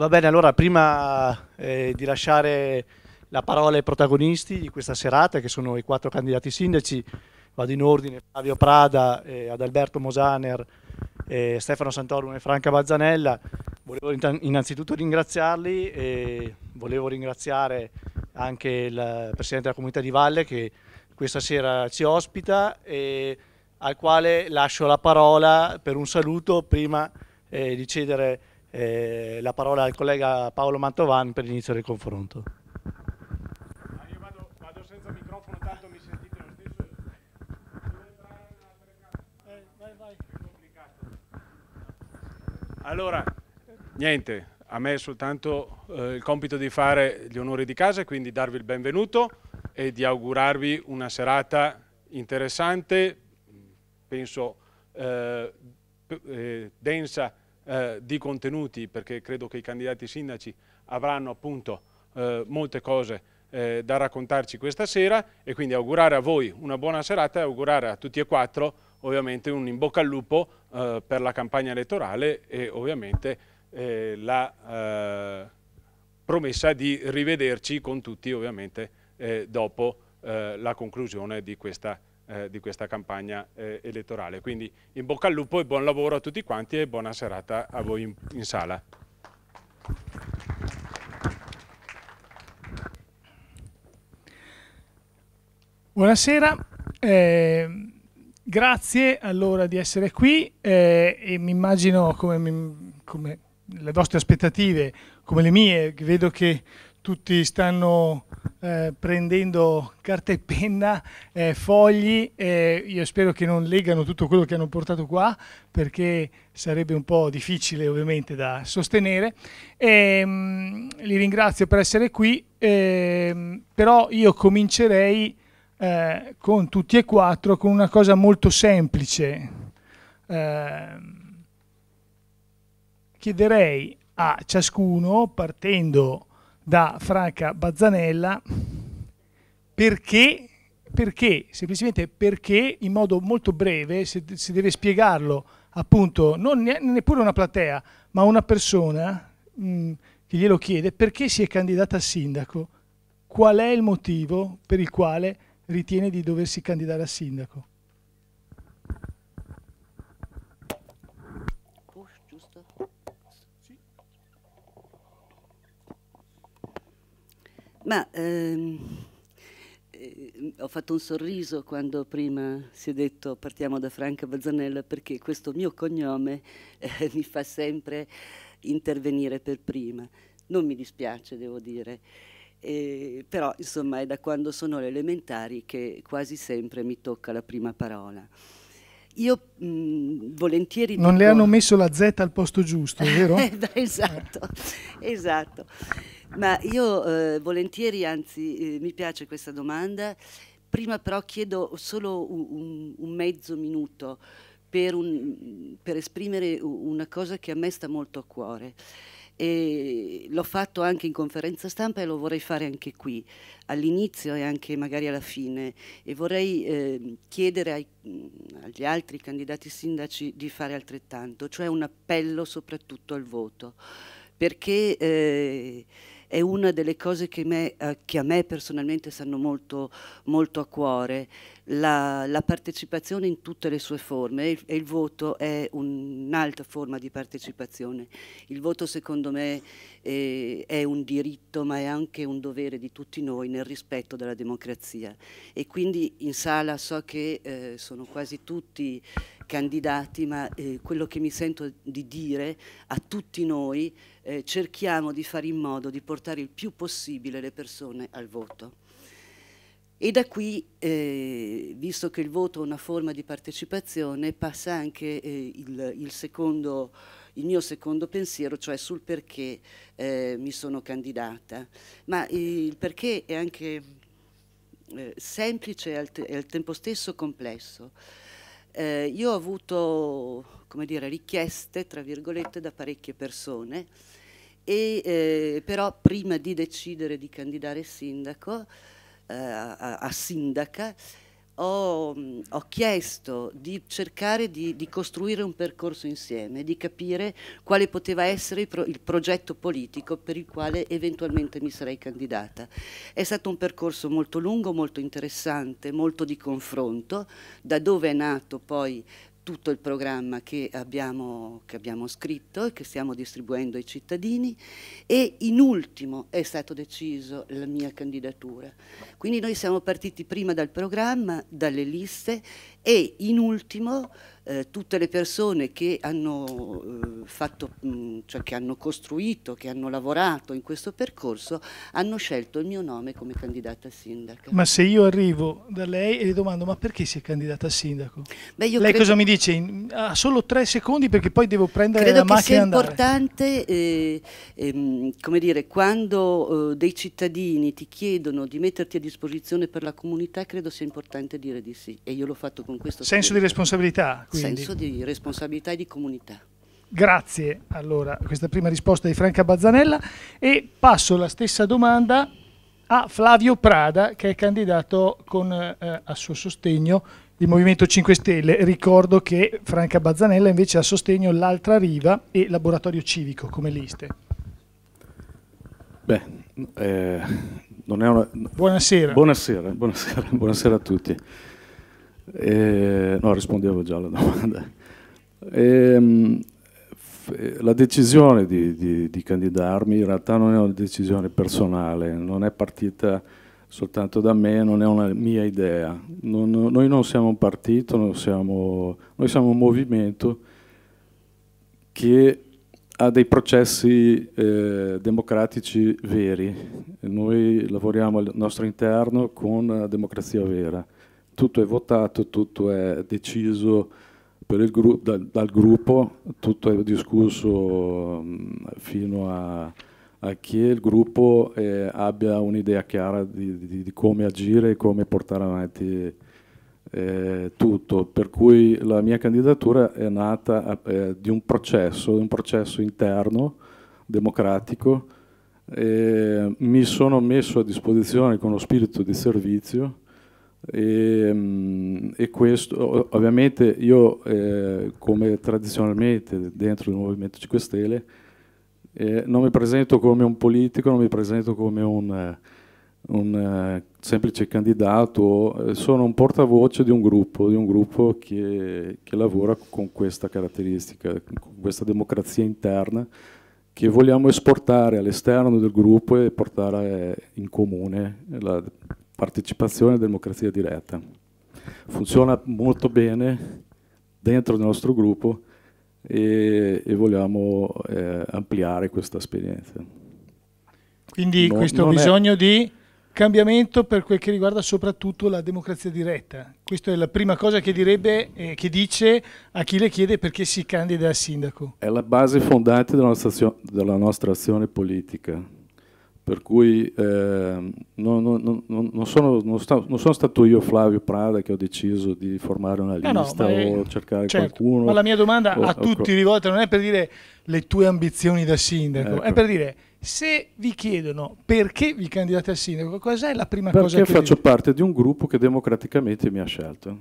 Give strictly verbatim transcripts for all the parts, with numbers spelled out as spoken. Va bene, allora prima eh, di lasciare la parola ai protagonisti di questa serata, che sono i quattro candidati sindaci, vado in ordine: Flavio Prada, eh, Adalberto Mosaner, eh, Stefano Santorum e Franca Bazzanella. Volevo innanzitutto ringraziarli e volevo ringraziare anche il Presidente della Comunità di Valle che questa sera ci ospita e al quale lascio la parola per un saluto prima eh, di cedere Eh, la parola al collega Paolo Mantovan per l'inizio del confronto. Ah, io vado, vado senza microfono, tanto mi sentite lo stesso. Eh, vai, vai. Allora, niente, a me è soltanto eh, il compito di fare gli onori di casa, quindi darvi il benvenuto e di augurarvi una serata interessante, penso eh, eh, densa Eh, di contenuti, perché credo che i candidati sindaci avranno appunto eh, molte cose eh, da raccontarci questa sera, e quindi augurare a voi una buona serata e augurare a tutti e quattro ovviamente un in bocca al lupo eh, per la campagna elettorale e ovviamente eh, la eh, promessa di rivederci con tutti ovviamente eh, dopo eh, la conclusione di questa di questa campagna eh, elettorale. Quindi in bocca al lupo e buon lavoro a tutti quanti e buona serata a voi in, in sala. Buonasera, eh, grazie allora di essere qui eh, e mi immagino come, come le vostre aspettative, come le mie, vedo che tutti stanno eh, prendendo carta e penna, eh, fogli, eh, io spero che non leggano tutto quello che hanno portato qua perché sarebbe un po' difficile ovviamente da sostenere. E, mh, li ringrazio per essere qui, eh, però io comincerei eh, con tutti e quattro con una cosa molto semplice. Eh, chiederei a ciascuno, partendo da Franca Bazzanella, perché, perché, semplicemente perché, in modo molto breve, se, se deve spiegarlo appunto, non ne, neppure una platea, ma una persona mh, che glielo chiede, perché si è candidata a sindaco, qual è il motivo per il quale ritiene di doversi candidare a sindaco? Ma ehm, eh, ho fatto un sorriso quando prima si è detto partiamo da Franca Bazzanella, perché questo mio cognome eh, mi fa sempre intervenire per prima. Non mi dispiace, devo dire, eh, però insomma è da quando sono alle elementari che quasi sempre mi tocca la prima parola. Io mh, volentieri... Non dico... le hanno messo la Z al posto giusto, è vero? Esatto, esatto. Ma io eh, volentieri, anzi eh, mi piace questa domanda. Prima però chiedo solo un, un, un mezzo minuto per, un, per esprimere una cosa che a me sta molto a cuore. L'ho fatto anche in conferenza stampa e lo vorrei fare anche qui, all'inizio e anche magari alla fine. E vorrei eh, chiedere ai, agli altri candidati sindaci di fare altrettanto, cioè un appello soprattutto al voto, perché... Eh, è una delle cose che, me, eh, che a me personalmente stanno molto, molto a cuore, la, la partecipazione in tutte le sue forme, e il, e il voto è un'altra forma di partecipazione. Il voto secondo me eh, è un diritto, ma è anche un dovere di tutti noi nel rispetto della democrazia, e quindi in sala so che eh, sono quasi tutti candidati, ma eh, quello che mi sento di dire a tutti noi, eh, cerchiamo di fare in modo di portare il più possibile le persone al voto. E da qui, eh, visto che il voto è una forma di partecipazione, passa anche eh, il, il, secondo, il mio secondo pensiero, cioè sul perché eh, mi sono candidata. Ma eh, il perché è anche eh, semplice e al, te- e al tempo stesso complesso. Eh, io ho avuto, come dire, richieste, tra virgolette, da parecchie persone, e, eh, però prima di decidere di candidare sindaco, eh, a, a sindaca, ho, ho chiesto di cercare di, di costruire un percorso insieme, di capire quale poteva essere il, pro, il progetto politico per il quale eventualmente mi sarei candidata. È stato un percorso molto lungo, molto interessante, molto di confronto, da dove è nato poi tutto il programma che abbiamo, che abbiamo scritto e che stiamo distribuendo ai cittadini, e in ultimo è stato deciso la mia candidatura. Quindi noi siamo partiti prima dal programma, dalle liste, e in ultimo eh, tutte le persone che hanno, eh, fatto, mh, cioè che hanno costruito, che hanno lavorato in questo percorso, hanno scelto il mio nome come candidata a sindaco. Ma se io arrivo da lei e le domando ma perché si è candidata a sindaco? Beh, io lei credo, cosa mi dice? Ha solo tre secondi perché poi devo prendere la macchina e andare. Credo che sia importante, eh, ehm, come dire, quando eh, dei cittadini ti chiedono di metterti a disposizione per la comunità, credo sia importante dire di sì, e io l'ho fatto con questo senso spirito di responsabilità, quindi. Senso di responsabilità e di comunità. Grazie, allora, a questa prima risposta di Franca Bazzanella, e passo la stessa domanda a Flavio Prada, che è candidato con, eh, a suo sostegno il Movimento cinque Stelle. Ricordo che Franca Bazzanella invece ha a sostegno l'Altra Riva e Laboratorio Civico come liste. Beh, eh, non è una... Buonasera. Buonasera, buonasera, buonasera a tutti. Eh, no, rispondevo già alla domanda. Eh, la decisione di, di, di candidarmi in realtà non è una decisione personale, non è partita soltanto da me, non è una mia idea. Non, noi non siamo un partito, non siamo, noi siamo un movimento che ha dei processi eh, democratici veri. Noi lavoriamo al nostro interno con la democrazia vera. Tutto è votato, tutto è deciso per il gru dal, dal gruppo, tutto è discusso mh, fino a, a che il gruppo eh, abbia un'idea chiara di, di, di come agire e come portare avanti eh, tutto. Per cui la mia candidatura è nata eh, di un processo, un processo interno, democratico. Eh, mi sono messo a disposizione con lo spirito di servizio. E, e questo ovviamente io eh, come tradizionalmente dentro il Movimento cinque Stelle eh, non mi presento come un politico, non mi presento come un, un uh, semplice candidato, sono un portavoce di un gruppo, di un gruppo che, che lavora con questa caratteristica, con questa democrazia interna che vogliamo esportare all'esterno del gruppo e portare in comune la partecipazione e democrazia diretta. Funziona molto bene dentro il nostro gruppo e, e vogliamo eh, ampliare questa esperienza. Quindi no, questo bisogno è... di cambiamento per quel che riguarda soprattutto la democrazia diretta. Questa è la prima cosa che direbbe, eh, che dice a chi le chiede perché si candida a sindaco. È la base fondante della nostra azione, della nostra azione politica. Per cui eh, non, non, non, sono, non, sta, non sono stato io, Flavio Prada, che ho deciso di formare una lista, no, no, o è, cercare certo, qualcuno. Ma la mia domanda o, a tutti rivolta non è per dire le tue ambizioni da sindaco, ecco, è per dire se vi chiedono perché vi candidate a sindaco, cos'è la prima perché cosa che... Perché faccio dite? Parte di un gruppo che democraticamente mi ha scelto.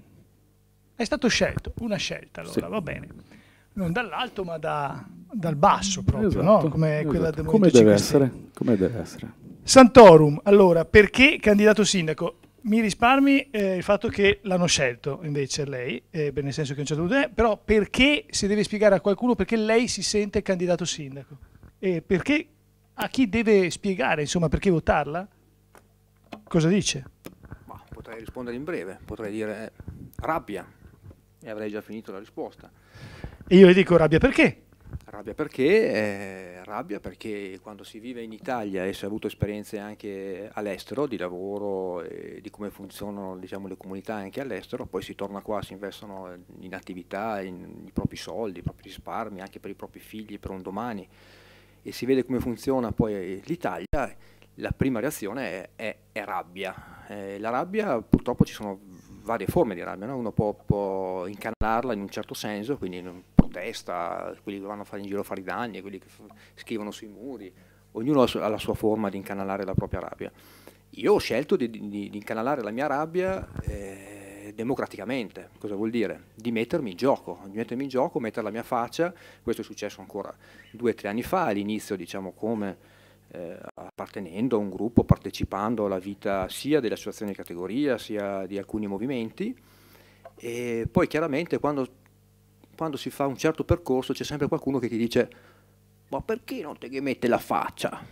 È stato scelto, una scelta allora, sì. Va bene. Non dall'alto ma da, dal basso proprio, esatto, no? Come, esatto. Quella del come, deve essere, come deve essere. Santorum, allora, perché candidato sindaco? Mi risparmi eh, il fatto che l'hanno scelto invece lei, eh, nel senso che non c'è dubbio, però perché si deve spiegare a qualcuno perché lei si sente candidato sindaco? E perché a chi deve spiegare, insomma, perché votarla? Cosa dice? Ma potrei rispondere in breve, potrei dire eh, rabbia e avrei già finito la risposta. E io le dico rabbia perché? Rabbia perché? Eh, rabbia perché quando si vive in Italia e si ha avuto esperienze anche all'estero di lavoro e di come funzionano, diciamo, le comunità anche all'estero, poi si torna qua, si investono in attività, in, i propri soldi, i propri risparmi, anche per i propri figli, per un domani, e si vede come funziona poi l'Italia, la prima reazione è, è, è rabbia. Eh, la rabbia purtroppo ci sono varie forme di rabbia, no? Uno può, può incanarla in un certo senso, quindi protesta, quelli che vanno a fare in giro a fare i danni, quelli che scrivono sui muri, ognuno ha la sua forma di incanalare la propria rabbia. Io ho scelto di, di, di incanalare la mia rabbia eh, eh, democraticamente. Cosa vuol dire? Di mettermi in gioco, di mettermi in gioco, mettere la mia faccia. Questo è successo ancora due o tre anni fa, all'inizio, diciamo, come Eh, appartenendo a un gruppo, partecipando alla vita sia delle associazioni di categoria sia di alcuni movimenti, e poi chiaramente quando, quando si fa un certo percorso c'è sempre qualcuno che ti dice: ma perché non te che mette la faccia?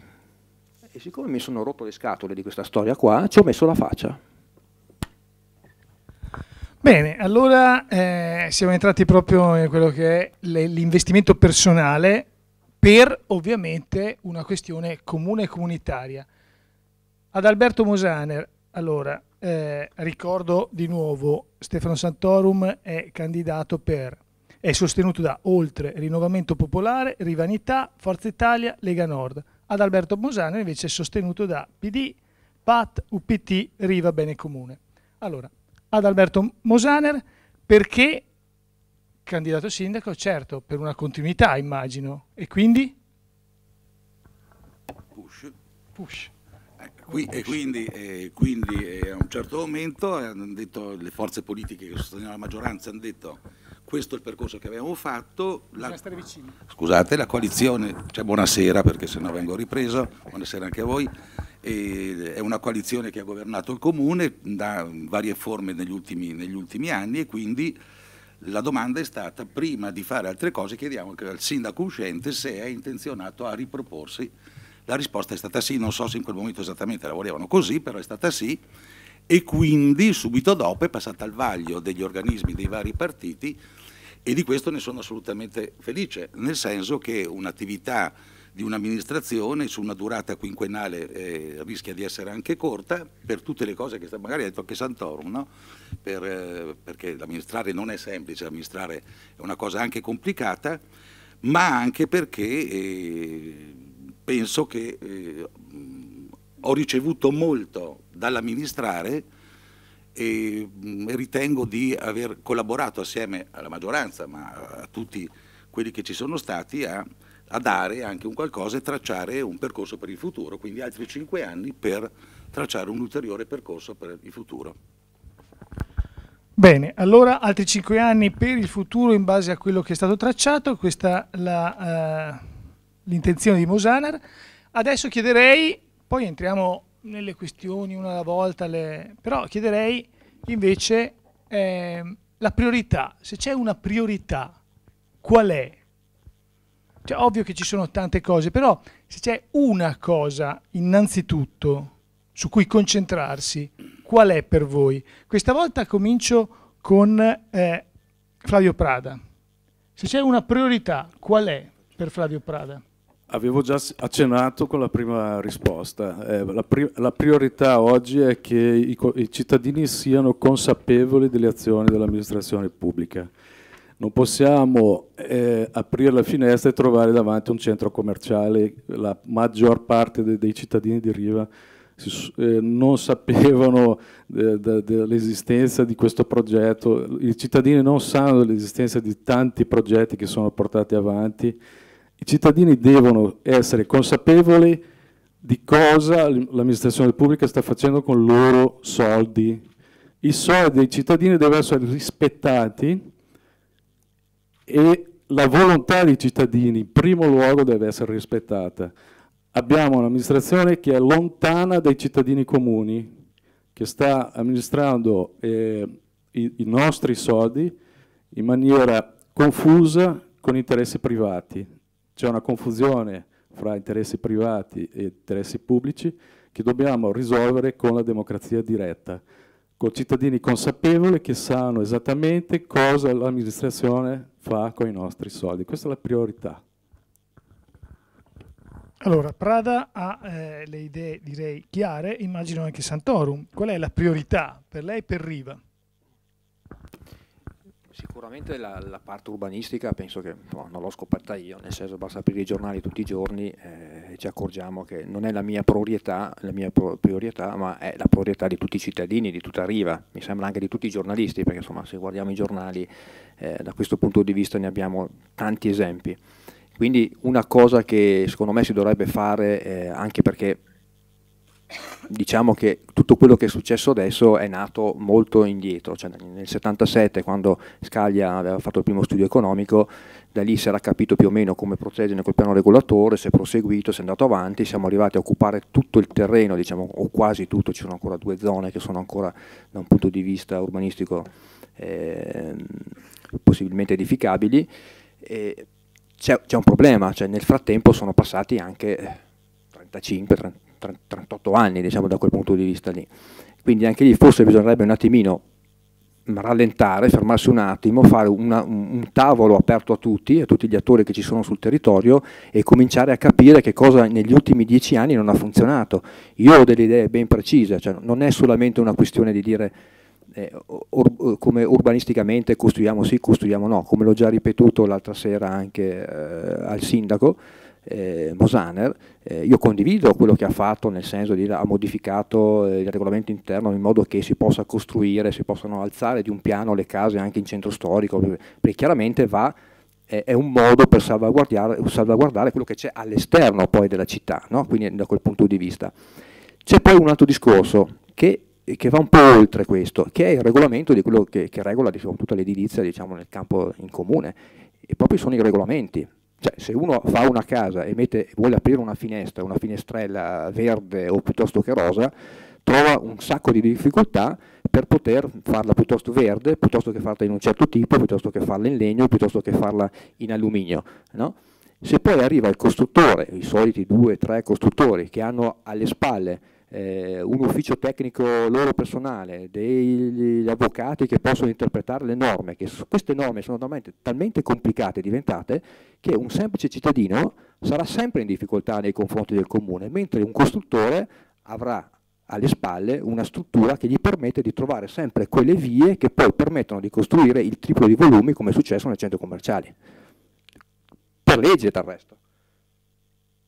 E siccome mi sono rotto le scatole di questa storia qua, ci ho messo la faccia. Bene, allora eh, siamo entrati proprio in quello che è l'investimento personale per ovviamente una questione comune e comunitaria. Adalberto Mosaner, allora, eh, ricordo di nuovo, Stefano Santorum è candidato per, è sostenuto da Oltre, Rinnovamento Popolare, Rivanità, Forza Italia, Lega Nord. Adalberto Mosaner invece è sostenuto da P D, P A T, U P T, Riva Bene Comune. Allora, Adalberto Mosaner, perché candidato sindaco? Certo, per una continuità immagino, e quindi? Push. Push. Eh, qui, Push. E quindi, eh, quindi eh, a un certo momento eh, hanno detto, le forze politiche che sostengono la maggioranza hanno detto: questo è il percorso che abbiamo fatto, la, scusate, la coalizione, cioè, buonasera perché sennò vengo ripreso, buonasera anche a voi, eh, è una coalizione che ha governato il comune da varie forme negli ultimi, negli ultimi anni, e quindi la domanda è stata: prima di fare altre cose chiediamo anche al sindaco uscente se è intenzionato a riproporsi. La risposta è stata sì, non so se in quel momento esattamente la volevano così, però è stata sì, e quindi subito dopo è passata al vaglio degli organismi dei vari partiti, e di questo ne sono assolutamente felice, nel senso che un'attività di un'amministrazione su una durata quinquennale eh, rischia di essere anche corta, per tutte le cose che magari ha detto anche Santorum, no? per, eh, perché amministrare non è semplice, amministrare è una cosa anche complicata, ma anche perché eh, penso che eh, ho ricevuto molto dall'amministrare e mh, ritengo di aver collaborato assieme alla maggioranza, ma a tutti quelli che ci sono stati, a a dare anche un qualcosa e tracciare un percorso per il futuro, quindi altri cinque anni per tracciare un ulteriore percorso per il futuro. Bene, allora altri cinque anni per il futuro in base a quello che è stato tracciato, questa è eh, l'intenzione di Mosaner. Adesso chiederei, poi entriamo nelle questioni una alla volta, le, però chiederei invece eh, la priorità, se c'è una priorità, qual è? Cioè, ovvio che ci sono tante cose, però se c'è una cosa innanzitutto su cui concentrarsi, qual è per voi? Questa volta comincio con eh, Flavio Prada. Se c'è una priorità, qual è per Flavio Prada? Avevo già accennato con la prima risposta. Eh, la, pri la priorità oggi è che i, i cittadini siano consapevoli delle azioni dell'amministrazione pubblica. Non possiamo eh, aprire la finestra e trovare davanti un centro commerciale. La maggior parte dei, dei cittadini di Riva si, eh, non sapevano eh, dell'esistenza di questo progetto, i cittadini non sanno dell'esistenza di tanti progetti che sono portati avanti. I cittadini devono essere consapevoli di cosa l'amministrazione pubblica sta facendo con i loro soldi. I soldi dei cittadini devono essere rispettati e la volontà dei cittadini in primo luogo deve essere rispettata. Abbiamo un'amministrazione che è lontana dai cittadini comuni, che sta amministrando eh, i, i nostri soldi in maniera confusa con interessi privati. C'è una confusione fra interessi privati e interessi pubblici che dobbiamo risolvere con la democrazia diretta, con cittadini consapevoli che sanno esattamente cosa l'amministrazione fa con i nostri soldi. Questa è la priorità. Allora, Prada ha eh, le idee, direi, chiare, immagino anche Santorum. Qual è la priorità per lei e per Riva? Sicuramente la, la parte urbanistica, penso che no, non l'ho scoperta io, nel senso basta aprire i giornali tutti i giorni eh, e ci accorgiamo che non è la mia priorità, la mia priorità, ma è la priorità di tutti i cittadini, di tutta Riva, mi sembra anche di tutti i giornalisti, perché insomma se guardiamo i giornali eh, da questo punto di vista ne abbiamo tanti esempi. Quindi una cosa che secondo me si dovrebbe fare, eh, anche perché diciamo che tutto quello che è successo adesso è nato molto indietro, cioè nel settantasette, quando Scaglia aveva fatto il primo studio economico, da lì si era capito più o meno come procedere col piano regolatore, si è proseguito, si è andato avanti, siamo arrivati a occupare tutto il terreno, diciamo, o quasi tutto, ci sono ancora due zone che sono ancora da un punto di vista urbanistico eh, possibilmente edificabili, c'è un problema, cioè nel frattempo sono passati anche trentacinque trentotto anni, diciamo, da quel punto di vista lì, quindi anche lì forse bisognerebbe un attimino rallentare, fermarsi un attimo, fare una, un tavolo aperto a tutti, a tutti gli attori che ci sono sul territorio, e cominciare a capire che cosa negli ultimi dieci anni non ha funzionato. Io ho delle idee ben precise, cioè non è solamente una questione di dire eh, or, come urbanisticamente costruiamo sì, costruiamo no, come l'ho già ripetuto l'altra sera anche eh, al sindaco Eh, Mosaner, eh, io condivido quello che ha fatto, nel senso di ha modificato eh, il regolamento interno in modo che si possa costruire, si possano alzare di un piano le case anche in centro storico, perché chiaramente va, eh, è un modo per salvaguardare, salvaguardare quello che c'è all'esterno poi della città, no? Quindi da quel punto di vista. C'è poi un altro discorso che, che va un po' oltre questo, che è il regolamento di quello che, che regola, diciamo, tutta l'edilizia, diciamo, nel campo in comune, e proprio sono i regolamenti. Cioè, se uno fa una casa e mette, vuole aprire una finestra, una finestrella verde o piuttosto che rosa, trova un sacco di difficoltà per poter farla piuttosto verde, piuttosto che farla in un certo tipo, piuttosto che farla in legno, piuttosto che farla in alluminio, no? Se poi arriva il costruttore, i soliti due, tre costruttori che hanno alle spalle Eh, un ufficio tecnico loro personale, degli avvocati che possono interpretare le norme, che queste norme sono talmente, talmente complicate diventate che un semplice cittadino sarà sempre in difficoltà nei confronti del comune, mentre un costruttore avrà alle spalle una struttura che gli permette di trovare sempre quelle vie che poi permettono di costruire il triplo di volumi, come è successo nei centri commerciali, per legge del resto.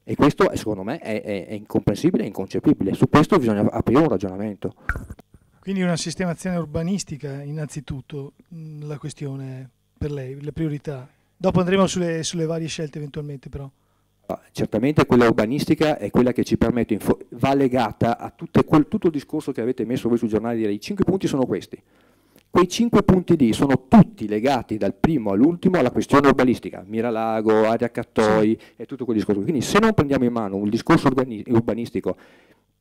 E questo, secondo me, è, è, è incomprensibile e inconcepibile. Su questo bisogna aprire un ragionamento. Quindi una sistemazione urbanistica, innanzitutto, la questione per lei, le priorità. Dopo andremo sulle, sulle varie scelte eventualmente, però. Certamente quella urbanistica è quella che ci permette, va legata a tutte, quel, tutto il discorso che avete messo voi sui giornali, direi, i cinque punti sono questi. Quei cinque punti lì sono tutti legati dal primo all'ultimo alla questione urbanistica, Miralago, Aria Cattoi e tutto quel discorso. Quindi se non prendiamo in mano un discorso urbanistico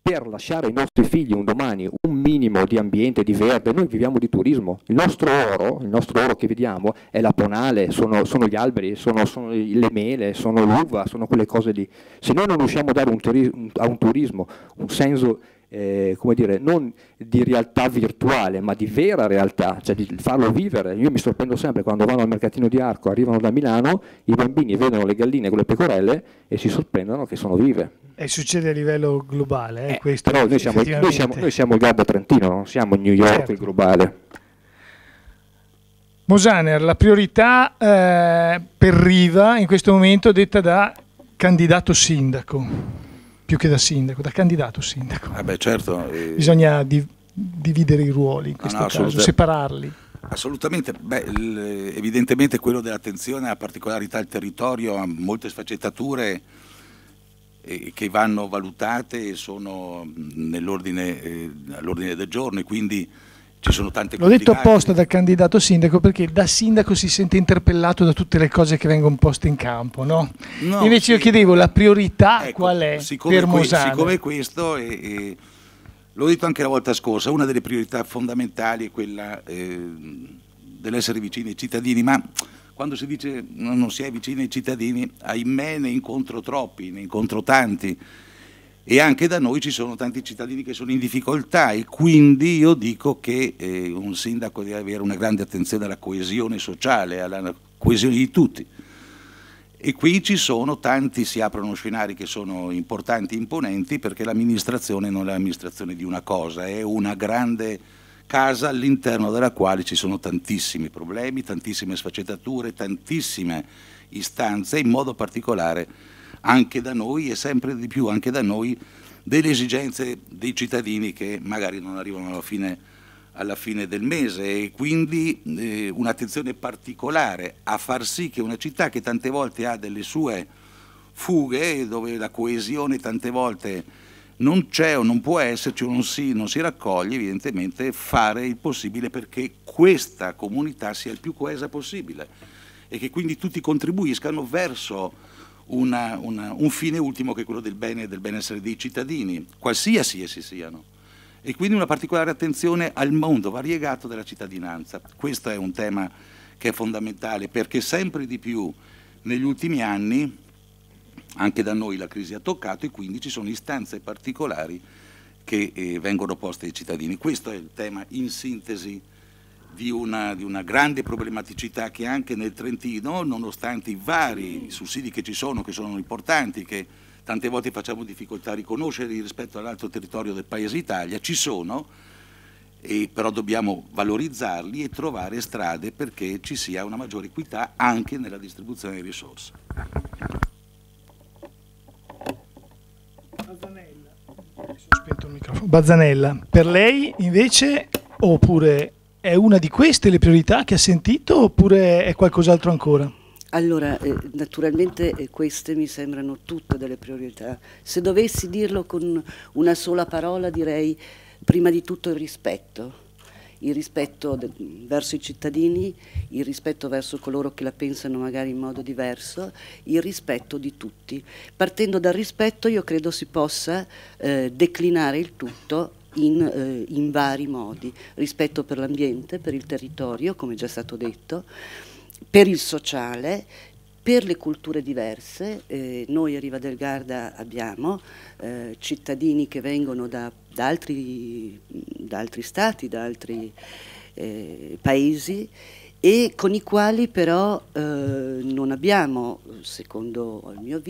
per lasciare ai nostri figli un domani un minimo di ambiente, di verde, noi viviamo di turismo, il nostro oro, il nostro oro che vediamo è la Ponale, sono, sono gli alberi, sono, sono le mele, sono l'uva, sono quelle cose lì. Se noi non riusciamo a dare un turismo, a un turismo un senso, Eh, come dire, non di realtà virtuale ma di vera realtà, cioè di farlo vivere. Io mi sorprendo sempre quando vanno al mercatino di Arco, arrivano da Milano, i bambini vedono le galline con le pecorelle e si sorprendono che sono vive. E succede a livello globale, eh, eh, questo però noi siamo, noi, siamo, noi siamo il Garda Trentino, non siamo New York, certo. Il globale. Mosaner, la priorità eh, per Riva in questo momento detta da candidato sindaco, più che da sindaco, da candidato sindaco. Eh beh, certo. Bisogna div dividere i ruoli in questo no, no, caso, assolutamente, separarli. Assolutamente, beh, evidentemente quello dell'attenzione a particolarità del territorio, a molte sfaccettature eh, che vanno valutate e sono nell'ordine eh, all'ordine del giorno, e quindi ci sono tante cose. L'ho detto apposta da candidato sindaco perché da sindaco si sente interpellato da tutte le cose che vengono poste in campo, no? No, invece sì, io chiedevo la priorità, ecco, qual è per Mosaner. Siccome questo, e, e, l'ho detto anche la volta scorsa, una delle priorità fondamentali è quella eh, dell'essere vicini ai cittadini, ma quando si dice non si è vicini ai cittadini, ahimè ne incontro troppi, ne incontro tanti. E anche da noi ci sono tanti cittadini che sono in difficoltà, e quindi io dico che eh, un sindaco deve avere una grande attenzione alla coesione sociale, alla coesione di tutti. E qui ci sono tanti, si aprono scenari che sono importanti, imponenti, perché l'amministrazione non è l'amministrazione di una cosa, è una grande casa all'interno della quale ci sono tantissimi problemi, tantissime sfaccettature, tantissime istanze, in modo particolare anche da noi, e sempre di più anche da noi, delle esigenze dei cittadini che magari non arrivano alla fine, alla fine del mese, e quindi eh, un'attenzione particolare a far sì che una città che tante volte ha delle sue fughe, dove la coesione tante volte non c'è o non può esserci o non si, non si raccoglie evidentemente fare il possibile perché questa comunità sia il più coesa possibile e che quindi tutti contribuiscano verso una, una, un fine ultimo che è quello del bene e del benessere dei cittadini, qualsiasi essi siano, e quindi una particolare attenzione al mondo variegato della cittadinanza. Questo è un tema che è fondamentale perché sempre di più negli ultimi anni anche da noi la crisi ha toccato e quindi ci sono istanze particolari che eh, vengono poste ai cittadini. Questo è il tema in sintesi di una, di una grande problematicità che anche nel Trentino, nonostante i vari sussidi che ci sono, che sono importanti, che tante volte facciamo difficoltà a riconoscere rispetto all'altro territorio del Paese Italia, ci sono, e però dobbiamo valorizzarli e trovare strade perché ci sia una maggiore equità anche nella distribuzione di risorse. Bazzanella, per lei invece, oppure è una di queste le priorità che ha sentito oppure è qualcos'altro ancora? Allora, eh, naturalmente eh, queste mi sembrano tutte delle priorità. Se dovessi dirlo con una sola parola direi prima di tutto il rispetto. Il rispetto verso i cittadini, il rispetto verso coloro che la pensano magari in modo diverso, il rispetto di tutti. Partendo dal rispetto io credo si possa eh, declinare il tutto in, eh, in vari modi, rispetto per l'ambiente, per il territorio, come già stato detto, per il sociale, per le culture diverse. Eh, noi a Riva del Garda abbiamo eh, cittadini che vengono da Da altri, da altri stati, da altri eh, paesi e con i quali però eh, non abbiamo, secondo, il mio,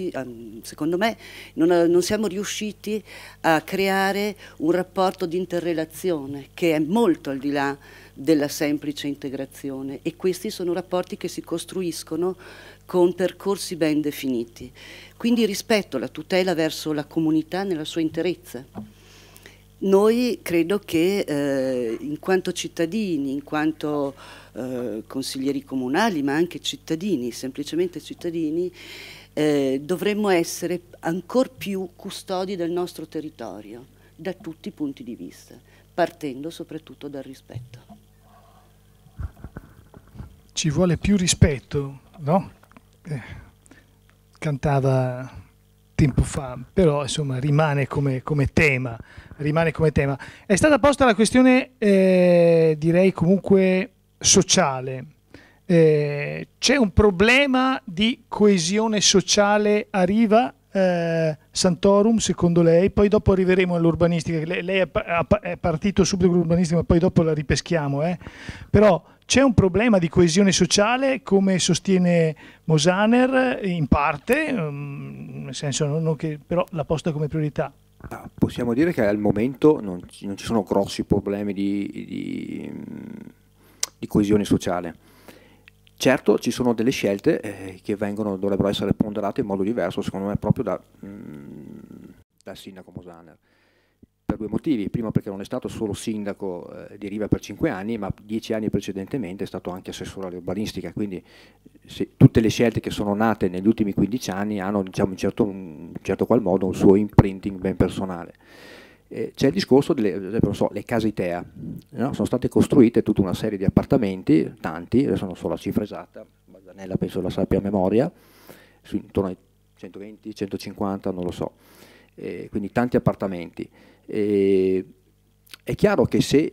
secondo me, non, non siamo riusciti a creare un rapporto di interrelazione che è molto al di là della semplice integrazione, e questi sono rapporti che si costruiscono con percorsi ben definiti. Quindi rispetto alla tutela verso la comunità nella sua interezza. Noi credo che eh, in quanto cittadini, in quanto eh, consiglieri comunali, ma anche cittadini, semplicemente cittadini, eh, dovremmo essere ancor più custodi del nostro territorio, da tutti i punti di vista, partendo soprattutto dal rispetto. Ci vuole più rispetto, no? Eh, cantava tempo fa, però insomma rimane come, come tema, rimane come tema. È stata posta la questione eh, direi comunque sociale, eh, c'è un problema di coesione sociale a Riva, eh, Santorum, secondo lei? Poi dopo arriveremo all'urbanistica, lei, lei è, è partito subito con l'urbanistica ma poi dopo la ripeschiamo, eh. Però c'è un problema di coesione sociale, come sostiene Mosaner, in parte, nel senso non che, però l'ha posta come priorità. Ah, possiamo dire che al momento non ci, non ci sono grossi problemi di, di, di coesione sociale. Certo ci sono delle scelte eh, che vengono, dovrebbero essere ponderate in modo diverso, secondo me, proprio da, mh, dal sindaco Mosaner. Per due motivi: primo perché non è stato solo sindaco eh, di Riva per cinque anni, ma dieci anni precedentemente è stato anche assessore all'urbanistica, quindi se, tutte le scelte che sono nate negli ultimi quindici anni hanno, diciamo, in certo, un, certo qual modo un suo imprinting ben personale. Eh, c'è il discorso delle, non so, le case ITEA, no? Sono state costruite tutta una serie di appartamenti, tanti, adesso non so la cifra esatta, Bazzanella penso la sappia a memoria, su, intorno ai centoventi centocinquanta, non lo so, eh, quindi tanti appartamenti. Eh, è chiaro che se,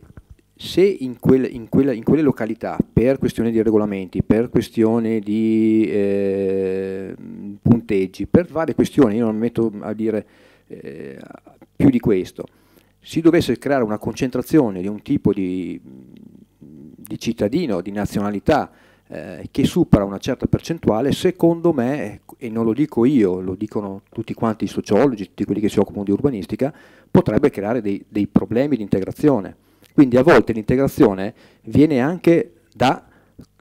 se in, quel, in, quella, in quelle località, per questione di regolamenti, per questione di eh, punteggi, per varie questioni, io non mi metto a dire eh, più di questo, si dovesse creare una concentrazione di un tipo di, di cittadino, di nazionalità eh, che supera una certa percentuale, secondo me, e non lo dico io, lo dicono tutti quanti i sociologi, tutti quelli che si occupano di urbanistica, potrebbe creare dei, dei problemi di integrazione. Quindi a volte l'integrazione viene anche da,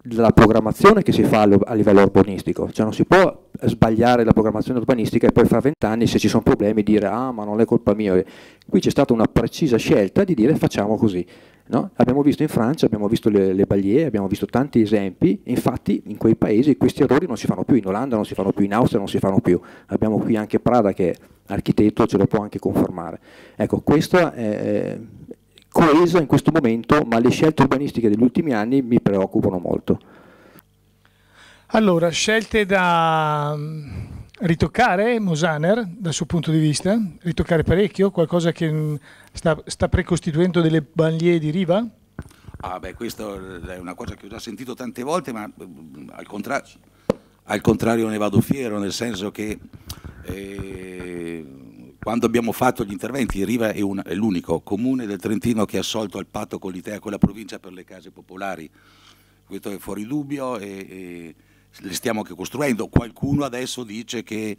dalla programmazione che si fa a livello urbanistico, cioè non si può sbagliare la programmazione urbanistica e poi fra vent'anni, se ci sono problemi, dire ah ma non è colpa mia. Qui c'è stata una precisa scelta di dire facciamo così, no? Abbiamo visto in Francia, abbiamo visto le, le Balie, abbiamo visto tanti esempi, infatti in quei paesi questi errori non si fanno più, in Olanda non si fanno più, in Austria non si fanno più. Abbiamo qui anche Prada che architetto ce lo può anche confermare. Ecco, questo è coeso in questo momento, ma le scelte urbanistiche degli ultimi anni mi preoccupano molto. Allora, scelte da ritoccare, Mosaner, dal suo punto di vista? Ritoccare parecchio? Qualcosa che sta, sta precostituendo delle banlieue di riva? Ah beh, questa è una cosa che ho già sentito tante volte, ma al contrario, al contrario ne vado fiero, nel senso che eh, quando abbiamo fatto gli interventi, Riva è, è l'unico comune del Trentino che ha assolto al patto con l'I T E A, con la provincia, per le case popolari. Questo è fuori dubbio e, e le stiamo anche costruendo. Qualcuno adesso dice che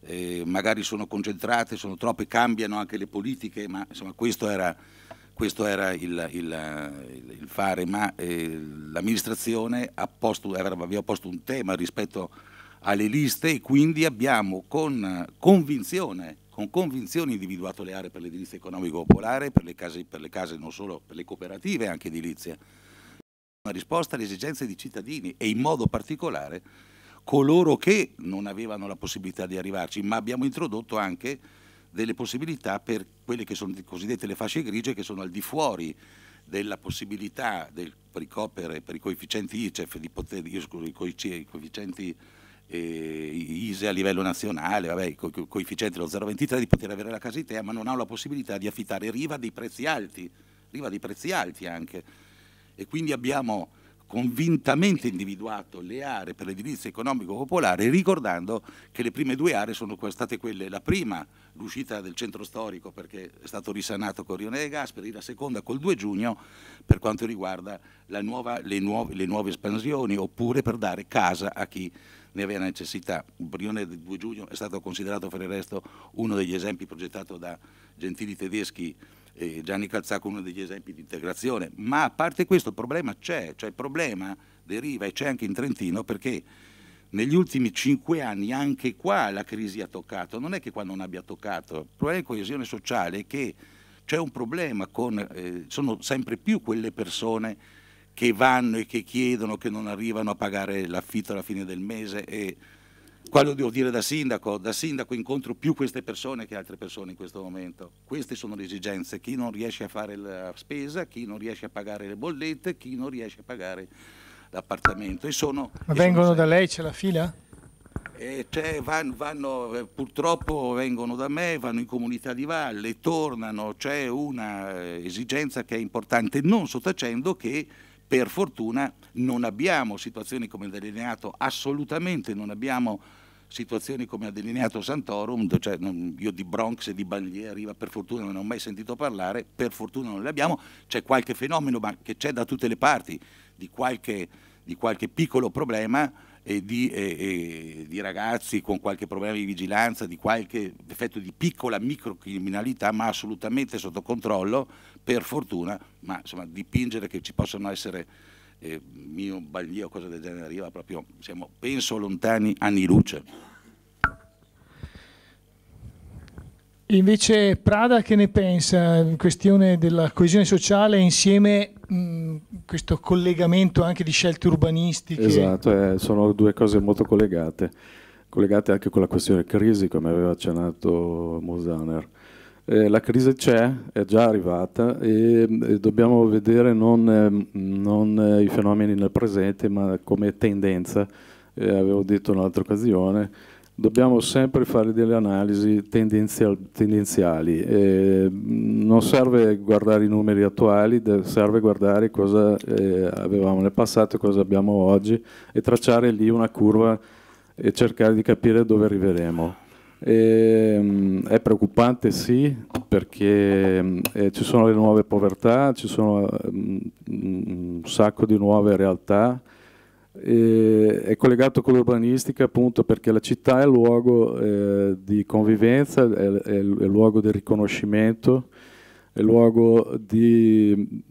eh, magari sono concentrate, sono troppe, cambiano anche le politiche, ma insomma questo era... Questo era il, il, il fare, ma eh, l'amministrazione aveva posto un tema rispetto alle liste e quindi abbiamo con convinzione, con convinzione individuato le aree per l'edilizia economico-popolare, per, per le case non solo, per le cooperative anche edilizia. Una risposta alle esigenze di cittadini e in modo particolare coloro che non avevano la possibilità di arrivarci, ma abbiamo introdotto anche delle possibilità per quelle che sono cosiddette le fasce grigie, che sono al di fuori della possibilità del, per i coopere, per i coefficienti I C E F, di poter, io scuso, i coefficienti eh, I S E a livello nazionale, vabbè, i coefficienti dello zero virgola ventitré, di poter avere la casa I T E A, ma non hanno la possibilità di affittare Riva dei prezzi alti, Riva dei prezzi alti anche. E quindi abbiamo convintamente individuato le aree per l'edilizia economico-popolare, ricordando che le prime due aree sono state quelle, la prima l'uscita del centro storico perché è stato risanato con Rione De Gasperi, la seconda col due giugno per quanto riguarda la nuova, le, nuove, le nuove espansioni, oppure per dare casa a chi ne aveva necessità. Brione del due giugno è stato considerato per il resto uno degli esempi progettato da Gentili Tedeschi e Gianni Calzacco, uno degli esempi di integrazione, ma a parte questo il problema c'è, cioè il problema deriva e c'è anche in Trentino perché negli ultimi cinque anni anche qua la crisi ha toccato, non è che qua non abbia toccato, il problema di coesione sociale è che c'è un problema con, eh, sono sempre più quelle persone che vanno e che chiedono, che non arrivano a pagare l'affitto alla fine del mese e quello devo dire da sindaco, da sindaco incontro più queste persone che altre persone in questo momento. Queste sono le esigenze, chi non riesce a fare la spesa, chi non riesce a pagare le bollette, chi non riesce a pagare l'appartamento. Ma e vengono sono... da lei, c'è la fila? E cioè, vanno, vanno, purtroppo vengono da me, vanno in Comunità di Valle, tornano, c'è una esigenza che è importante, non sottacendo che per fortuna non abbiamo situazioni come ha delineato, assolutamente non abbiamo situazioni come ha delineato Santorum, cioè non, io di Bronx e di banlieue Riva per fortuna non ho mai sentito parlare, per fortuna non le abbiamo, c'è qualche fenomeno ma che c'è da tutte le parti, di qualche, di qualche piccolo problema e di, e, e, di ragazzi con qualche problema di vigilanza, di qualche effetto di piccola microcriminalità, ma assolutamente sotto controllo, per fortuna, ma insomma dipingere che ci possono essere eh, mio baglio o cose del genere arriva proprio, siamo penso lontani anni luce. Invece Prada che ne pensa? In questione della coesione sociale insieme mh, questo collegamento anche di scelte urbanistiche. Esatto, eh, sono due cose molto collegate, collegate anche con la questione crisi come aveva accennato Mosaner. Eh, la crisi c'è, è già arrivata e, e dobbiamo vedere non, eh, non eh, i fenomeni nel presente ma come tendenza, eh, avevo detto in un'altra occasione. Dobbiamo sempre fare delle analisi tendenziali, eh, non serve guardare i numeri attuali, serve guardare cosa eh, avevamo nel passato e cosa abbiamo oggi e tracciare lì una curva e cercare di capire dove arriveremo. Eh, è preoccupante sì, perché eh, ci sono le nuove povertà, ci sono mh, un sacco di nuove realtà. Eh, è collegato con l'urbanistica appunto perché la città è luogo eh, di convivenza, è, è, è luogo del riconoscimento, è luogo di,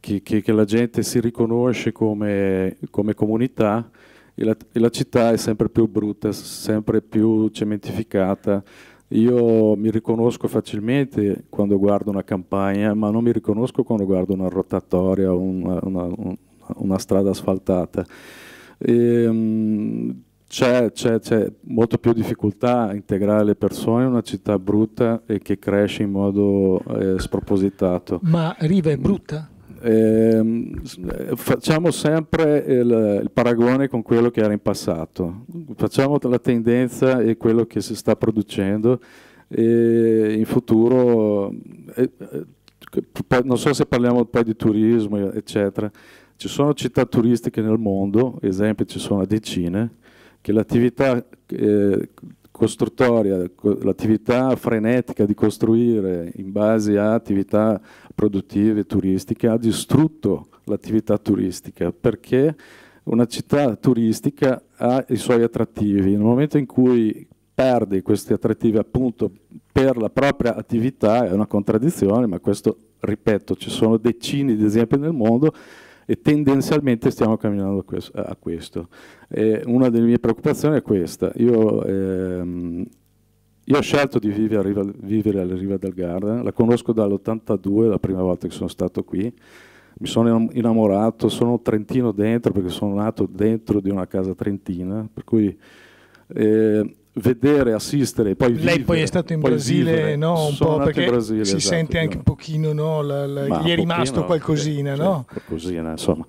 che, che, che la gente si riconosce come, come comunità e la, e la città è sempre più brutta, sempre più cementificata. Io mi riconosco facilmente quando guardo una campagna, ma non mi riconosco quando guardo una rotatoria, una, una, un, una strada asfaltata. E, um, C'è molto più difficoltà a integrare le persone in una città brutta e che cresce in modo eh, spropositato. Ma Riva è brutta? Eh, facciamo sempre il, il paragone con quello che era in passato, facciamo la tendenza e quello che si sta producendo e in futuro, eh, non so se parliamo poi di turismo eccetera, ci sono città turistiche nel mondo, esempi ci sono a decine, che l'attività eh, costruttoria, l'attività frenetica di costruire in base a attività produttive turistiche ha distrutto l'attività turistica, perché una città turistica ha i suoi attrattivi, nel momento in cui perde questi attrattivi appunto per la propria attività è una contraddizione, ma questo, ripeto, ci sono decine di esempi nel mondo e tendenzialmente stiamo camminando a questo. E una delle mie preoccupazioni è questa. Io, ehm, io ho scelto di vivere, a riva, vivere alla Riva del Garda, la conosco dall'ottantadue, la prima volta che sono stato qui, mi sono innamorato, sono trentino dentro perché sono nato dentro di una casa trentina, per cui eh, vedere, assistere, poi vivere, lei poi è stato in Brasile, vivere, no? Un po' perché Brasile, si esatto, sente anche un pochino, no? La, la, gli è rimasto pochino, qualcosina, cioè, no? Qualcosina, insomma.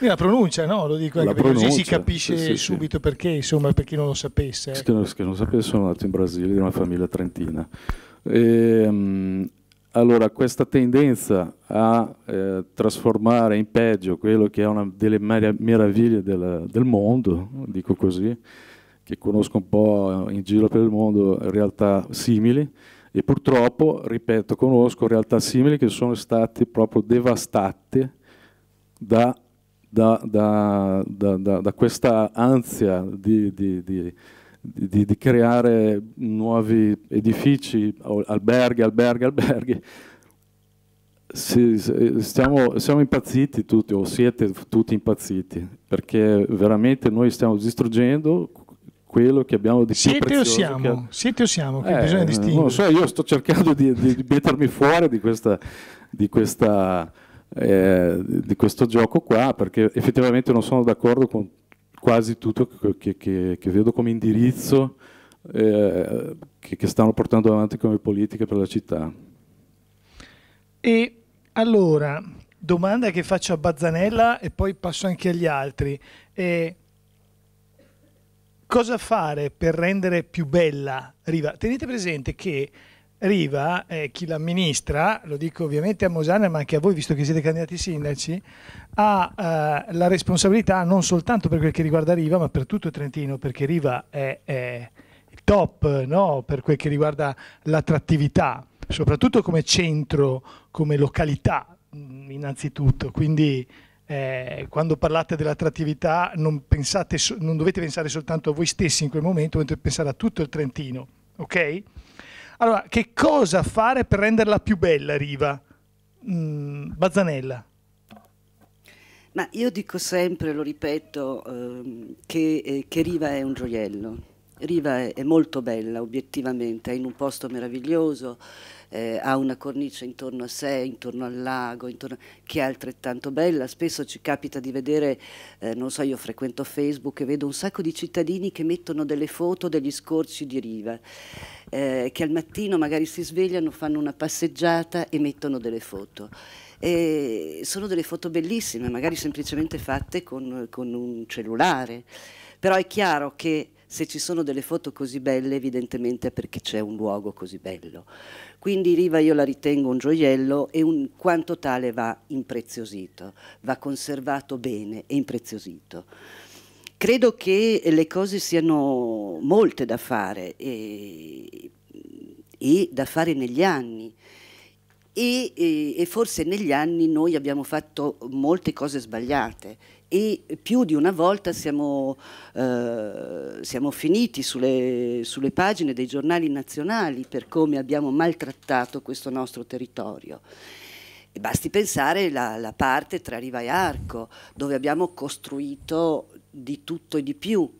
La pronuncia, no? Lo dico anche perché così si capisce sì, sì, subito sì. Perché, insomma, per chi non lo sapesse. Eh. Che non, che non sapesse, sono nato in Brasile, di una famiglia trentina. E, um, allora, questa tendenza a eh, trasformare in peggio quello che è una delle meraviglie del, del mondo, dico così, che conosco un po' in giro per il mondo, realtà simili, e purtroppo, ripeto, conosco realtà simili che sono state proprio devastate da, da, da, da, da, da questa ansia di, di, di, di, di creare nuovi edifici, alberghi, alberghi, alberghi. Sì, stiamo, siamo impazziti tutti, o siete tutti impazziti, perché veramente noi stiamo distruggendo quello che abbiamo di più prezioso. Siete o siamo? Siete o siamo? Che eh, bisogna distinguere. Non lo so, io sto cercando di, di mettermi fuori di, questa, di, questa, eh, di questo gioco qua, perché effettivamente non sono d'accordo con quasi tutto che, che, che vedo come indirizzo eh, che, che stanno portando avanti come politiche per la città. E allora, domanda che faccio a Bazzanella e poi passo anche agli altri. Eh, Cosa fare per rendere più bella Riva? Tenete presente che Riva, eh, chi l'amministra, lo dico ovviamente a Mosaner ma anche a voi visto che siete candidati sindaci, ha eh, la responsabilità non soltanto per quel che riguarda Riva ma per tutto Trentino, perché Riva è, è top, no? Per quel che riguarda l'attrattività, soprattutto come centro, come località innanzitutto, quindi... Eh, quando parlate dell'attrattività non, non dovete pensare soltanto a voi stessi in quel momento, dovete pensare a tutto il Trentino, ok? Allora, che cosa fare per renderla più bella Riva? Mm, Bazzanella. Ma io dico sempre, lo ripeto, eh, che, eh, che Riva è un gioiello. Riva è, è molto bella obiettivamente, è in un posto meraviglioso. Eh, ha una cornice intorno a sé, intorno al lago, intorno, che è altrettanto bella. Spesso ci capita di vedere, eh, non so, io frequento Facebook e vedo un sacco di cittadini che mettono delle foto degli scorci di Riva, eh, che al mattino magari si svegliano, fanno una passeggiata e mettono delle foto. E sono delle foto bellissime, magari semplicemente fatte con, con un cellulare, però è chiaro che se ci sono delle foto così belle evidentemente è perché c'è un luogo così bello. Quindi Riva io la ritengo un gioiello e in quanto tale va impreziosito, va conservato bene e impreziosito. Credo che le cose siano molte da fare e, e da fare negli anni. E, e, e forse negli anni noi abbiamo fatto molte cose sbagliate e più di una volta siamo, eh, siamo finiti sulle, sulle pagine dei giornali nazionali per come abbiamo maltrattato questo nostro territorio. E basti pensare alla parte tra Riva e Arco, dove abbiamo costruito di tutto e di più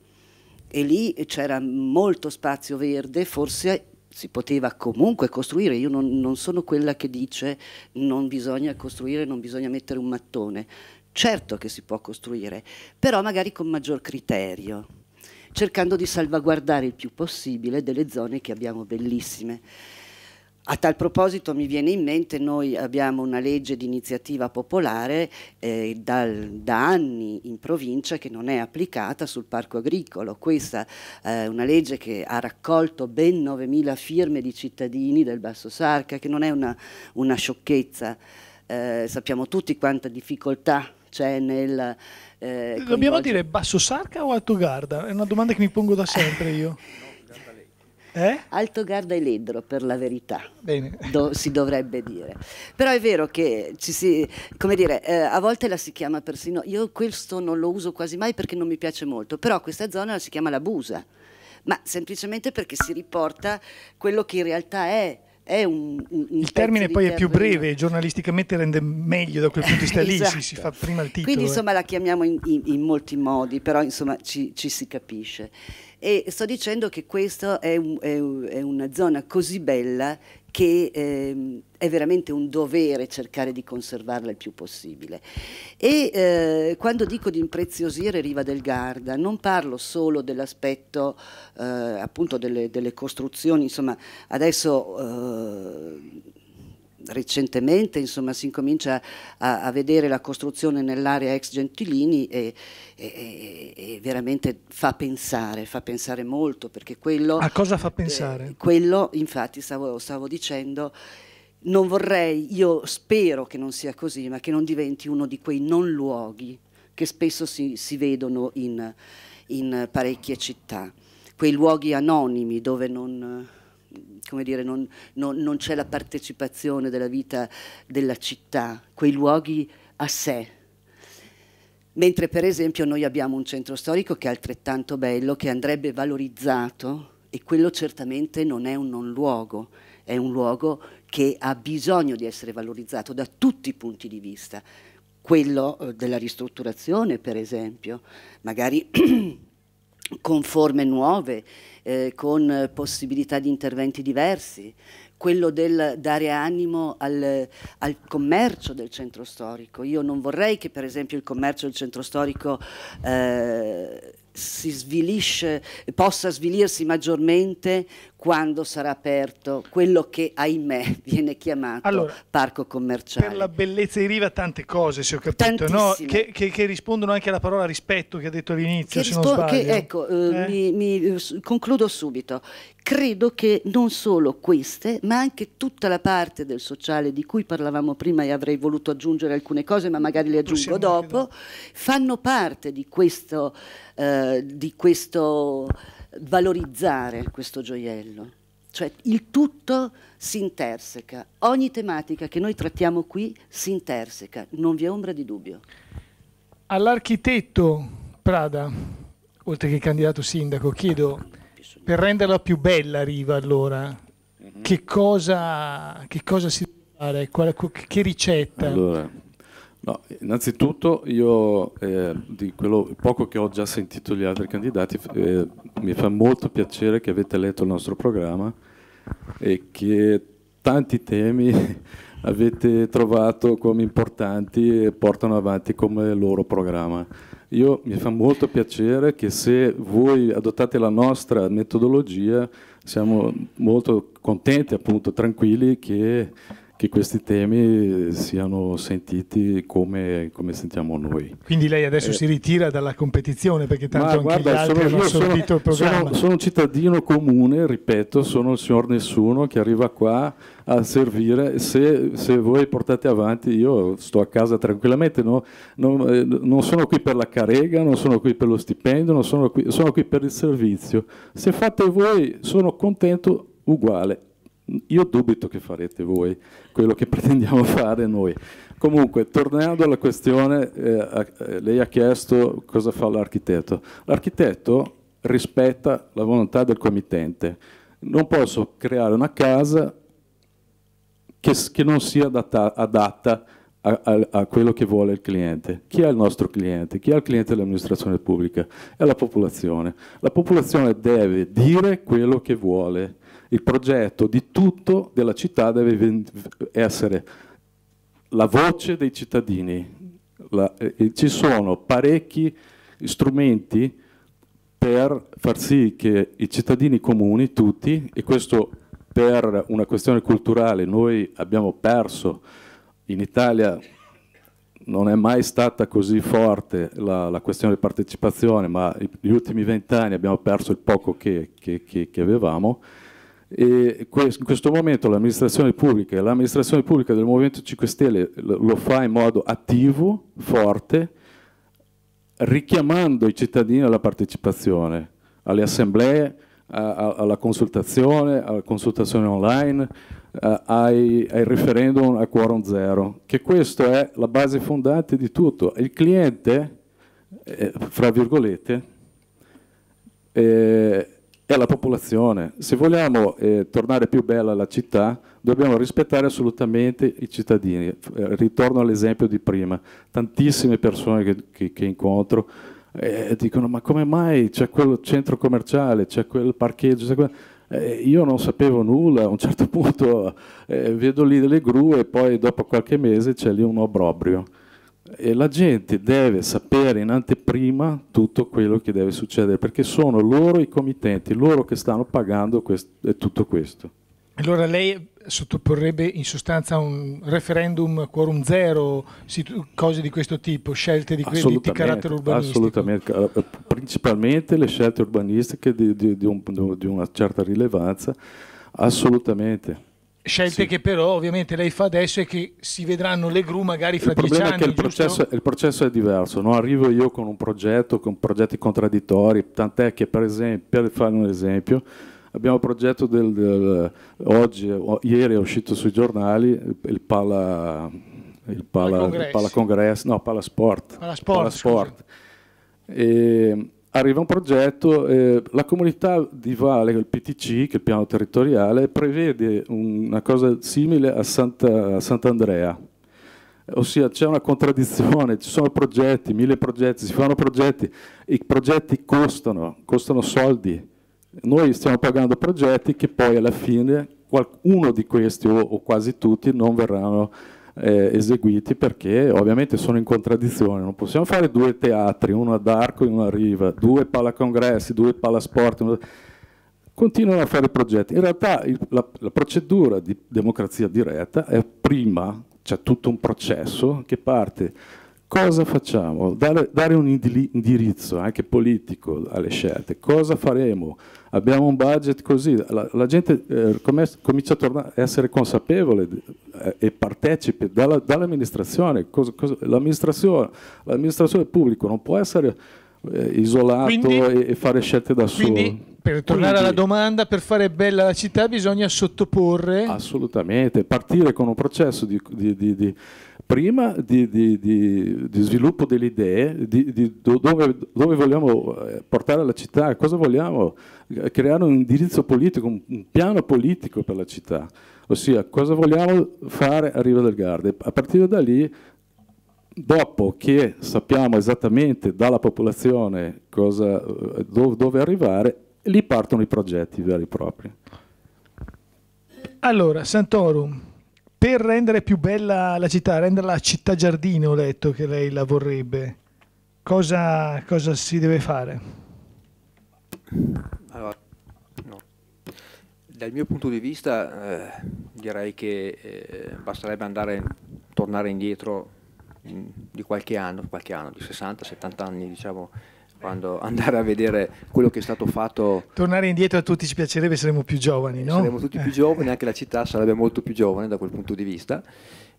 e lì c'era molto spazio verde, forse si poteva comunque costruire, io non, non sono quella che dice non bisogna costruire, non bisogna mettere un mattone, certo che si può costruire, però magari con maggior criterio. cercando di salvaguardare il più possibile delle zone che abbiamo bellissime. A tal proposito mi viene in mente, noi abbiamo una legge di iniziativa popolare eh, dal, da anni in provincia che non è applicata sul parco agricolo. Questa è eh, una legge che ha raccolto ben novemila firme di cittadini del Basso Sarca, che non è una, una sciocchezza, eh, sappiamo tutti quanta difficoltà c'è nel... Eh, Dobbiamo dire Basso Sarca o Alto Garda? È una domanda che mi pongo da sempre io. Eh? Alto Garda e Ledro, per la verità. Bene. Do, si dovrebbe dire, però è vero che ci si, come dire, eh, a volte la si chiama persino, io questo non lo uso quasi mai perché non mi piace molto, però questa zona la si chiama la Busa, ma semplicemente perché si riporta quello che in realtà è, è un, un il termine poi termine. È più breve, giornalisticamente rende meglio da quel punto di vista. Esatto. Lì si, si fa prima il titolo, quindi insomma eh. la chiamiamo in, in, in molti modi, però insomma ci, ci si capisce. E sto dicendo che questa è, un, è, un, è una zona così bella che ehm, è veramente un dovere cercare di conservarla il più possibile. E eh, quando dico di impreziosire Riva del Garda non parlo solo dell'aspetto eh, appunto delle, delle costruzioni, insomma adesso... Eh, recentemente insomma, si incomincia a, a vedere la costruzione nell'area ex Gentilini e, e, e veramente fa pensare, fa pensare molto, perché quello... A cosa fa pensare? Eh, quello, infatti, stavo, stavo dicendo, non vorrei, io spero che non sia così, ma che non diventi uno di quei non luoghi che spesso si, si vedono in, in parecchie città, quei luoghi anonimi dove non... come dire, non, non, non c'è la partecipazione della vita della città, quei luoghi a sé. Mentre per esempio noi abbiamo un centro storico che è altrettanto bello, che andrebbe valorizzato, e quello certamente non è un non luogo, è un luogo che ha bisogno di essere valorizzato da tutti i punti di vista. Quello della ristrutturazione, per esempio, magari con forme nuove, eh, con possibilità di interventi diversi, quello del dare animo al, al commercio del centro storico. Io non vorrei che per esempio il commercio del centro storico eh, si svilisce, possa svilirsi maggiormente quando sarà aperto quello che ahimè viene chiamato allora, parco commerciale. Per la bellezza di Riva tante cose, se ho capito, no? che, che, che rispondono anche alla parola rispetto che ha detto all'inizio, se non sbaglio. Che, ecco, eh? mi, mi concludo subito. Credo che non solo queste, ma anche tutta la parte del sociale di cui parlavamo prima, e avrei voluto aggiungere alcune cose, ma magari le aggiungo dopo, dopo, fanno parte di questo, eh, di questo valorizzare questo gioiello. Cioè il tutto si interseca, ogni tematica che noi trattiamo qui si interseca, non vi è ombra di dubbio. All'architetto Prada, oltre che candidato sindaco, chiedo... Per renderla più bella Riva, allora, mm-hmm. che, cosa, che cosa si deve fare? Che ricetta? Allora, no, innanzitutto io, eh, di quello poco che ho già sentito gli altri candidati, eh, mi fa molto piacere che avete letto il nostro programma e che tanti temi avete trovato come importanti e portano avanti come loro programma. Io, mi fa molto piacere che se voi adottate la nostra metodologia siamo molto contenti, appunto tranquilli che, che questi temi siano sentiti come, come sentiamo noi. Quindi lei adesso eh, si ritira dalla competizione perché tanto anche guarda, gli altri sono, hanno assorbito il programma. Sono, sono un cittadino comune, ripeto, sono il signor Nessuno che arriva qua a servire. Se, se voi portate avanti, io sto a casa tranquillamente, no? non, eh, non sono qui per la carega, non sono qui per lo stipendio, non sono qui, sono qui per il servizio. Se fate voi sono contento uguale. Io dubito che farete voi quello che pretendiamo fare noi. Comunque, tornando alla questione, eh, lei ha chiesto cosa fa l'architetto. L'architetto rispetta la volontà del committente. Non posso creare una casa che, che non sia adatta, adatta a, a, a quello che vuole il cliente. Chi è il nostro cliente? Chi è il cliente dell'amministrazione pubblica? È la popolazione. La popolazione deve dire quello che vuole. Il progetto di tutto della città deve essere la voce dei cittadini. La, eh, ci sono parecchi strumenti per far sì che i cittadini comuni tutti, e questo per una questione culturale noi abbiamo perso, in Italia non è mai stata così forte la, la questione di partecipazione, ma gli ultimi vent'anni abbiamo perso il poco che, che, che, che avevamo, e in questo momento l'amministrazione pubblica, l'amministrazione pubblica del Movimento cinque Stelle lo fa in modo attivo, forte, richiamando i cittadini alla partecipazione, alle assemblee, a, a, alla consultazione, alla consultazione online, a, ai, ai referendum a quorum zero, che questa è la base fondante di tutto. Il cliente, eh, fra virgolette, eh, è la popolazione. Se vogliamo eh, tornare più bella la città, dobbiamo rispettare assolutamente i cittadini. Eh, ritorno all'esempio di prima. Tantissime persone che, che, che incontro eh, dicono: ma come mai c'è quel centro commerciale, c'è quel parcheggio, c'è quel... Eh, io non sapevo nulla, a un certo punto eh, vedo lì delle gru e poi dopo qualche mese c'è lì un obbrobrio. E la gente deve sapere in anteprima tutto quello che deve succedere, perché sono loro i committenti, loro che stanno pagando questo, tutto questo. Allora lei sottoporrebbe in sostanza un referendum quorum zero, cose di questo tipo, scelte di, di carattere urbanistico? Assolutamente, principalmente le scelte urbanistiche di, di, di, un, di una certa rilevanza, assolutamente. Scelte sì, che però ovviamente lei fa adesso e che si vedranno le gru magari fra dieci anni. Il problema è che il processo, il processo è diverso, non arrivo io con un progetto, con progetti contraddittori, tant'è che per esempio, per fare un esempio, abbiamo il progetto del, del oggi, o, ieri è uscito sui giornali, il Pala, il Pala, il Palacongressi, no, Palasport, Palasport, Palasport. E arriva un progetto, eh, la Comunità di Valle, il P T C, che è il piano territoriale, prevede una cosa simile a Santa, a Sant'Andrea, ossia c'è una contraddizione, ci sono progetti, mille progetti, si fanno progetti, i progetti costano, costano soldi, noi stiamo pagando progetti che poi alla fine qualcuno di questi o, o quasi tutti non verranno Eh, eseguiti, perché ovviamente sono in contraddizione, non possiamo fare due teatri, uno ad Arco e uno a Riva, due palacongressi, due palasport, uno... continuano a fare progetti. In realtà il, la, la procedura di democrazia diretta è prima, c'è tutto un processo che parte, cosa facciamo? Dare, dare un indirizzo anche politico alle scelte, cosa faremo? Abbiamo un budget così, la, la gente eh, comincia a tornare, essere consapevole di, eh, e partecipe dall'amministrazione. L'amministrazione pubblica non può essere eh, isolato quindi, e, e fare scelte da solo. Quindi, per tornare quindi, alla domanda, per fare bella la città bisogna sottoporre... Assolutamente, partire con un processo di... di, di, di prima di, di, di, di sviluppo delle idee, di, di dove, dove vogliamo portare la città, cosa vogliamo, creare un indirizzo politico, un piano politico per la città, ossia cosa vogliamo fare a Riva del Garda. A partire da lì, dopo che sappiamo esattamente dalla popolazione cosa, dove, dove arrivare, lì partono i progetti veri e propri. Allora, Santorum, per rendere più bella la città, renderla città giardino, ho letto che lei la vorrebbe, cosa, cosa si deve fare? Allora, no. Dal mio punto di vista eh, direi che eh, basterebbe andare, tornare indietro in, di qualche anno, qualche anno, di sessanta settanta anni, diciamo, quando andare a vedere quello che è stato fatto. Tornare indietro a tutti ci piacerebbe, saremmo più giovani, no? Saremmo tutti più giovani, anche la città sarebbe molto più giovane da quel punto di vista,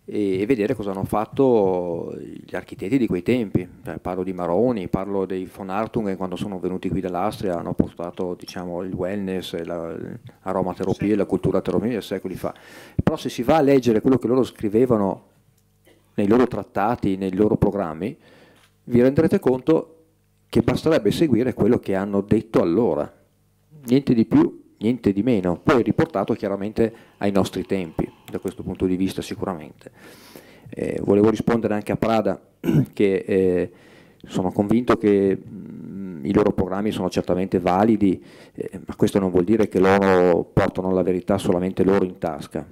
e, e vedere cosa hanno fatto gli architetti di quei tempi. Cioè, parlo di Maroni, parlo dei Von Hartung, che quando sono venuti qui dall'Austria hanno portato, diciamo, il wellness, l'aromaterapia, la, la cultura terapia secoli fa. Però se si va a leggere quello che loro scrivevano nei loro trattati, nei loro programmi, vi renderete conto che basterebbe seguire quello che hanno detto allora, niente di più, niente di meno, poi riportato chiaramente ai nostri tempi, da questo punto di vista sicuramente. Eh, volevo rispondere anche a Prada, che eh, sono convinto che mh, i loro programmi sono certamente validi, eh, ma questo non vuol dire che loro portano la verità solamente loro in tasca.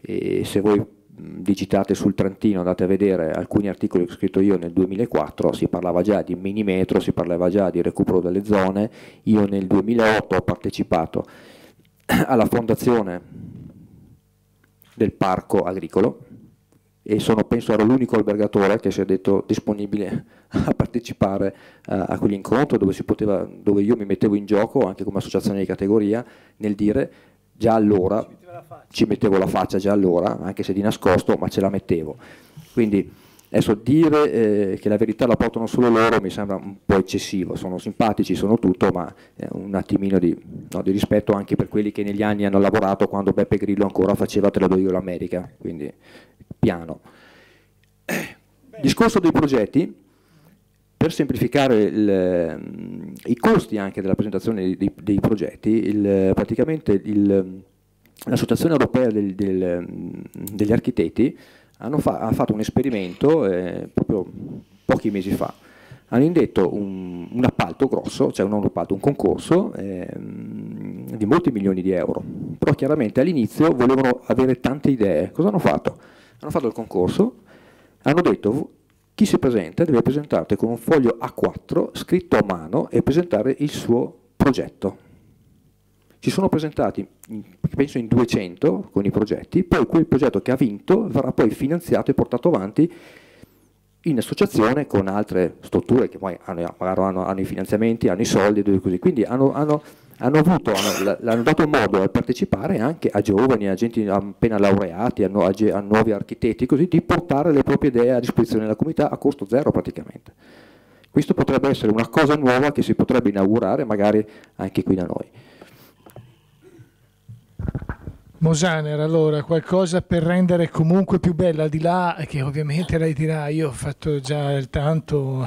E se voi digitate sul Trentino, andate a vedere alcuni articoli che ho scritto io nel duemilaquattro, si parlava già di minimetro, si parlava già di recupero delle zone. Io nel duemilaotto ho partecipato alla fondazione del parco agricolo e sono, penso, ero l'unico albergatore che si è detto disponibile a partecipare a, a quell'incontro dove, si poteva, dove io mi mettevo in gioco anche come associazione di categoria nel dire già allora ci, ci mettevo la faccia già allora, anche se di nascosto, ma ce la mettevo. Quindi adesso dire eh, che la verità la portano solo loro mi sembra un po' eccessivo, sono simpatici, sono tutto, ma eh, un attimino di, no, di rispetto anche per quelli che negli anni hanno lavorato quando Beppe Grillo ancora faceva Te la do io l'America, quindi piano. Bene. Discorso dei progetti, per semplificare il, i costi anche della presentazione dei, dei progetti, il, praticamente l'Associazione Europea del, del, degli Architetti Hanno fa, ha fatto un esperimento eh, proprio pochi mesi fa. Hanno indetto un, un appalto grosso, cioè non un appalto, un concorso eh, di molti milioni di euro. Però chiaramente all'inizio volevano avere tante idee. Cosa hanno fatto? Hanno fatto il concorso, hanno detto chi si presenta deve presentarti con un foglio A quattro scritto a mano e presentare il suo progetto. Ci sono presentati, penso in duecento, con i progetti, poi quel progetto che ha vinto verrà poi finanziato e portato avanti in associazione con altre strutture che poi hanno, magari hanno, hanno i finanziamenti, hanno i soldi e così. Quindi hanno, hanno, hanno, avuto, hanno, hanno dato modo a partecipare anche a giovani, a gente appena laureati, a, no, a, a nuovi architetti, così, di portare le proprie idee a disposizione della comunità a costo zero praticamente. Questo potrebbe essere una cosa nuova che si potrebbe inaugurare magari anche qui da noi. Mosaner, allora, qualcosa per rendere comunque più bella, al di là che ovviamente lei dirà io ho fatto già il tanto,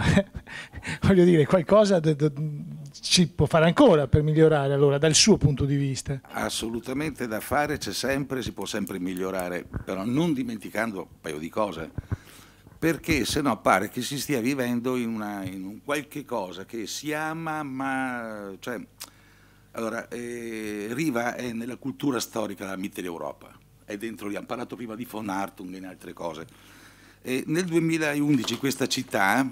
voglio dire, qualcosa ci può fare ancora per migliorare, allora, dal suo punto di vista? Assolutamente da fare c'è sempre, si può sempre migliorare, però non dimenticando un paio di cose, perché se no pare che si stia vivendo in, una, in un qualche cosa che si ama ma... Cioè, Allora, eh, Riva è nella cultura storica della Mitteleuropa, è dentro lì, hanno parlato prima di Von Hartung e in altre cose. E nel duemilaundici questa città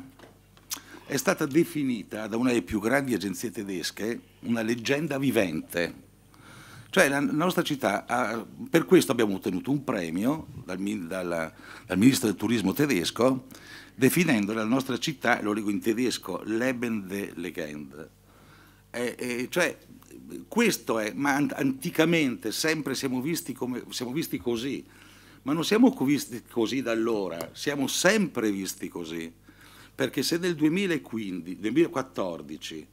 è stata definita da una delle più grandi agenzie tedesche una leggenda vivente. Cioè la nostra città, ha, per questo abbiamo ottenuto un premio dal, dal, dal ministro del turismo tedesco, definendo la nostra città, lo dico in tedesco, Lebende Legende. Eh, eh, cioè, questo è, ma anticamente sempre siamo visti, come, siamo visti così, ma non siamo visti così da allora, siamo sempre visti così, perché se nel duemilaquattordici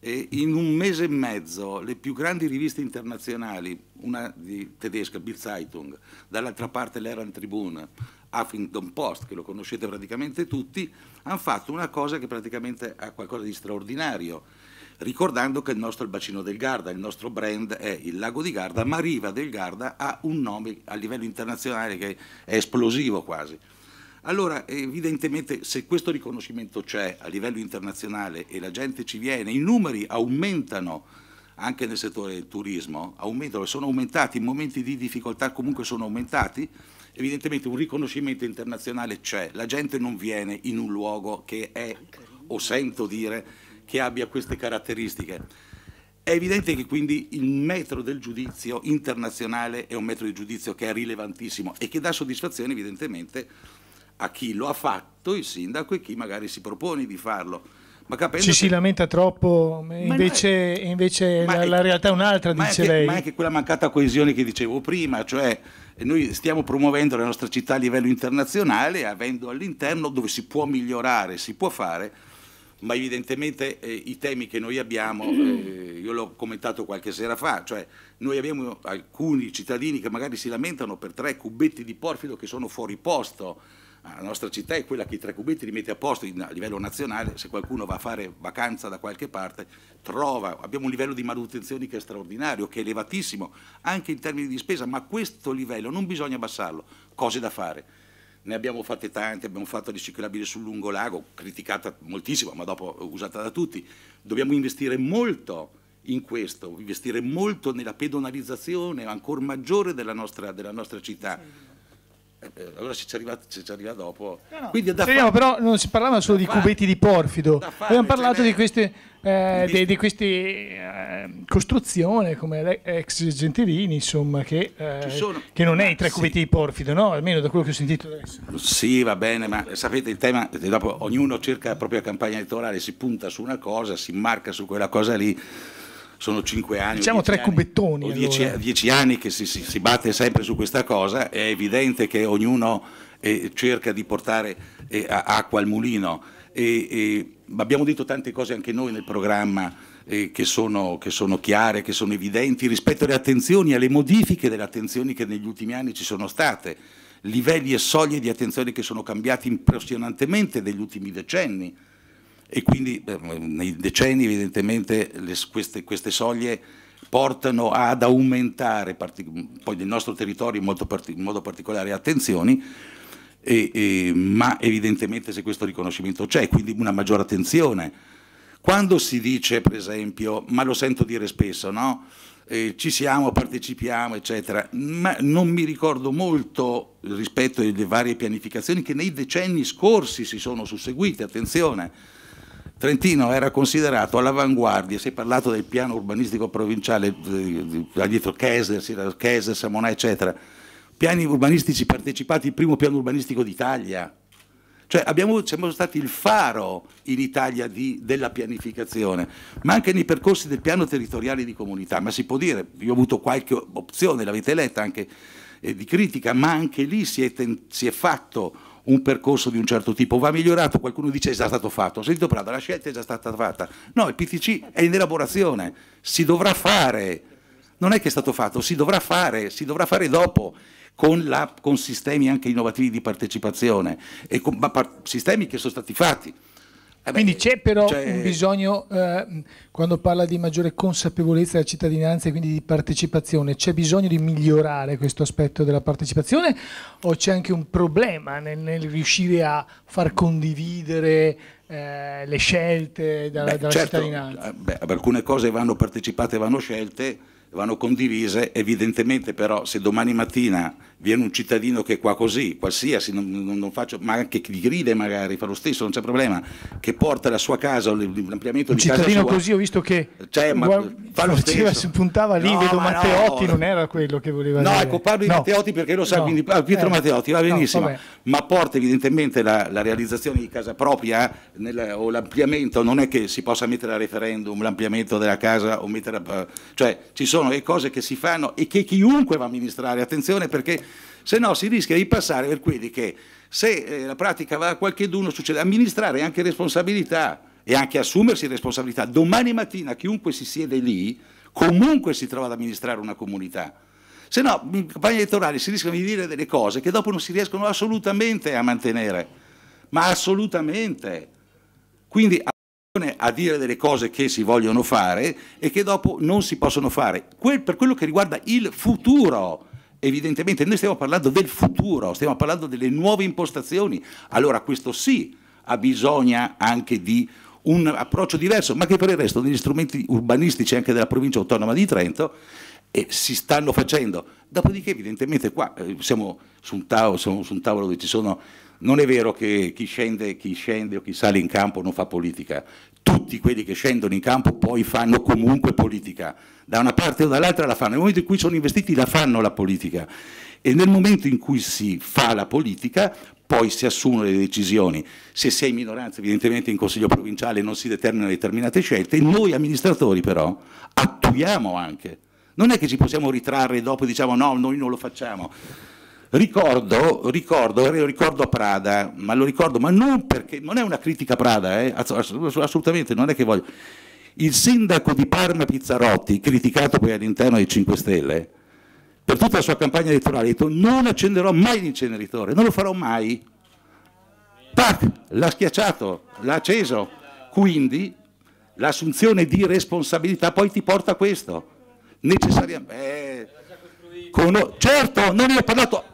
eh, in un mese e mezzo le più grandi riviste internazionali, una di tedesca, Bild-Zeitung, dall'altra parte l'Herald Tribune, Huffington Post, che lo conoscete praticamente tutti, hanno fatto una cosa che praticamente ha qualcosa di straordinario, ricordando che il nostro è il bacino del Garda, il nostro brand è il lago di Garda, ma Riva del Garda ha un nome a livello internazionale che è esplosivo quasi. Allora evidentemente se questo riconoscimento c'è a livello internazionale e la gente ci viene, i numeri aumentano anche nel settore del turismo, aumentano, sono aumentati, in momenti di difficoltà comunque sono aumentati, evidentemente un riconoscimento internazionale c'è, la gente non viene in un luogo che è, o sento dire, che abbia queste caratteristiche. È evidente che quindi il metro del giudizio internazionale è un metro di giudizio che è rilevantissimo e che dà soddisfazione evidentemente a chi lo ha fatto, il sindaco, e chi magari si propone di farlo. Ma capendo ci che... si lamenta troppo, invece, ma è... invece ma la, è... la realtà è un'altra, dice lei. Ma è anche quella mancata coesione che dicevo prima, cioè noi stiamo promuovendo la nostra città a livello internazionale, avendo all'interno dove si può migliorare, si può fare, ma evidentemente eh, i temi che noi abbiamo, eh, io l'ho commentato qualche sera fa, cioè noi abbiamo alcuni cittadini che magari si lamentano per tre cubetti di porfido che sono fuori posto, la nostra città è quella che i tre cubetti li mette a posto in, a livello nazionale, se qualcuno va a fare vacanza da qualche parte trova, abbiamo un livello di manutenzione che è straordinario, che è elevatissimo anche in termini di spesa, ma questo livello non bisogna abbassarlo, cose da fare. Ne abbiamo fatte tante, abbiamo fatto le ciclabili sul lungolago, criticata moltissimo, ma dopo usata da tutti. Dobbiamo investire molto in questo, investire molto nella pedonalizzazione ancora maggiore della nostra, della nostra città. allora se ci arriva, se ci arriva dopo, no, no. Quindi da sì, no, però non si parlava solo da di fare. cubetti di porfido, fare, abbiamo parlato cioè, di queste eh, di, di queste eh, costruzione come ex Gentilini, insomma, che, eh, sono, che non è i tre sì. cubetti di porfido, no? Almeno da quello che ho sentito adesso. Sì, va bene, ma sapete il tema, dopo ognuno cerca la propria campagna elettorale, si punta su una cosa, si marca su quella cosa lì. Sono cinque anni, diciamo tre anni, cubettoni, o dieci, allora. dieci anni che si, si, si batte sempre su questa cosa. È evidente che ognuno eh, cerca di portare eh, acqua al mulino. E, e, abbiamo detto tante cose anche noi nel programma eh, che, sono, che sono chiare, che sono evidenti rispetto alle attenzioni, alle modifiche delle attenzioni che negli ultimi anni ci sono state, livelli e soglie di attenzione che sono cambiati impressionantemente negli ultimi decenni. E quindi eh, nei decenni evidentemente le, queste, queste soglie portano ad aumentare poi nel nostro territorio in, molto part in modo particolare attenzioni, e, e, ma evidentemente se questo riconoscimento c'è, quindi una maggiore attenzione. Quando si dice per esempio, ma lo sento dire spesso, no? Eh, ci siamo, partecipiamo eccetera, ma non mi ricordo molto rispetto alle varie pianificazioni che nei decenni scorsi si sono susseguite, attenzione. Trentino era considerato all'avanguardia, si è parlato del piano urbanistico provinciale, ha detto Chiesa, Samonà, eccetera, piani urbanistici partecipati, il primo piano urbanistico d'Italia. Cioè abbiamo, siamo stati il faro in Italia di, della pianificazione, ma anche nei percorsi del piano territoriale di comunità, ma si può dire, io ho avuto qualche opzione, l'avete letta anche eh, di critica, ma anche lì si è, si è fatto un percorso di un certo tipo, va migliorato, qualcuno dice è già stato fatto, ho sentito Prada, la scelta è già stata fatta, no, il P T C è in elaborazione, si dovrà fare, non è che è stato fatto, si dovrà fare, si dovrà fare dopo, con, la, con sistemi anche innovativi di partecipazione, e con, ma par, sistemi che sono stati fatti. Eh beh, Quindi c'è però un bisogno, eh, quando parla di maggiore consapevolezza della cittadinanza e quindi di partecipazione, c'è bisogno di migliorare questo aspetto della partecipazione, o c'è anche un problema nel, nel riuscire a far condividere eh, le scelte dalla, beh, dalla certo, cittadinanza? Beh, alcune cose vanno partecipate, vanno scelte, vanno condivise, evidentemente però se domani mattina viene un cittadino che è qua così, qualsiasi, non, non, non faccio, ma anche chi grida magari, fa lo stesso, non c'è problema, che porta la sua casa, l'ampliamento di casa sua. Un cittadino così ho visto che cioè, ma, guarda, fa lo stesso. Si puntava lì, no, vedo ma Matteotti, no, non era quello che voleva no, dire. No, ecco, parlo di no. Matteotti perché lo sa, no. quindi ah, Pietro eh, Matteotti va benissimo, no, ma porta evidentemente la, la realizzazione di casa propria nel, o l'ampliamento, non è che si possa mettere a referendum l'ampliamento della casa o mettere a, cioè ci sono sono le cose che si fanno e che chiunque va a amministrare, attenzione, perché se no si rischia di passare per quelli che se eh, la pratica va a qualcheduno succede, amministrare è anche responsabilità e anche assumersi responsabilità, domani mattina chiunque si siede lì comunque si trova ad amministrare una comunità, se no in campagna elettorale si rischiano di dire delle cose che dopo non si riescono assolutamente a mantenere, ma assolutamente, quindi a dire delle cose che si vogliono fare e che dopo non si possono fare. Quel, per quello che riguarda il futuro, evidentemente noi stiamo parlando del futuro, stiamo parlando delle nuove impostazioni, allora questo sì ha bisogno anche di un approccio diverso, ma che per il resto degli strumenti urbanistici anche della Provincia Autonoma di Trento eh, si stanno facendo. Dopodiché evidentemente qua eh, siamo su un tavolo, siamo su un tavolo dove ci sono. Non è vero che chi scende, chi scende o chi sale in campo non fa politica, tutti quelli che scendono in campo poi fanno comunque politica, da una parte o dall'altra la fanno, nel momento in cui sono investiti la fanno la politica e nel momento in cui si fa la politica poi si assumono le decisioni, se si è in minoranza evidentemente in Consiglio Provinciale non si determinano determinate scelte, noi amministratori però attuiamo anche, non è che ci possiamo ritrarre e dopo diciamo no, noi non lo facciamo. Ricordo, ricordo, ricordo a Prada, ma lo ricordo, ma non perché, non è una critica a Prada, eh, assolutamente, non è che voglio. Il sindaco di Parma Pizzarotti, criticato poi all'interno dei cinque Stelle, per tutta la sua campagna elettorale ha detto non accenderò mai l'inceneritore, non lo farò mai. Pac, l'ha schiacciato, l'ha acceso, quindi l'assunzione di responsabilità poi ti porta a questo, necessariamente. Eh, Con... Certo, non ne ho parlato,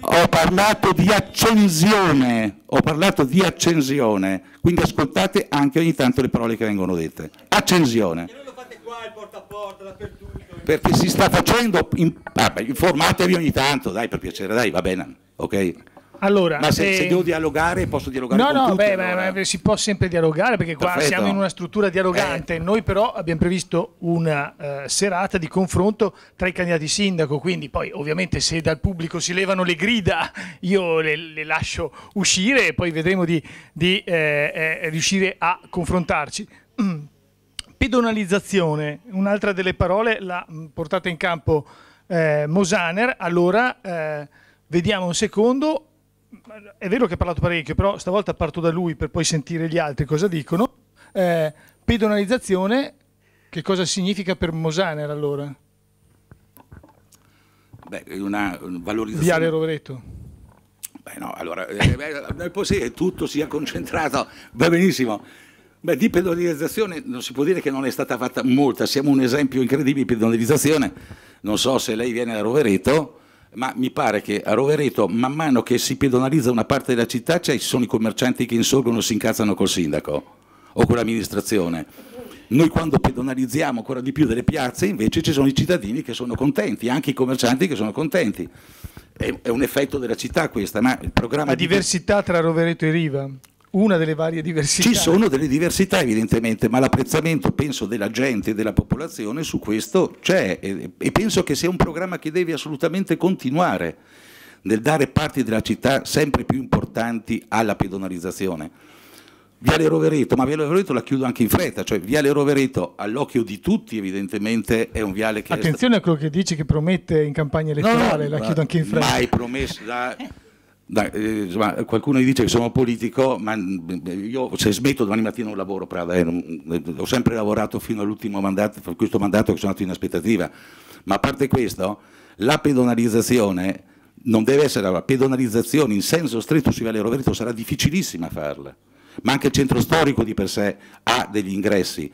ho parlato di accensione, ho parlato di accensione, quindi ascoltate anche ogni tanto le parole che vengono dette, accensione. E non lo fate qua, il porta a porta, dappertutto. perché si sta facendo, in, ah, beh, informatevi ogni tanto, dai, per piacere, dai, va bene, ok? Allora, ma se, eh, se devo dialogare, posso dialogare no, con no, tutti? No, allora. Beh, si può sempre dialogare, perché qua Perfetto. siamo in una struttura dialogante. Eh. Noi però abbiamo previsto una eh, serata di confronto tra i candidati sindaco, quindi poi ovviamente se dal pubblico si levano le grida io le, le lascio uscire e poi vedremo di, di eh, eh, riuscire a confrontarci. Mm. Pedonalizzazione, un'altra delle parole, l'ha portata in campo eh, Mosaner. Allora, eh, vediamo un secondo. È vero che ha parlato parecchio, però stavolta parto da lui per poi sentire gli altri cosa dicono. Eh, pedonalizzazione, che cosa significa per Mosaner allora? Beh, una valorizzazione... Viale Rovereto. Beh no, allora, eh, beh, poi sì, tutto sia concentrato, va benissimo. Beh, di pedonalizzazione non si può dire che non è stata fatta molta, siamo un esempio incredibile di pedonalizzazione. Non so se lei viene da Rovereto, ma mi pare che a Rovereto, man mano che si pedonalizza una parte della città, ci sono i commercianti che insorgono e si incazzano col sindaco o con l'amministrazione. Noi quando pedonalizziamo ancora di più delle piazze, invece ci sono i cittadini che sono contenti, anche i commercianti che sono contenti. È, è un effetto della città questa, ma il programma... La diversità di... tra Rovereto e Riva? Una delle varie diversità. Ci sono delle diversità evidentemente, ma l'apprezzamento penso della gente e della popolazione su questo c'è, e, e penso che sia un programma che deve assolutamente continuare nel dare parti della città sempre più importanti alla pedonalizzazione. Viale Rovereto, ma Viale Rovereto la chiudo anche in fretta, cioè Viale Rovereto all'occhio di tutti evidentemente è un viale che... Attenzione a quello che dici che promette in campagna elettorale, no, la chiudo anche in fretta. Mai promesso da... Da, eh, insomma, qualcuno gli dice che sono politico, ma io se smetto domani mattina un lavoro, Prada, eh, non, ho sempre lavorato fino all'ultimo mandato, questo mandato che sono andato in aspettativa, ma a parte questo la pedonalizzazione non deve essere, la pedonalizzazione in senso stretto su Viale Rovereto sarà difficilissima farla, ma anche il centro storico di per sé ha degli ingressi,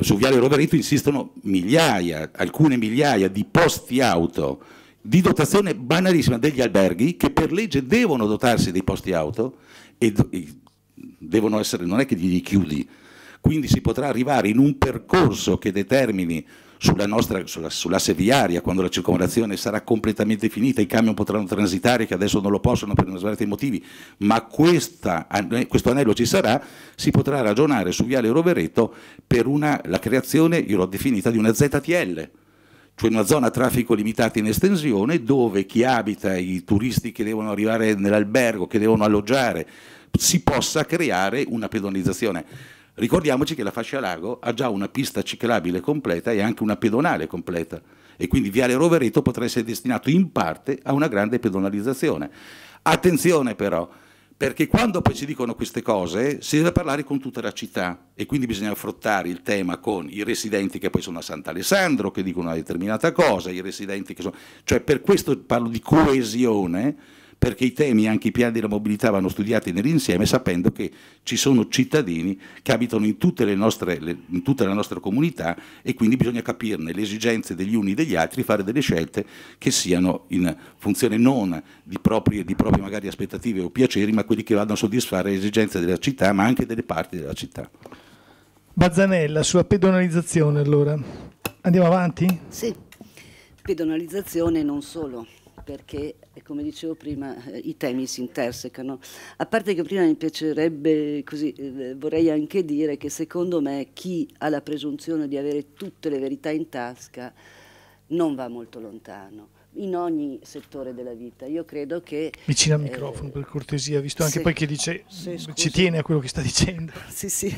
su Viale Rovereto insistono migliaia, alcune migliaia di posti auto, di dotazione banalissima degli alberghi che per legge devono dotarsi dei posti auto e devono essere, non è che li chiudi, quindi si potrà arrivare in un percorso che determini sulla nostra, sulla, sull'asse viaria, quando la circolazione sarà completamente finita, i camion potranno transitare che adesso non lo possono per svariati motivi, ma questa, questo anello ci sarà, si potrà ragionare su Viale Rovereto per una, la creazione, io l'ho definita, di una Z T L, cioè una zona a traffico limitato in estensione dove chi abita, i turisti che devono arrivare nell'albergo, che devono alloggiare, si possa creare una pedonalizzazione. Ricordiamoci che la Fascia Lago ha già una pista ciclabile completa e anche una pedonale completa e quindi Viale Rovereto potrà essere destinato in parte a una grande pedonalizzazione. Attenzione però, perché quando poi ci dicono queste cose si deve parlare con tutta la città e quindi bisogna affrontare il tema con i residenti che poi sono a Sant'Alessandro che dicono una determinata cosa, i residenti che sono... Cioè per questo parlo di coesione, perché i temi, anche i piani della mobilità vanno studiati nell'insieme sapendo che ci sono cittadini che abitano in, tutte le nostre, in tutta la nostra comunità e quindi bisogna capirne le esigenze degli uni e degli altri, fare delle scelte che siano in funzione non di proprie, di proprie magari aspettative o piaceri, ma quelli che vadano a soddisfare le esigenze della città, ma anche delle parti della città. Bazzanella, sulla pedonalizzazione allora. Andiamo avanti? Sì, pedonalizzazione non solo, perché come dicevo prima i temi si intersecano, a parte che prima mi piacerebbe così, eh, vorrei anche dire che secondo me chi ha la presunzione di avere tutte le verità in tasca non va molto lontano in ogni settore della vita. Io credo che vicino al microfono eh, per cortesia, visto anche se, poi che dice se, ci tiene a quello che sta dicendo, sì, sì.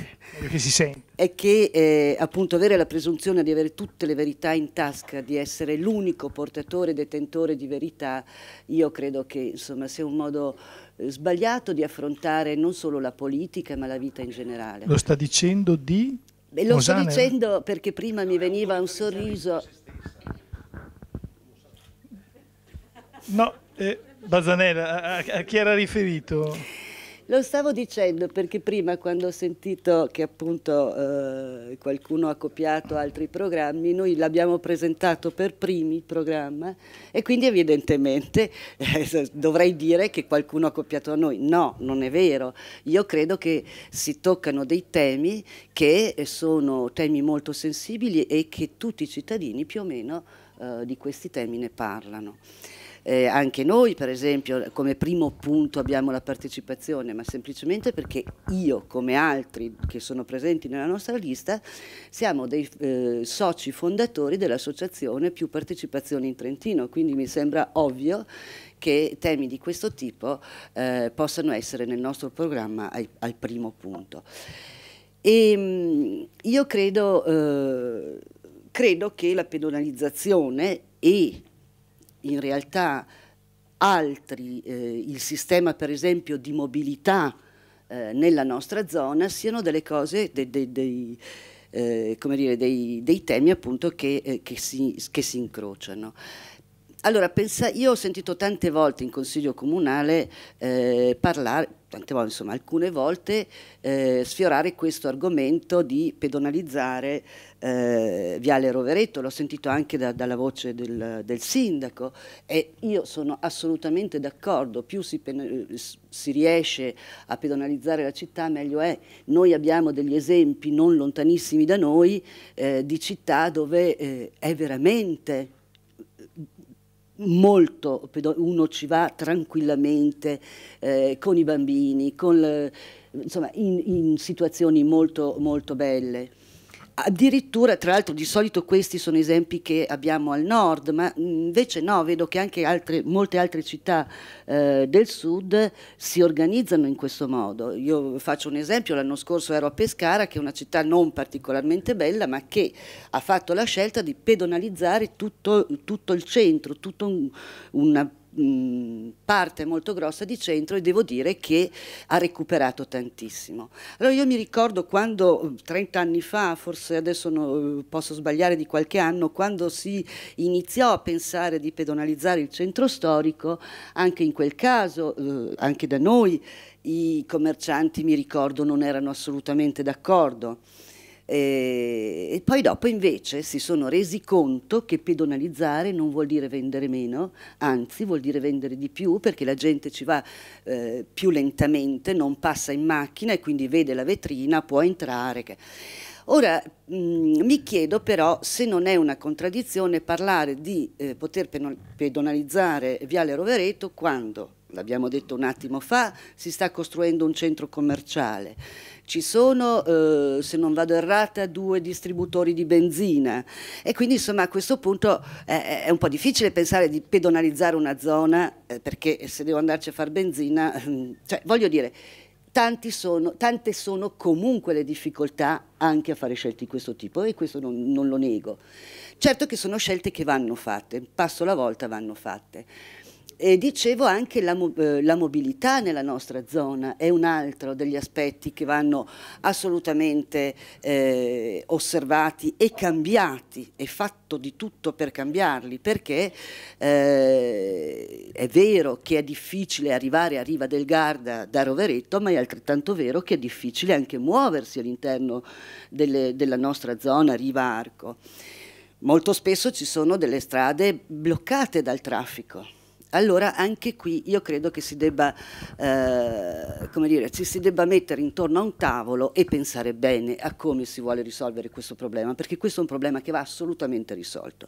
Che si sente. È che eh, appunto avere la presunzione di avere tutte le verità in tasca, di essere l'unico portatore detentore di verità, io credo che insomma sia un modo eh, sbagliato di affrontare non solo la politica ma la vita in generale. Lo sta dicendo di Beh, lo Mosaner. Sto dicendo perché prima mi veniva un sorriso. No, eh, Bazzanella, a, a chi era riferito? Lo stavo dicendo perché prima, quando ho sentito che appunto eh, qualcuno ha copiato altri programmi, noi l'abbiamo presentato per primi il programma e quindi evidentemente eh, dovrei dire che qualcuno ha copiato a noi. No, non è vero. Io credo che si toccano dei temi che sono temi molto sensibili e che tutti i cittadini più o meno eh, di questi temi ne parlano. Eh, anche noi per esempio come primo punto abbiamo la partecipazione, ma semplicemente perché io, come altri che sono presenti nella nostra lista, siamo dei eh, soci fondatori dell'associazione Più Partecipazione in Trentino, quindi mi sembra ovvio che temi di questo tipo eh, possano essere nel nostro programma ai, al primo punto. E, mh, io credo, eh, credo che la pedonalizzazione e in realtà altri, eh, il sistema per esempio di mobilità eh, nella nostra zona, siano delle cose, de, de, de, eh, come dire, dei, dei temi appunto che, eh, che, si, che si incrociano. Allora, pensa, io ho sentito tante volte in Consiglio Comunale eh, parlare, tante volte, insomma alcune volte, eh, sfiorare questo argomento di pedonalizzare eh, Viale Rovereto, l'ho sentito anche da, dalla voce del, del sindaco, e io sono assolutamente d'accordo, più si, si riesce a pedonalizzare la città meglio è. Noi abbiamo degli esempi non lontanissimi da noi eh, di città dove eh, è veramente... molto, uno ci va tranquillamente eh, con i bambini, con le, insomma, in, in situazioni molto, molto belle. Addirittura, tra l'altro, di solito questi sono esempi che abbiamo al nord, ma invece no, vedo che anche altre, molte altre città eh, del sud si organizzano in questo modo. Io faccio un esempio, l'anno scorso ero a Pescara, che è una città non particolarmente bella, ma che ha fatto la scelta di pedonalizzare tutto, tutto il centro, tutta un, una parte molto grossa di centro, e devo dire che ha recuperato tantissimo. Allora, io mi ricordo quando trent'anni fa, forse adesso no, posso sbagliare di qualche anno, quando si iniziò a pensare di pedonalizzare il centro storico, anche in quel caso, eh, anche da noi, i commercianti, mi ricordo, non erano assolutamente d'accordo. E poi dopo invece si sono resi conto che pedonalizzare non vuol dire vendere meno, anzi vuol dire vendere di più, perché la gente ci va eh, più lentamente, non passa in macchina e quindi vede la vetrina, può entrare. Ora mh, mi chiedo però se non è una contraddizione parlare di eh, poter pedonalizzare Viale Rovereto quando, l'abbiamo detto un attimo fa, si sta costruendo un centro commerciale. Ci sono, eh, se non vado errata, due distributori di benzina e quindi insomma a questo punto eh, è un po' difficile pensare di pedonalizzare una zona eh, perché se devo andarci a fare benzina, cioè voglio dire, tanti sono, tante sono comunque le difficoltà anche a fare scelte di questo tipo, e questo non, non lo nego. Certo che sono scelte che vanno fatte, un passo alla volta vanno fatte. E dicevo anche la, la mobilità nella nostra zona è un altro degli aspetti che vanno assolutamente eh, osservati e cambiati, e fatto di tutto per cambiarli, perché eh, è vero che è difficile arrivare a Riva del Garda da Rovereto, ma è altrettanto vero che è difficile anche muoversi all'interno della nostra zona, Riva Arco. Molto spesso ci sono delle strade bloccate dal traffico. Allora anche qui io credo che si debba, eh, come dire, ci si debba mettere intorno a un tavolo e pensare bene a come si vuole risolvere questo problema, perché questo è un problema che va assolutamente risolto.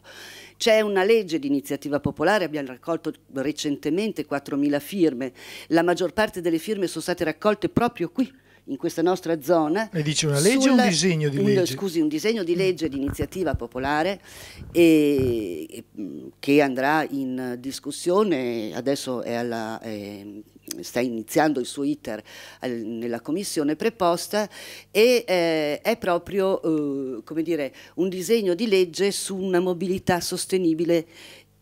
C'è una legge di iniziativa popolare, abbiamo raccolto recentemente quattromila firme, la maggior parte delle firme sono state raccolte proprio qui, in questa nostra zona. E dice una legge sulla, o un disegno di legge? Un, scusi, un disegno di legge di iniziativa popolare e, e, che andrà in discussione, adesso è alla, è, sta iniziando il suo iter al, nella commissione preposta, e eh, è proprio eh, come dire, un disegno di legge su una mobilità sostenibile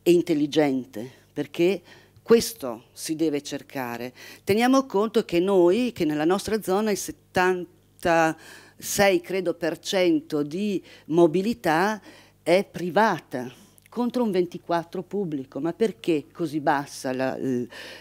e intelligente, perché questo si deve cercare. Teniamo conto che noi, che nella nostra zona il settantasei credo per cento di mobilità è privata, contro un ventiquattro pubblico. Ma perché così bassa la,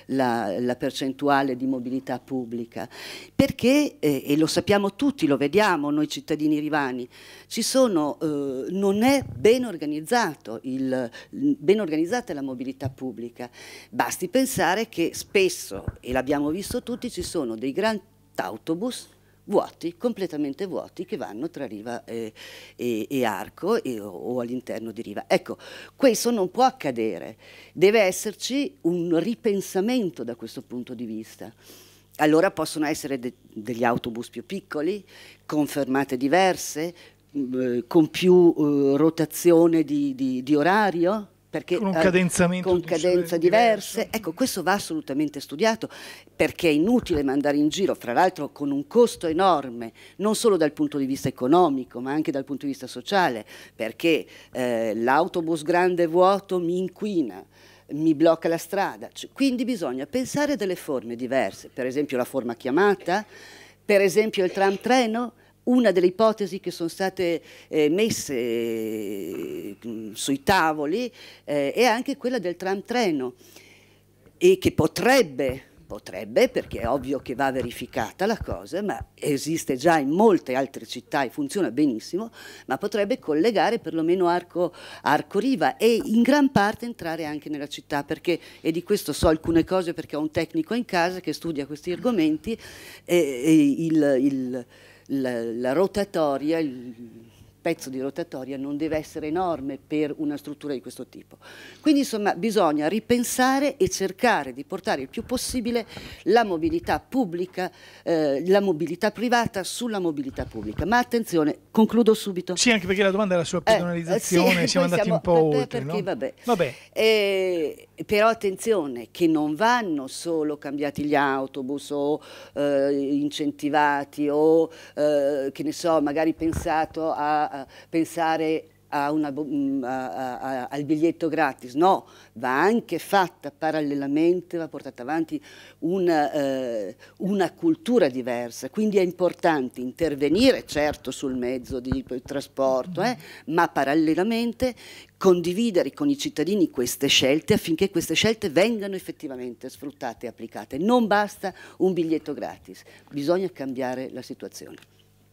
la, la percentuale di mobilità pubblica? Perché, eh, e lo sappiamo tutti, lo vediamo noi cittadini rivani, ci sono, eh, non è ben organizzato il, ben organizzata la mobilità pubblica. Basti pensare che spesso, e l'abbiamo visto tutti, ci sono dei grandi autobus vuoti, completamente vuoti, che vanno tra Riva e, e, e Arco e, o, o all'interno di Riva. Ecco, questo non può accadere, deve esserci un ripensamento da questo punto di vista. Allora possono essere de, degli autobus più piccoli, con fermate diverse, mh, con più uh, rotazione di, di, di orario, perché, con un cadenzamento con cadenza diverse, ecco, questo va assolutamente studiato, perché è inutile mandare in giro, fra l'altro con un costo enorme, non solo dal punto di vista economico, ma anche dal punto di vista sociale, perché eh, l'autobus grande vuoto mi inquina, mi blocca la strada, quindi bisogna pensare a delle forme diverse, per esempio la forma chiamata, per esempio il tram treno. Una delle ipotesi che sono state eh, messe eh, sui tavoli eh, è anche quella del tram treno, e che potrebbe, potrebbe, perché è ovvio che va verificata la cosa, ma esiste già in molte altre città e funziona benissimo, ma potrebbe collegare perlomeno Arco, Arco Riva e in gran parte entrare anche nella città, perché, e di questo so alcune cose perché ho un tecnico in casa che studia questi argomenti, e, e il... il La, la rotatoria, il pezzo di rotatoria non deve essere enorme per una struttura di questo tipo. Quindi insomma bisogna ripensare e cercare di portare il più possibile la mobilità pubblica, eh, la mobilità privata sulla mobilità pubblica. Ma attenzione, concludo subito. Sì, anche perché la domanda era sulla pedonalizzazione, eh, sì, siamo andati siamo, un po' vabbè, oltre. Perché, no? Vabbè. Vabbè. Eh, però attenzione che non vanno solo cambiati gli autobus o eh, incentivati o eh, che ne so, magari pensato a, a pensare a una, a, a, al biglietto gratis, no, va anche fatta parallelamente, va portata avanti una, eh, una cultura diversa, quindi è importante intervenire certo sul mezzo di trasporto, eh, ma parallelamente condividere con i cittadini queste scelte affinché queste scelte vengano effettivamente sfruttate e applicate, non basta un biglietto gratis, bisogna cambiare la situazione.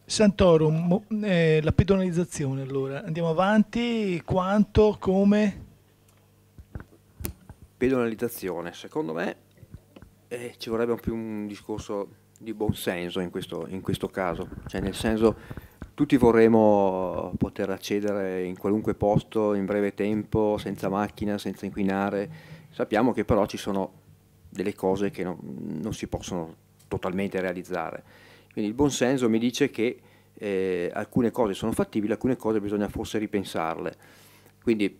Santorum, eh, la pedonalizzazione allora, andiamo avanti, quanto, come? Pedonalizzazione, secondo me eh, ci vorrebbe più un discorso di buon senso in questo, in questo caso, cioè nel senso tutti vorremmo poter accedere in qualunque posto in breve tempo, senza macchina, senza inquinare, sappiamo che però ci sono delle cose che no, non si possono totalmente realizzare. Quindi il buonsenso mi dice che eh, alcune cose sono fattibili, alcune cose bisogna forse ripensarle. Quindi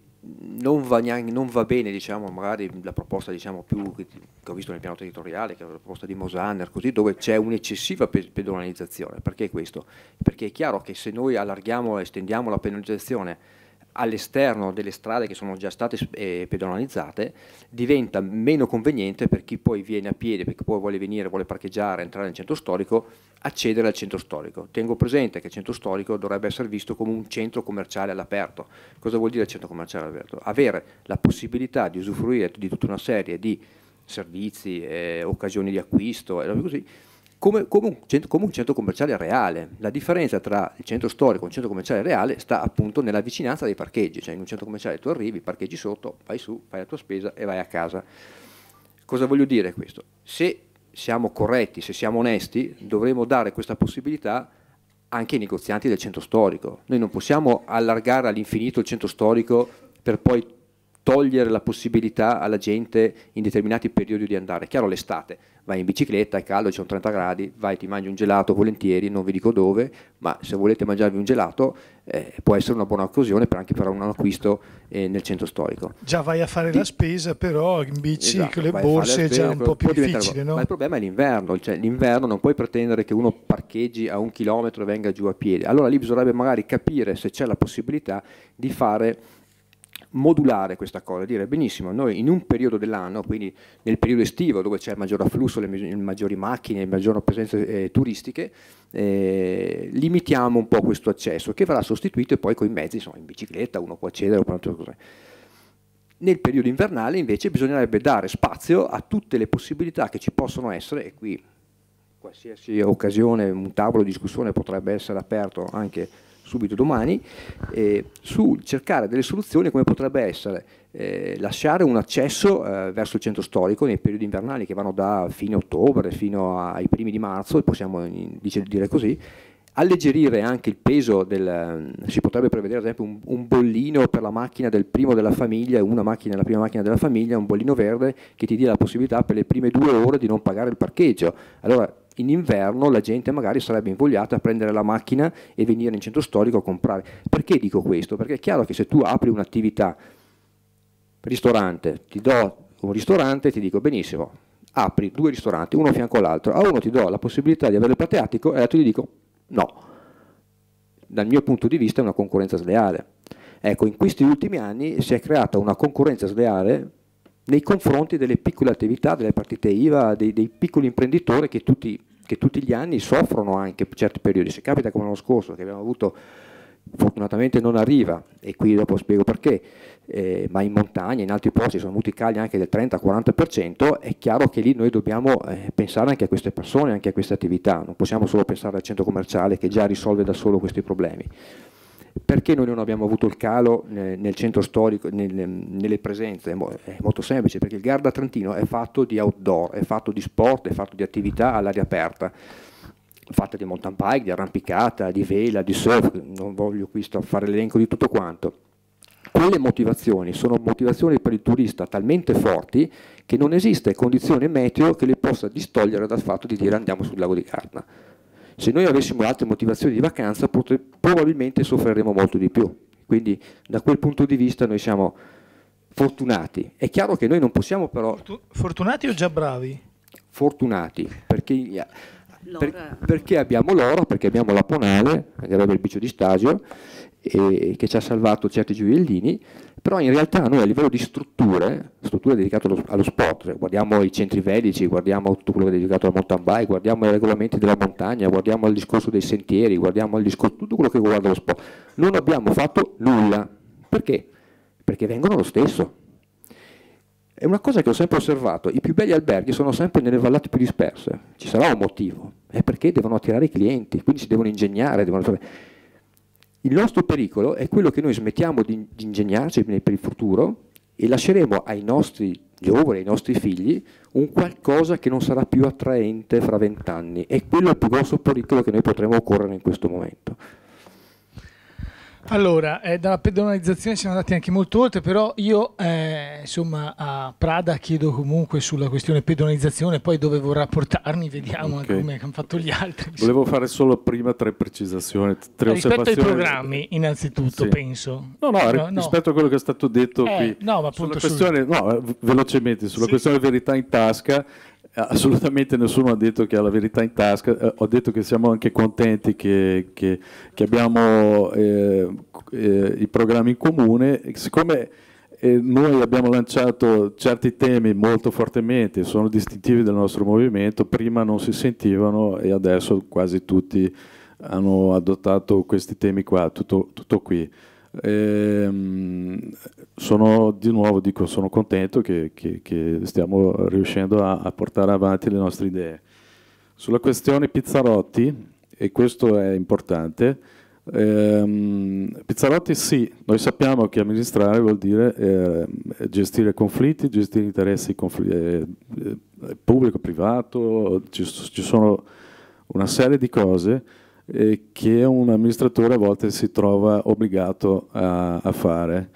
non va, neanche, non va bene, diciamo, magari la proposta diciamo, più che ho visto nel piano territoriale, che è la proposta di Mosaner, così, dove c'è un'eccessiva pedonalizzazione. Perché questo? Perché è chiaro che se noi allarghiamo e estendiamo la pedonalizzazione all'esterno delle strade che sono già state eh, pedonalizzate, diventa meno conveniente per chi poi viene a piedi, perché poi vuole venire, vuole parcheggiare, entrare nel centro storico, accedere al centro storico. Tengo presente che il centro storico dovrebbe essere visto come un centro commerciale all'aperto. Cosa vuol dire centro commerciale all'aperto? Avere la possibilità di usufruire di tutta una serie di servizi, eh, occasioni di acquisto e così, Come, come, un centro, come un centro commerciale reale. La differenza tra il centro storico e un centro commerciale reale sta appunto nella vicinanza dei parcheggi, cioè in un centro commerciale tu arrivi, parcheggi sotto, vai su, fai la tua spesa e vai a casa. Cosa voglio dire questo? Se siamo corretti, se siamo onesti, dovremo dare questa possibilità anche ai negozianti del centro storico. Noi non possiamo allargare all'infinito il centro storico per poi togliere la possibilità alla gente in determinati periodi di andare. È chiaro, l'estate vai in bicicletta, è caldo, ci sono trenta gradi, vai, ti mangi un gelato volentieri, non vi dico dove, ma se volete mangiarvi un gelato eh, può essere una buona occasione per anche per un acquisto eh, nel centro storico. Già vai a fare ti... la spesa, però in bici, esatto, con le borse è già un po' più difficile, no? Ma il problema è l'inverno, cioè l'inverno non puoi pretendere che uno parcheggi a un chilometro e venga giù a piedi. Allora lì bisognerebbe magari capire se c'è la possibilità di fare modulare questa cosa, dire benissimo, noi in un periodo dell'anno, quindi nel periodo estivo dove c'è il maggior afflusso, le maggiori macchine, le maggiori presenze eh, turistiche, eh, limitiamo un po' questo accesso che verrà sostituito poi con i mezzi, insomma, in bicicletta uno può accedere o per altre cose. Nel periodo invernale invece bisognerebbe dare spazio a tutte le possibilità che ci possono essere, e qui qualsiasi occasione, un tavolo di discussione potrebbe essere aperto anche subito domani, eh, su cercare delle soluzioni come potrebbe essere eh, lasciare un accesso eh, verso il centro storico nei periodi invernali che vanno da fine ottobre fino ai primi di marzo, possiamo dire così, alleggerire anche il peso del, si potrebbe prevedere ad esempio un, un bollino per la macchina del primo della famiglia, una macchina, la prima macchina della famiglia, un bollino verde che ti dia la possibilità per le prime due ore di non pagare il parcheggio. Allora in inverno la gente magari sarebbe invogliata a prendere la macchina e venire in centro storico a comprare. Perché dico questo? Perché è chiaro che se tu apri un'attività, ristorante, ti do un ristorante e ti dico benissimo, apri due ristoranti, uno fianco all'altro, a uno ti do la possibilità di avere il prateatico e all'altro ti dico no. Dal mio punto di vista è una concorrenza sleale. Ecco, in questi ultimi anni si è creata una concorrenza sleale nei confronti delle piccole attività, delle partite I V A, dei, dei piccoli imprenditori che tutti, che tutti gli anni soffrono anche certi periodi. Se capita come l'anno scorso che abbiamo avuto, fortunatamente non arriva, e qui dopo spiego perché, eh, ma in montagna, in altri posti sono avuti cali anche del trenta quaranta per cento, è chiaro che lì noi dobbiamo eh, pensare anche a queste persone, anche a queste attività, non possiamo solo pensare al centro commerciale che già risolve da solo questi problemi. Perché noi non abbiamo avuto il calo nel centro storico, nelle presenze? È molto semplice, perché il Garda Trentino è fatto di outdoor, è fatto di sport, è fatto di attività all'aria aperta, fatta di mountain bike, di arrampicata, di vela, di surf, non voglio qui fare l'elenco di tutto quanto. Quelle motivazioni sono motivazioni per il turista talmente forti che non esiste condizione meteo che le possa distogliere dal fatto di dire andiamo sul lago di Garda. Se noi avessimo altre motivazioni di vacanza probabilmente soffriremmo molto di più, quindi da quel punto di vista noi siamo fortunati. È chiaro che noi non possiamo però… Fortunati o già bravi? Fortunati, perché, per, perché abbiamo l'oro, perché abbiamo la Ponale, che aveva il Biccio di Stagio, e che ci ha salvato certi gioiellini, però in realtà noi a livello di strutture, strutture dedicate allo, allo sport, guardiamo i centri velici, guardiamo tutto quello che è dedicato al mountain bike, guardiamo i regolamenti della montagna, guardiamo il discorso dei sentieri, guardiamo il discorso, tutto quello che riguarda lo sport, non abbiamo fatto nulla. Perché? Perché vengono lo stesso. È una cosa che ho sempre osservato, i più belli alberghi sono sempre nelle vallate più disperse, ci sarà un motivo, è perché devono attirare i clienti, quindi si devono ingegnare, devono fare... Il nostro pericolo è quello che noi smettiamo di ingegnarci per il futuro e lasceremo ai nostri giovani, ai nostri figli, un qualcosa che non sarà più attraente fra vent'anni. E quello è il più grosso pericolo che noi potremo correre in questo momento. Allora, eh, dalla pedonalizzazione siamo andati anche molto oltre, però io eh, insomma a Prada chiedo comunque sulla questione pedonalizzazione, poi dove vorrà portarmi, vediamo okay. Come hanno fatto gli altri. Volevo fare solo prima tre precisazioni, tre rispetto osservazioni. Rispetto ai programmi innanzitutto, sì. penso. No, no, no, rispetto no. a quello che è stato detto eh, qui. No, ma appunto sulla questione, sul... no, velocemente, sulla sì. questione verità in tasca, assolutamente nessuno ha detto che ha la verità in tasca, eh, ho detto che siamo anche contenti che, che, che abbiamo eh, eh, i programmi in comune, siccome eh, noi abbiamo lanciato certi temi molto fortemente, sono distintivi del nostro movimento, prima non si sentivano e adesso quasi tutti hanno adottato questi temi qua, tutto, tutto qui. Eh, sono di nuovo dico sono contento che, che, che stiamo riuscendo a, a portare avanti le nostre idee. Sulla questione Pizzarotti, e questo è importante, eh, Pizzarotti sì, noi sappiamo che amministrare vuol dire eh, gestire conflitti, gestire interessi eh, pubblico-privato, ci, ci sono una serie di cose che un amministratore a volte si trova obbligato a, a fare.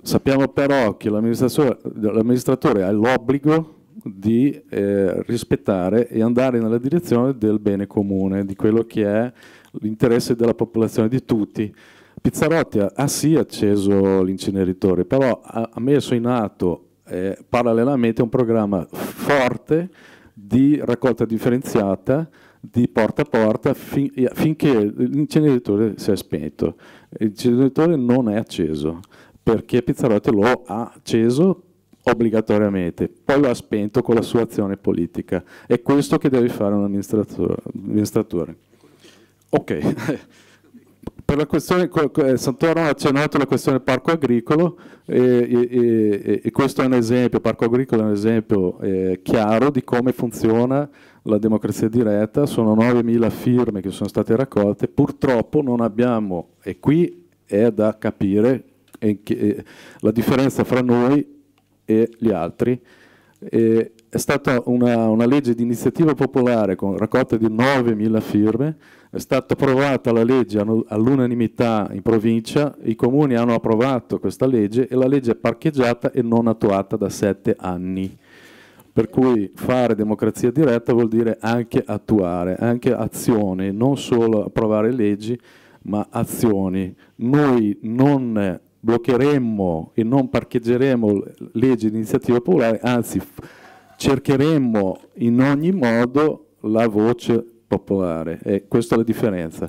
Sappiamo però che l'amministratore ha l'obbligo di eh, rispettare e andare nella direzione del bene comune, di quello che è l'interesse della popolazione, di tutti. Pizzarotti ha, ha sì acceso l'inceneritore, però ha, ha messo in atto eh, parallelamente un programma forte di raccolta differenziata di porta a porta fin, finché l'inceneritore si è spento. L'inceneritore non è acceso perché Pizzarotti lo ha acceso obbligatoriamente, poi lo ha spento con la sua azione politica. È questo che deve fare un amministratore. amministratore. Ok, Per la questione, Santorum ha accennato alla questione del parco agricolo e, e, e questo è un esempio, il parco agricolo è un esempio eh, chiaro di come funziona la democrazia diretta. Sono novemila firme che sono state raccolte, purtroppo non abbiamo, e qui è da capire e, e, la differenza fra noi e gli altri. E, è stata una, una legge di iniziativa popolare con raccolta di novemila firme, è stata approvata la legge all'unanimità in provincia, i comuni hanno approvato questa legge e la legge è parcheggiata e non attuata da sette anni. Per cui fare democrazia diretta vuol dire anche attuare, anche azioni, non solo approvare leggi, ma azioni. Noi non bloccheremmo e non parcheggeremo leggi di iniziativa popolare, anzi cercheremmo in ogni modo la voce popolare, e questa è la differenza.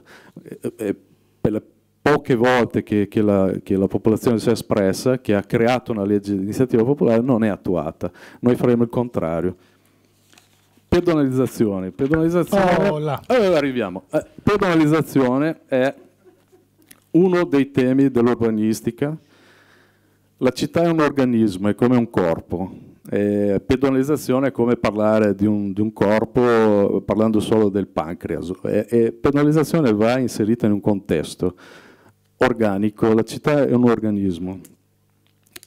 E per le poche volte che, che, la, che la popolazione si è espressa, che ha creato una legge di iniziativa popolare, non è attuata. Noi faremo il contrario. Pedonalizzazione. Pedonalizzazione. Oh, là. Allora arriviamo. Eh, pedonalizzazione è uno dei temi dell'urbanistica. La città è un organismo, è come un corpo. Eh, pedonalizzazione è come parlare di un, di un corpo parlando solo del pancreaso. Eh, eh, pedonalizzazione va inserita in un contesto organico, la città è un organismo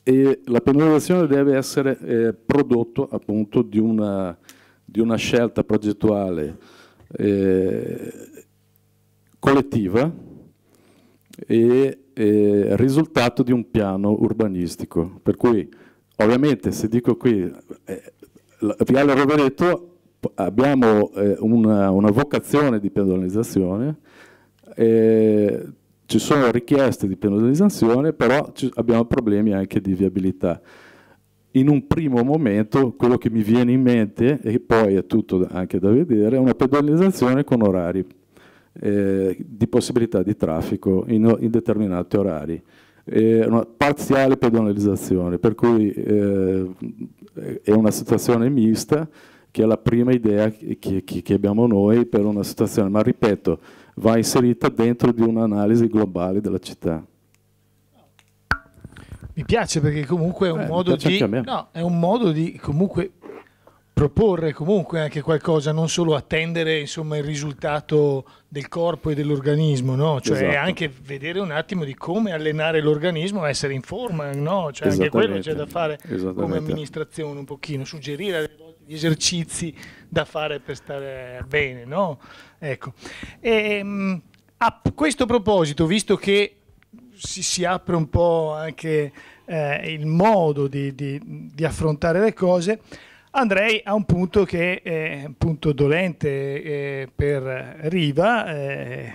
e la pedonalizzazione deve essere eh, prodotto appunto di una, di una scelta progettuale eh, collettiva e eh, risultato di un piano urbanistico, per cui ovviamente, se dico qui, eh, la, Viale Rovereto, abbiamo eh, una, una vocazione di pedonalizzazione, eh, ci sono richieste di pedonalizzazione, però ci, abbiamo problemi anche di viabilità. In un primo momento, quello che mi viene in mente, e poi è tutto anche da vedere, è una pedonalizzazione con orari, eh, di possibilità di traffico in, in determinati orari. Eh, una parziale pedonalizzazione, per cui eh, è una situazione mista che è la prima idea che, che, che abbiamo noi per una situazione, ma ripeto, va inserita dentro di un'analisi globale della città. Mi piace perché comunque è un, eh, modo, di, no, è un modo di comunque proporre comunque anche qualcosa, non solo attendere insomma il risultato del corpo e dell'organismo, no? Cioè esatto. Anche vedere un attimo di come allenare l'organismo, essere in forma, no? Cioè anche quello c'è da fare come amministrazione un pochino, suggerire gli esercizi da fare per stare bene, no? Ecco. E, a questo proposito, visto che si, si apre un po' anche eh, il modo di, di, di affrontare le cose, andrei a un punto che è un punto dolente eh, per Riva, eh,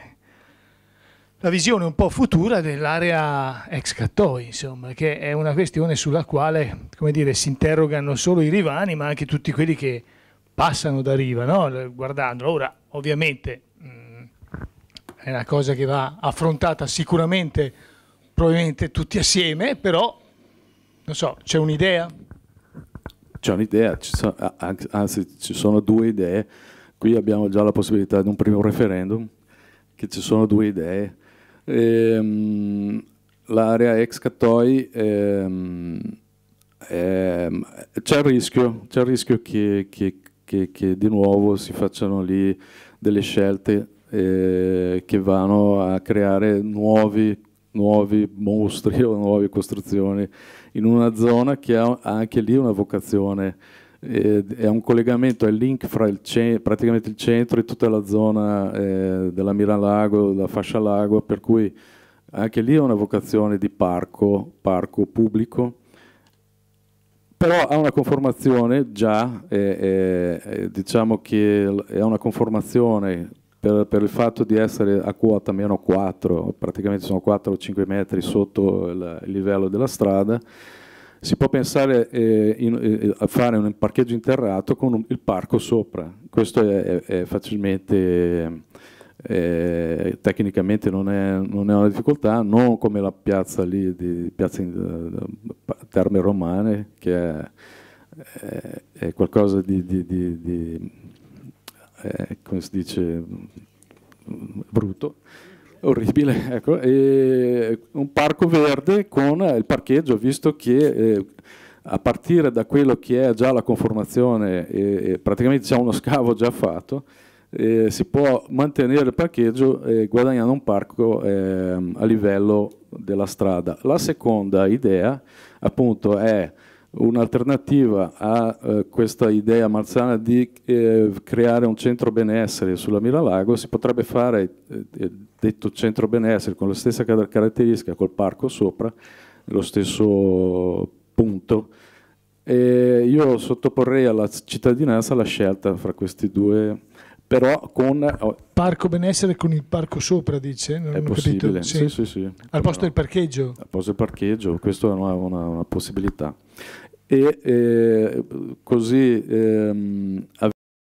la visione un po' futura dell'area ex Cattoi, insomma, che è una questione sulla quale, come dire, si interrogano non solo i rivani ma anche tutti quelli che passano da Riva, no? Guardandolo. Ora, ovviamente, mh, è una cosa che va affrontata sicuramente, probabilmente tutti assieme, però, non so, c'è un'idea? C'è un'idea, anzi ci sono due idee, qui abbiamo già la possibilità di un primo referendum, che ci sono due idee. Ehm, l'area ex Cattoi, ehm, ehm, c'è il rischio, c'è il rischio che, che, che, che di nuovo si facciano lì delle scelte eh, che vanno a creare nuovi, nuovi mostri o nuove costruzioni in una zona che ha anche lì una vocazione, eh, è un collegamento, è il link fra il praticamente il centro e tutta la zona eh, della Miralago, della Fascia Lago, per cui anche lì è una vocazione di parco, parco pubblico, però ha una conformazione già, eh, eh, diciamo che è una conformazione per, per il fatto di essere a quota meno quattro, praticamente sono quattro o cinque metri sotto il, il livello della strada, si può pensare eh, in, eh, a fare un parcheggio interrato con un, il parco sopra. Questo è, è facilmente, eh, tecnicamente non è, non è una difficoltà, non come la piazza lì, di piazza Terme Romane, che è, è, è qualcosa di... di, di, di Eh, come si dice, brutto, orribile, ecco, e un parco verde con il parcheggio, visto che eh, a partire da quello che è già la conformazione, eh, praticamente c'è uno scavo già fatto, eh, si può mantenere il parcheggio eh, guadagnando un parco eh, a livello della strada. La seconda idea appunto è un'alternativa a eh, questa idea marzana di eh, creare un centro benessere sulla Miralago. Si potrebbe fare eh, detto centro benessere con la stessa caratteristica, col parco sopra, lo stesso punto. E io sottoporrei alla cittadinanza la scelta fra questi due, però con... Oh, parco benessere con il parco sopra, dice? Non è possibile, sì. Sì, sì, sì. Al posto del parcheggio? Al posto del parcheggio, questa è una, una, una possibilità. E eh, così ehm,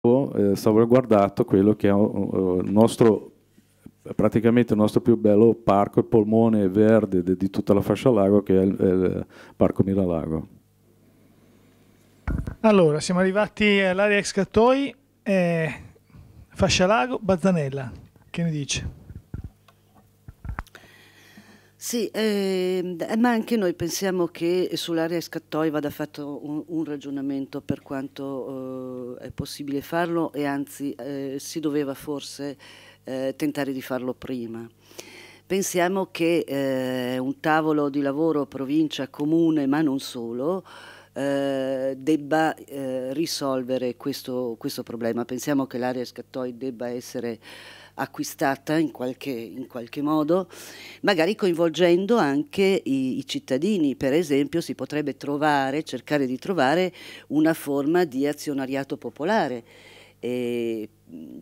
avevo eh, salvaguardato quello che è uh, il nostro, praticamente il nostro più bello parco, il polmone verde de, di tutta la fascia lago, che è il, il parco Miralago. Allora, siamo arrivati all'area ex Cattoi, eh, fascia lago, Bazzanella, che ne dice? Sì, eh, ma anche noi pensiamo che sull'area Scattoi vada fatto un, un ragionamento per quanto eh, è possibile farlo, e anzi eh, si doveva forse eh, tentare di farlo prima. Pensiamo che eh, un tavolo di lavoro provincia, comune, ma non solo, eh, debba eh, risolvere questo, questo problema. Pensiamo che l'area Scattoi debba essere acquistata in qualche, in qualche modo, magari coinvolgendo anche i, i cittadini. Per esempio si potrebbe trovare, cercare di trovare una forma di azionariato popolare, eh,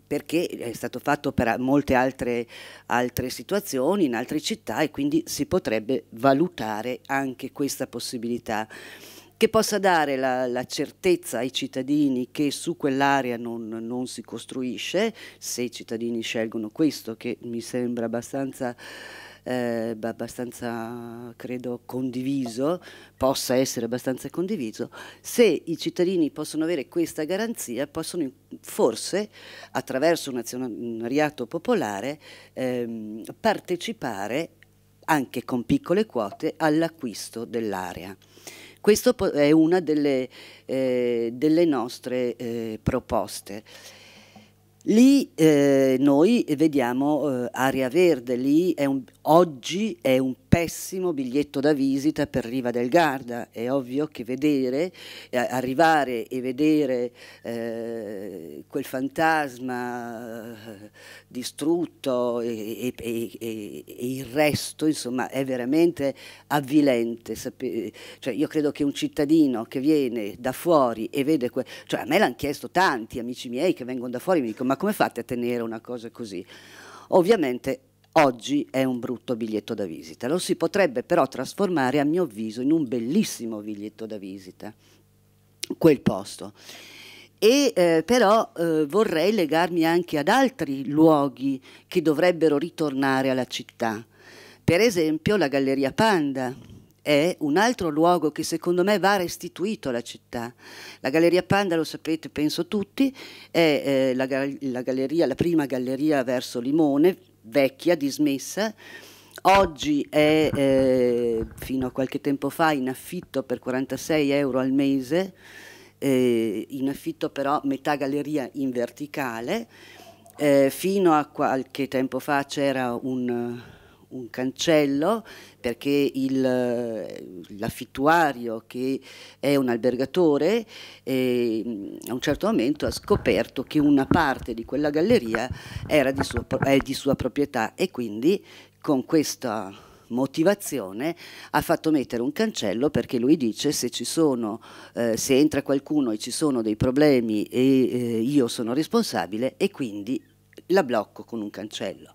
perché è stato fatto per molte altre, altre situazioni in altre città, e quindi si potrebbe valutare anche questa possibilità, che possa dare la, la certezza ai cittadini che su quell'area non, non si costruisce, se i cittadini scelgono questo, che mi sembra abbastanza, eh, abbastanza credo condiviso, possa essere abbastanza condiviso. Se i cittadini possono avere questa garanzia, possono forse, attraverso un azionariato popolare, ehm, partecipare anche con piccole quote all'acquisto dell'area. Questa è una delle, eh, delle nostre eh, proposte. Lì eh, noi vediamo eh, area verde, lì è un, oggi è un pessimo biglietto da visita per Riva del Garda. È ovvio che vedere, eh, arrivare e vedere eh, quel fantasma eh, distrutto e, e, e, e, e il resto, insomma, è veramente avvilente. Sape- cioè, io credo che un cittadino che viene da fuori e vede, cioè, a me l'hanno chiesto tanti amici miei che vengono da fuori e mi dicono: ma come fate a tenere una cosa così? Ovviamente oggi è un brutto biglietto da visita, lo si potrebbe però trasformare, a mio avviso, in un bellissimo biglietto da visita, quel posto. E eh, però eh, vorrei legarmi anche ad altri luoghi che dovrebbero ritornare alla città. Per esempio la Galleria Panda è un altro luogo che secondo me va restituito alla città. La Galleria Panda, lo sapete, penso tutti, è eh, la, la, galleria, la prima galleria verso Limone, vecchia, dismessa. Oggi è, eh, fino a qualche tempo fa, in affitto per quarantasei euro al mese, eh, in affitto però metà galleria in verticale. Eh, fino a qualche tempo fa c'era un... un cancello, perché l'affittuario, che è un albergatore, eh, a un certo momento ha scoperto che una parte di quella galleria era di sua, è di sua proprietà, e quindi con questa motivazione ha fatto mettere un cancello, perché lui dice: se ci sono, eh, se entra qualcuno e ci sono dei problemi, e eh, io sono responsabile, e quindi la blocco con un cancello.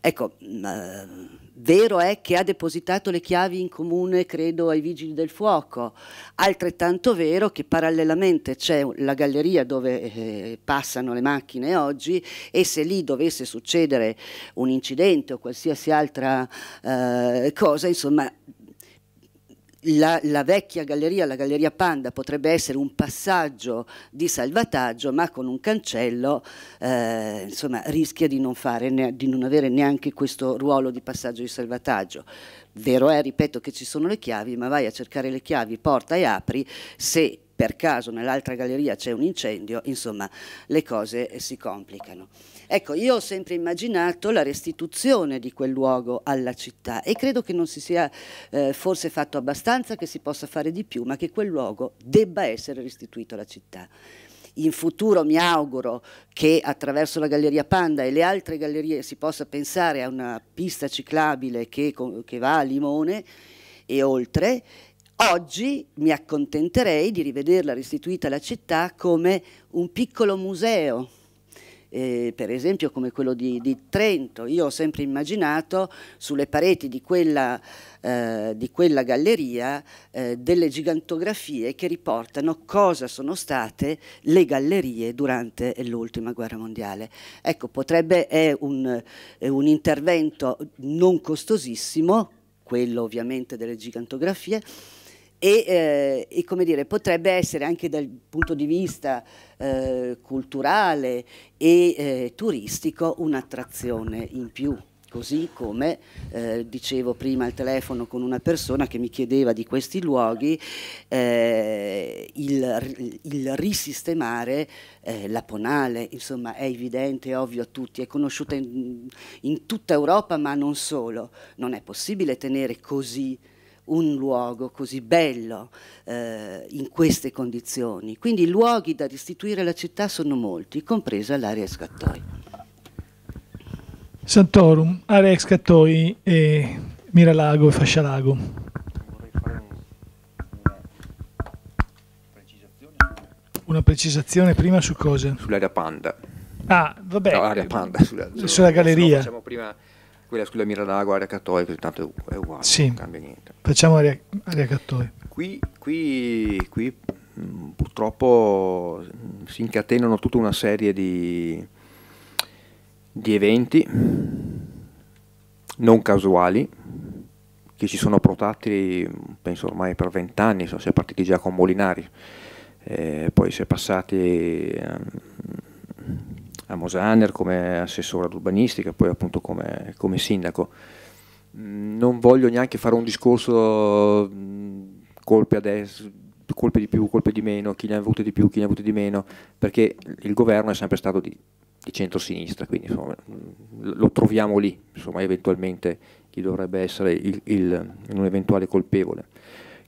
Ecco, eh, vero è che ha depositato le chiavi in comune, credo, ai Vigili del Fuoco. Altrettanto vero che parallelamente c'è la galleria dove eh, passano le macchine oggi, e se lì dovesse succedere un incidente o qualsiasi altra eh, cosa, insomma, La, la vecchia galleria, la Galleria Panda, potrebbe essere un passaggio di salvataggio, ma con un cancello eh, insomma, rischia di non, fare, ne, di non avere neanche questo ruolo di passaggio di salvataggio. Vero è, ripeto, che ci sono le chiavi, ma vai a cercare le chiavi, porta e apri, se per caso nell'altra galleria c'è un incendio, insomma le cose si complicano. Ecco, io ho sempre immaginato la restituzione di quel luogo alla città e credo che non si sia eh, forse fatto abbastanza, che si possa fare di più, ma che quel luogo debba essere restituito alla città. In futuro mi auguro che attraverso la Galleria Panda e le altre gallerie si possa pensare a una pista ciclabile che, che va a Limone e oltre. Oggi mi accontenterei di rivederla restituita alla città come un piccolo museo. Eh, per esempio come quello di, di Trento. Io ho sempre immaginato sulle pareti di quella, eh, di quella galleria eh, delle gigantografie che riportano cosa sono state le gallerie durante l'ultima guerra mondiale. Ecco, potrebbe, è un, è un intervento non costosissimo, quello ovviamente delle gigantografie, E, eh, e come dire, potrebbe essere anche dal punto di vista eh, culturale e eh, turistico un'attrazione in più, così come eh, dicevo prima al telefono con una persona che mi chiedeva di questi luoghi eh, il, il risistemare eh, la Ponale, insomma è evidente, è ovvio a tutti, è conosciuta in, in tutta Europa ma non solo, non è possibile tenere così un luogo così bello eh, in queste condizioni. Quindi i luoghi da restituire alla città sono molti, compresa l'area Scattoi. Santorum, area Scattoi e Miralago e Fascia Lago. Vorrei fare una precisazione. Una precisazione prima su cosa? Sull'area Panda. Ah, vabbè. No, area Panda, sulla, sulla, sulla galleria. Facciamo prima quella scuola Miralago, area Cattoi, tanto è uguale, sì, non cambia niente. Facciamo area, area Cattoi. Qui, qui, qui mh, purtroppo si incatenano tutta una serie di, di eventi non casuali che ci sono protratti, penso ormai per vent'anni, so, si è partiti già con Molinari, eh, poi si è passati... Eh, a Mosaner come assessore all'urbanistica, poi appunto come, come sindaco. Non voglio neanche fare un discorso colpe a destra, colpe di più, colpe di meno, chi ne ha avute di più, chi ne ha avute di meno, perché il governo è sempre stato di, di centro-sinistra, quindi insomma, lo troviamo lì, insomma, eventualmente chi dovrebbe essere il, il, un eventuale colpevole,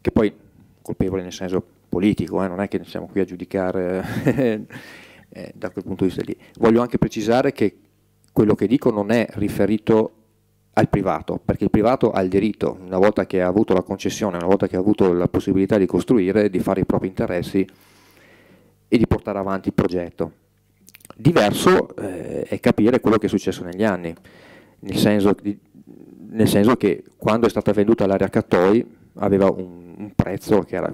che poi colpevole nel senso politico, eh, non è che siamo qui a giudicare... Eh, da quel punto di vista lì. Voglio anche precisare che quello che dico non è riferito al privato, perché il privato ha il diritto, una volta che ha avuto la concessione, una volta che ha avuto la possibilità di costruire, di fare i propri interessi e di portare avanti il progetto. Diverso eh, è capire quello che è successo negli anni, nel senso, di, nel senso che quando è stata venduta l'area Cattoi aveva un, un prezzo che era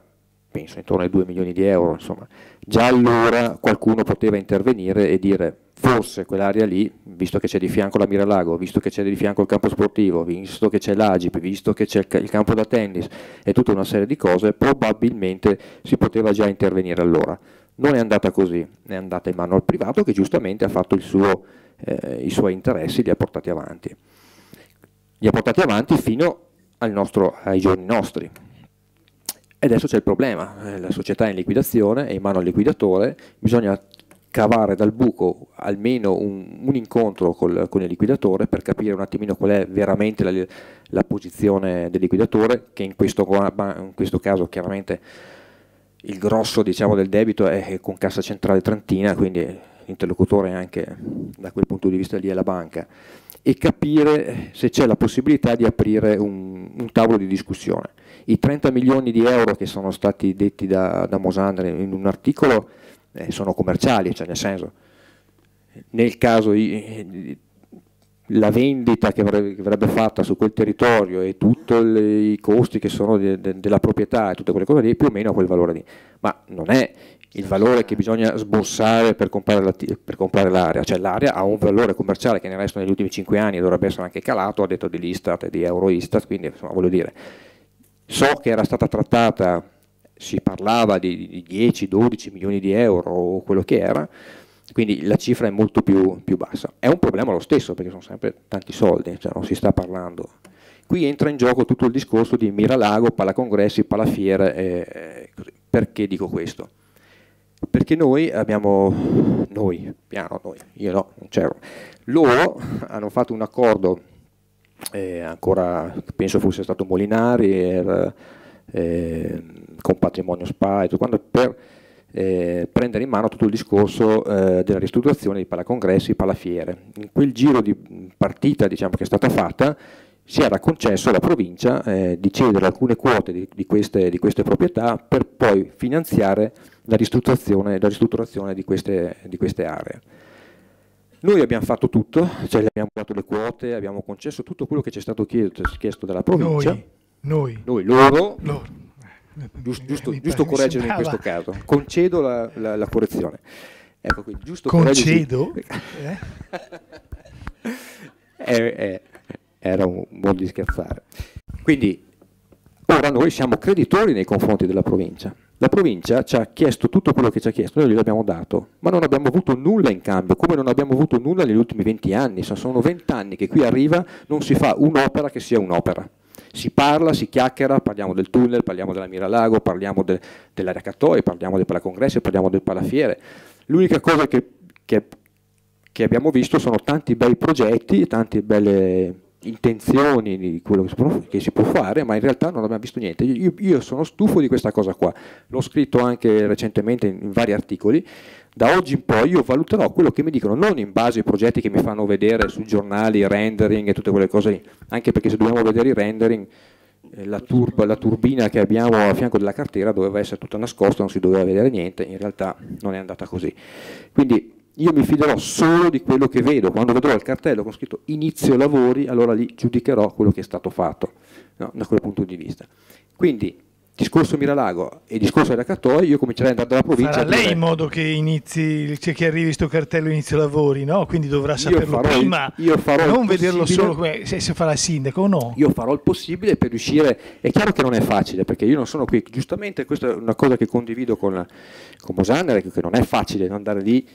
penso intorno ai due milioni di euro, insomma. Già allora qualcuno poteva intervenire e dire forse quell'area lì, visto che c'è di fianco la Miralago, visto che c'è di fianco il campo sportivo, visto che c'è l'Agip, visto che c'è il campo da tennis e tutta una serie di cose, probabilmente si poteva già intervenire allora. Non è andata così, è andata in mano al privato che giustamente ha fatto il suo, eh, i suoi interessi, li ha portati avanti. Li ha portati avanti fino al nostro, ai giorni nostri. E adesso c'è il problema, la società è in liquidazione, è in mano al liquidatore, bisogna cavare dal buco almeno un, un incontro col, con il liquidatore per capire un attimino qual è veramente la, la posizione del liquidatore, che in questo, in questo caso chiaramente il grosso, diciamo, del debito è con Cassa Centrale Trentina, quindi l'interlocutore anche da quel punto di vista lì è la banca, e capire se c'è la possibilità di aprire un, un tavolo di discussione. I trenta milioni di euro che sono stati detti da, da Mosaner in un articolo eh, sono commerciali, cioè nel senso, nel caso i, la vendita che avrebbe, che avrebbe fatta su quel territorio e tutti i costi che sono de, de, della proprietà e tutte quelle cose lì, più o meno a quel valore lì, ma non è il valore che bisogna sborsare per comprare l'area, la, cioè l'area ha un valore commerciale che nel resto negli ultimi cinque anni dovrebbe essere anche calato, ha detto di Istat e di Euroistat, quindi insomma voglio dire, So che era stata trattata, si parlava di dieci dodici milioni di euro o quello che era, quindi la cifra è molto più, più bassa. È un problema lo stesso perché sono sempre tanti soldi, cioè non si sta parlando. Qui entra in gioco tutto il discorso di Miralago, Palacongressi, Palafiere, eh, perché dico questo? Perché noi abbiamo, noi, piano noi, io no, non c'ero, loro hanno fatto un accordo, eh, ancora penso fosse stato Molinari, era, eh, con Patrimonio Spa e tutto quanto, per eh, prendere in mano tutto il discorso eh, della ristrutturazione di Palacongressi, Palafiere. In quel giro di partita, diciamo, che è stata fatta, si era concesso alla provincia eh, di cedere alcune quote di, di, queste, di queste proprietà per poi finanziare la ristrutturazione, la ristrutturazione di, queste, di queste aree. Noi abbiamo fatto tutto, cioè abbiamo dato le quote, abbiamo concesso tutto quello che ci è stato chiesto, chiesto dalla provincia. Noi, noi, noi loro, loro. Giust, giusto, giusto correggere in questo caso, concedo la, la, la correzione. Ecco qui, giusto concedo? Eh? eh, eh. Era un modo di scherzare. Quindi ora noi siamo creditori nei confronti della provincia. La provincia ci ha chiesto tutto quello che ci ha chiesto, noi gliel'abbiamo dato, ma non abbiamo avuto nulla in cambio, come non abbiamo avuto nulla negli ultimi venti anni. Sono venti anni che qui arriva, non si fa un'opera che sia un'opera. Si parla, si chiacchiera, parliamo del tunnel, parliamo della Miralago, parliamo del, dell'area Cattoi, parliamo del Palacongressi, parliamo del Palafiere. L'unica cosa che, che, che abbiamo visto sono tanti bei progetti, tante belle intenzioni di quello che si, può, che si può fare, ma in realtà non abbiamo visto niente. Io, io sono stufo di questa cosa qua, l'ho scritto anche recentemente in, in vari articoli. Da oggi in poi io valuterò quello che mi dicono, non in base ai progetti che mi fanno vedere sui giornali, rendering e tutte quelle cose lì, anche perché se dobbiamo vedere i rendering, eh, la, turba, la turbina che abbiamo a fianco della cartiera doveva essere tutta nascosta, non si doveva vedere niente, in realtà non è andata così. Quindi io mi fiderò solo di quello che vedo. Quando vedrò il cartello con scritto inizio lavori, allora lì giudicherò quello che è stato fatto, no? Da quel punto di vista. Quindi discorso Miralago e discorso della Cattoi, io comincerei ad andare dalla provincia. Farà lei in modo che inizi, cioè che arrivi sto cartello inizio lavori, no? Quindi dovrà saperlo prima, io farò non vederlo solo come se, se farà il sindaco o no. Io farò il possibile per riuscire. È chiaro che non è facile, perché io non sono qui, giustamente questa è una cosa che condivido con, con Mosaner, che non è facile andare lì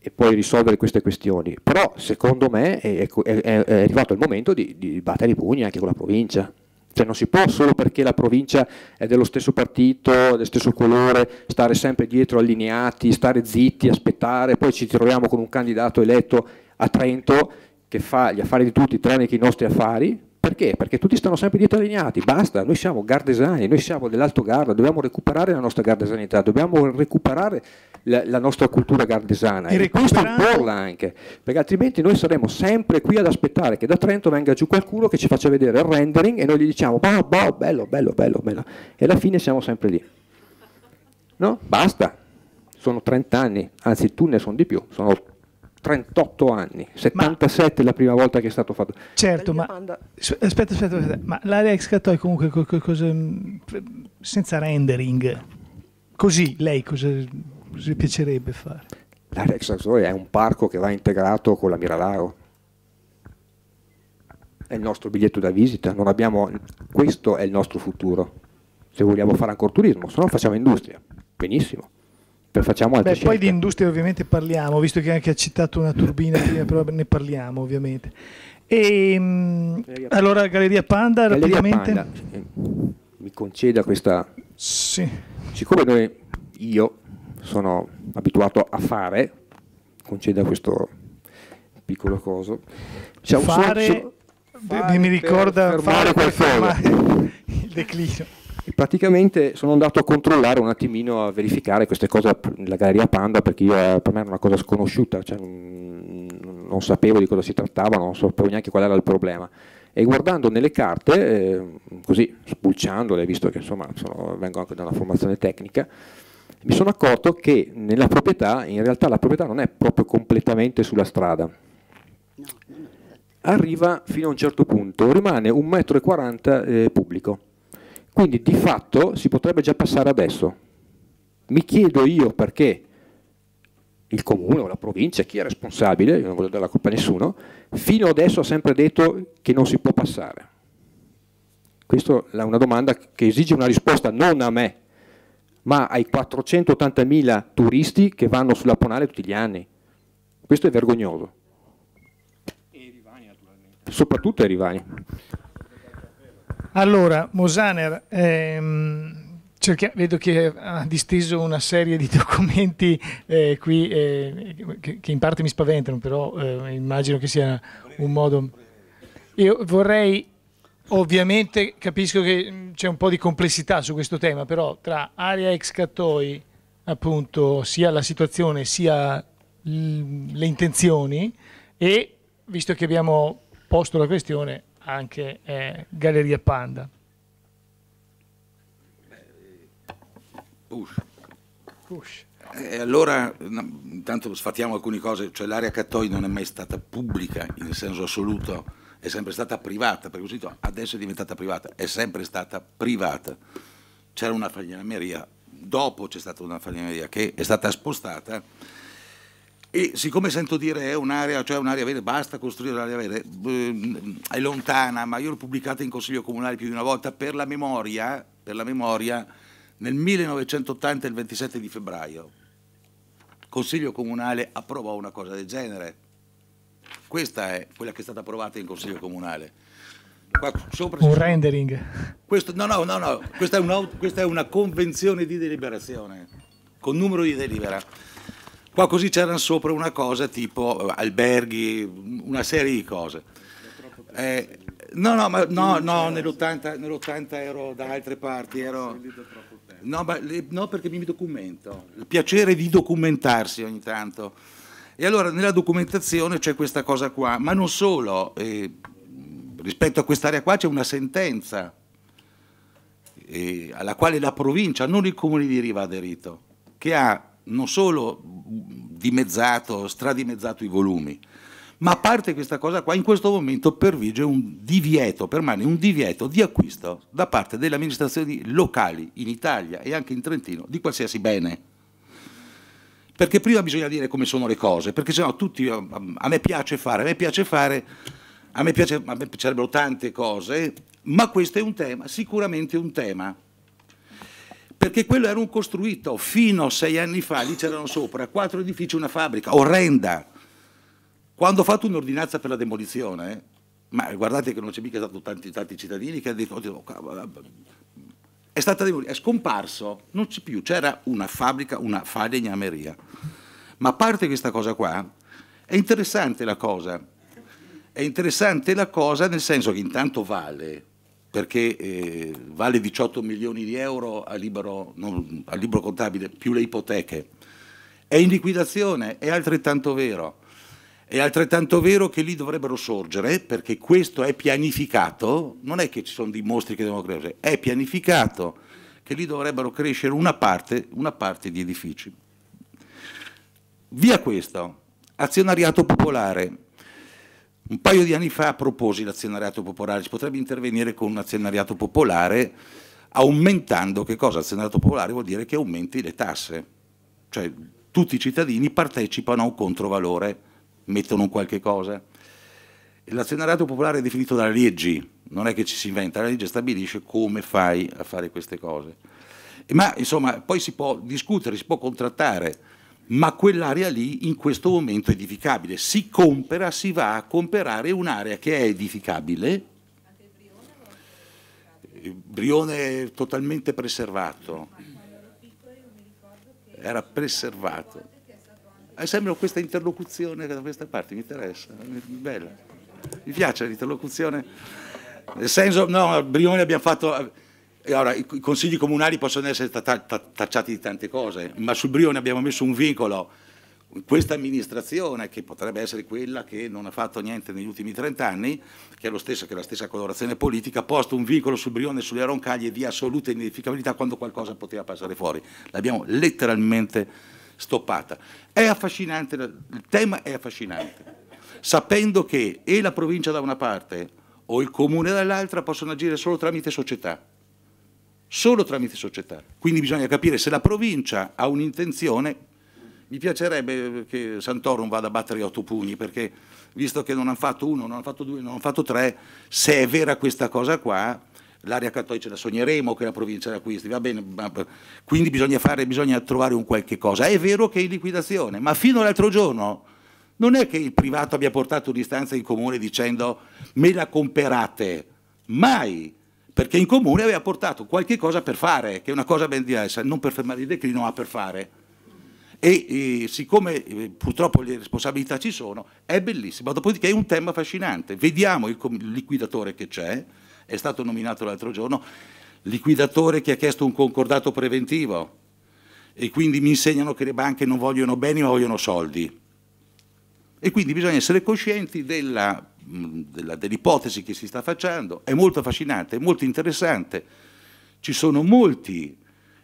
e poi risolvere queste questioni, però secondo me è, è, è arrivato il momento di, di battere i pugni anche con la provincia, cioè non si può solo perché la provincia è dello stesso partito, del stesso colore, stare sempre dietro allineati, stare zitti, aspettare, poi ci troviamo con un candidato eletto a Trento che fa gli affari di tutti tranne che i nostri affari. Perché? Perché tutti stanno sempre dietro allineati, basta, noi siamo gardesani, noi siamo dell'Alto Garda, dobbiamo recuperare la nostra gardesanità, dobbiamo recuperare la, la nostra cultura gardesana, e questo imporla anche, perché altrimenti noi saremo sempre qui ad aspettare che da Trento venga giù qualcuno che ci faccia vedere il rendering e noi gli diciamo bah, bah, bello, bello, bello, bello, e alla fine siamo sempre lì. No? Basta, sono trenta anni, anzi il tunnel sono di più, sono trentotto anni, settantasette ma, la prima volta che è stato fatto. Certo, ma aspetta, aspetta, aspetta, ma l'area ex Cattoi comunque co, co, cosa, senza rendering, così lei cosa, cosa piacerebbe fare? L'area ex Cattoi è un parco che va integrato con la Miralago, è il nostro biglietto da visita, non abbiamo, questo è il nostro futuro, se vogliamo fare ancora turismo, se no facciamo industria, benissimo. Facciamo altre Beh, poi di industria ovviamente parliamo, visto che anche ha citato una turbina, però ne parliamo ovviamente. E, Galleria allora Galleria Panda, Galleria rapidamente. Panda. Mi conceda questa... Sì. Siccome noi, io sono abituato a fare, conceda questo piccolo coso. Cioè, fare, so, so, fare, mi ricorda fare qualcosa. Il declino. Praticamente sono andato a controllare un attimino, a verificare queste cose nella Galleria Panda, perché io, per me era una cosa sconosciuta, cioè, non sapevo di cosa si trattava, non sapevo neanche qual era il problema. E guardando nelle carte, eh, così spulciandole, visto che insomma sono, vengo anche da una formazione tecnica, mi sono accorto che nella proprietà, in realtà la proprietà non è proprio completamente sulla strada. Arriva fino a un certo punto, rimane un metro e quaranta eh, pubblico. Quindi di fatto si potrebbe già passare adesso. Mi chiedo io perché il comune o la provincia, chi è responsabile, io non voglio dare la colpa a nessuno, fino adesso ha sempre detto che non si può passare. Questa è una domanda che esige una risposta non a me, ma ai quattrocentottantamila turisti che vanno sulla Ponale tutti gli anni. Questo è vergognoso. E Rivani, naturalmente. Soprattutto ai Rivani. Allora, Mosaner, ehm... Cerchia, vedo che ha disteso una serie di documenti eh, qui eh, che, che in parte mi spaventano, però eh, immagino che sia un modo. Io vorrei, ovviamente capisco che c'è un po' di complessità su questo tema, però tra area ex Cattoi, appunto, sia la situazione sia le intenzioni, e visto che abbiamo posto la questione anche eh, Galleria Panda. Push. Push. Eh, allora intanto sfattiamo alcune cose, cioè l'area Cattoi non è mai stata pubblica in senso assoluto, è sempre stata privata, per così adesso è diventata privata, è sempre stata privata. C'era una falegnameria, dopo c'è stata una falegnameria che è stata spostata e siccome sento dire è un'area, cioè un'area verde, basta costruire un'area verde, è lontana, ma io l'ho pubblicata in Consiglio Comunale più di una volta per la memoria, per la memoria. Nel millenovecentottanta, il ventisette di febbraio, il Consiglio Comunale approvò una cosa del genere. Questa è quella che è stata approvata in Consiglio Comunale. Qua sopra un rendering. Questo, no, no, no, no. Questa è, un, questa è una convenzione di deliberazione, con numero di delibera. Qua così c'era sopra una cosa tipo alberghi, una serie di cose. Eh, no, no, ma no, no, nell'ottanta ero da altre parti, ero... No, ma, no, perché mi documento, il piacere di documentarsi ogni tanto. E allora nella documentazione c'è questa cosa qua, ma non solo, eh, rispetto a quest'area qua c'è una sentenza eh, alla quale la provincia, non il comune di Riva, ha aderito, che ha non solo dimezzato, stradimezzato i volumi, ma a parte questa cosa qua, in questo momento pervige un divieto, permane un divieto di acquisto da parte delle amministrazioni locali in Italia e anche in Trentino di qualsiasi bene. Perché prima bisogna dire come sono le cose, perché sennò tutti, a me piace fare, a me piace fare, a me, piace, a me piacerebbero tante cose, ma questo è un tema, sicuramente un tema. Perché quello era un costruito, fino a sei anni fa lì c'erano sopra quattro edifici, una fabbrica orrenda. Quando ho fatto un'ordinanza per la demolizione, ma guardate che non c'è mica stato tanti, tanti cittadini che hanno detto oh, è stata demolita, è scomparso, non c'è più, c'era una fabbrica, una falegnameria. Ma a parte questa cosa qua, è interessante la cosa, è interessante la cosa nel senso che intanto vale, perché eh, vale diciotto milioni di euro a libero, non, a libero contabile, più le ipoteche, è in liquidazione, è altrettanto vero. È altrettanto vero che lì dovrebbero sorgere, perché questo è pianificato, non è che ci sono dei mostri che devono crescere, è pianificato che lì dovrebbero crescere una parte, una parte di edifici. Via questo, azionariato popolare. Un paio di anni fa proposi l'azionariato popolare, si potrebbe intervenire con un azionariato popolare aumentando, che cosa? Azionariato popolare vuol dire che aumenti le tasse, cioè tutti i cittadini partecipano a un controvalore, mettono un qualche cosa. L'azionariato popolare è definito dalle leggi, non è che ci si inventa, la legge stabilisce come fai a fare queste cose. Ma insomma, poi si può discutere, si può contrattare, ma quell'area lì in questo momento è edificabile. Si compra, si va a comprare un'area che è edificabile. Anche il Brione, Brione è totalmente preservato. Era preservato. È sempre questa interlocuzione da questa parte, mi interessa, bella, mi piace l'interlocuzione, nel senso, no, a Brione abbiamo fatto, allora, i consigli comunali possono essere tacciati di tante cose, ma sul Brione abbiamo messo un vincolo, questa amministrazione, che potrebbe essere quella che non ha fatto niente negli ultimi trent'anni, che è lo stesso, che è la stessa colorazione politica, ha posto un vincolo sul Brione e sulle roncaglie di assoluta inedificabilità quando qualcosa poteva passare fuori, l'abbiamo letteralmente stoppata. È affascinante, il tema è affascinante, sapendo che e la provincia da una parte o il comune dall'altra possono agire solo tramite società, solo tramite società, quindi bisogna capire se la provincia ha un'intenzione. Mi piacerebbe che Santorum vada a battere otto pugni, perché visto che non hanno fatto uno, non hanno fatto due, non hanno fatto tre, se è vera questa cosa qua, l'area cattolica la sogneremo che la provincia l'acquisti, va bene, ma quindi bisogna fare, bisogna trovare un qualche cosa. È vero che è in liquidazione, ma fino all'altro giorno non è che il privato abbia portato un'istanza in comune dicendo me la comperate, mai, perché in comune aveva portato qualche cosa per fare, che è una cosa ben diversa, non per fermare il declino, ma per fare. E eh, siccome eh, purtroppo le responsabilità ci sono, è bellissimo, dopodiché è un tema affascinante. Vediamo il, il liquidatore che c'è, è stato nominato l'altro giorno, liquidatore che ha chiesto un concordato preventivo e quindi mi insegnano che le banche non vogliono beni ma vogliono soldi. E quindi bisogna essere coscienti dell'ipotesi dell che si sta facendo, è molto affascinante, è molto interessante, ci sono molti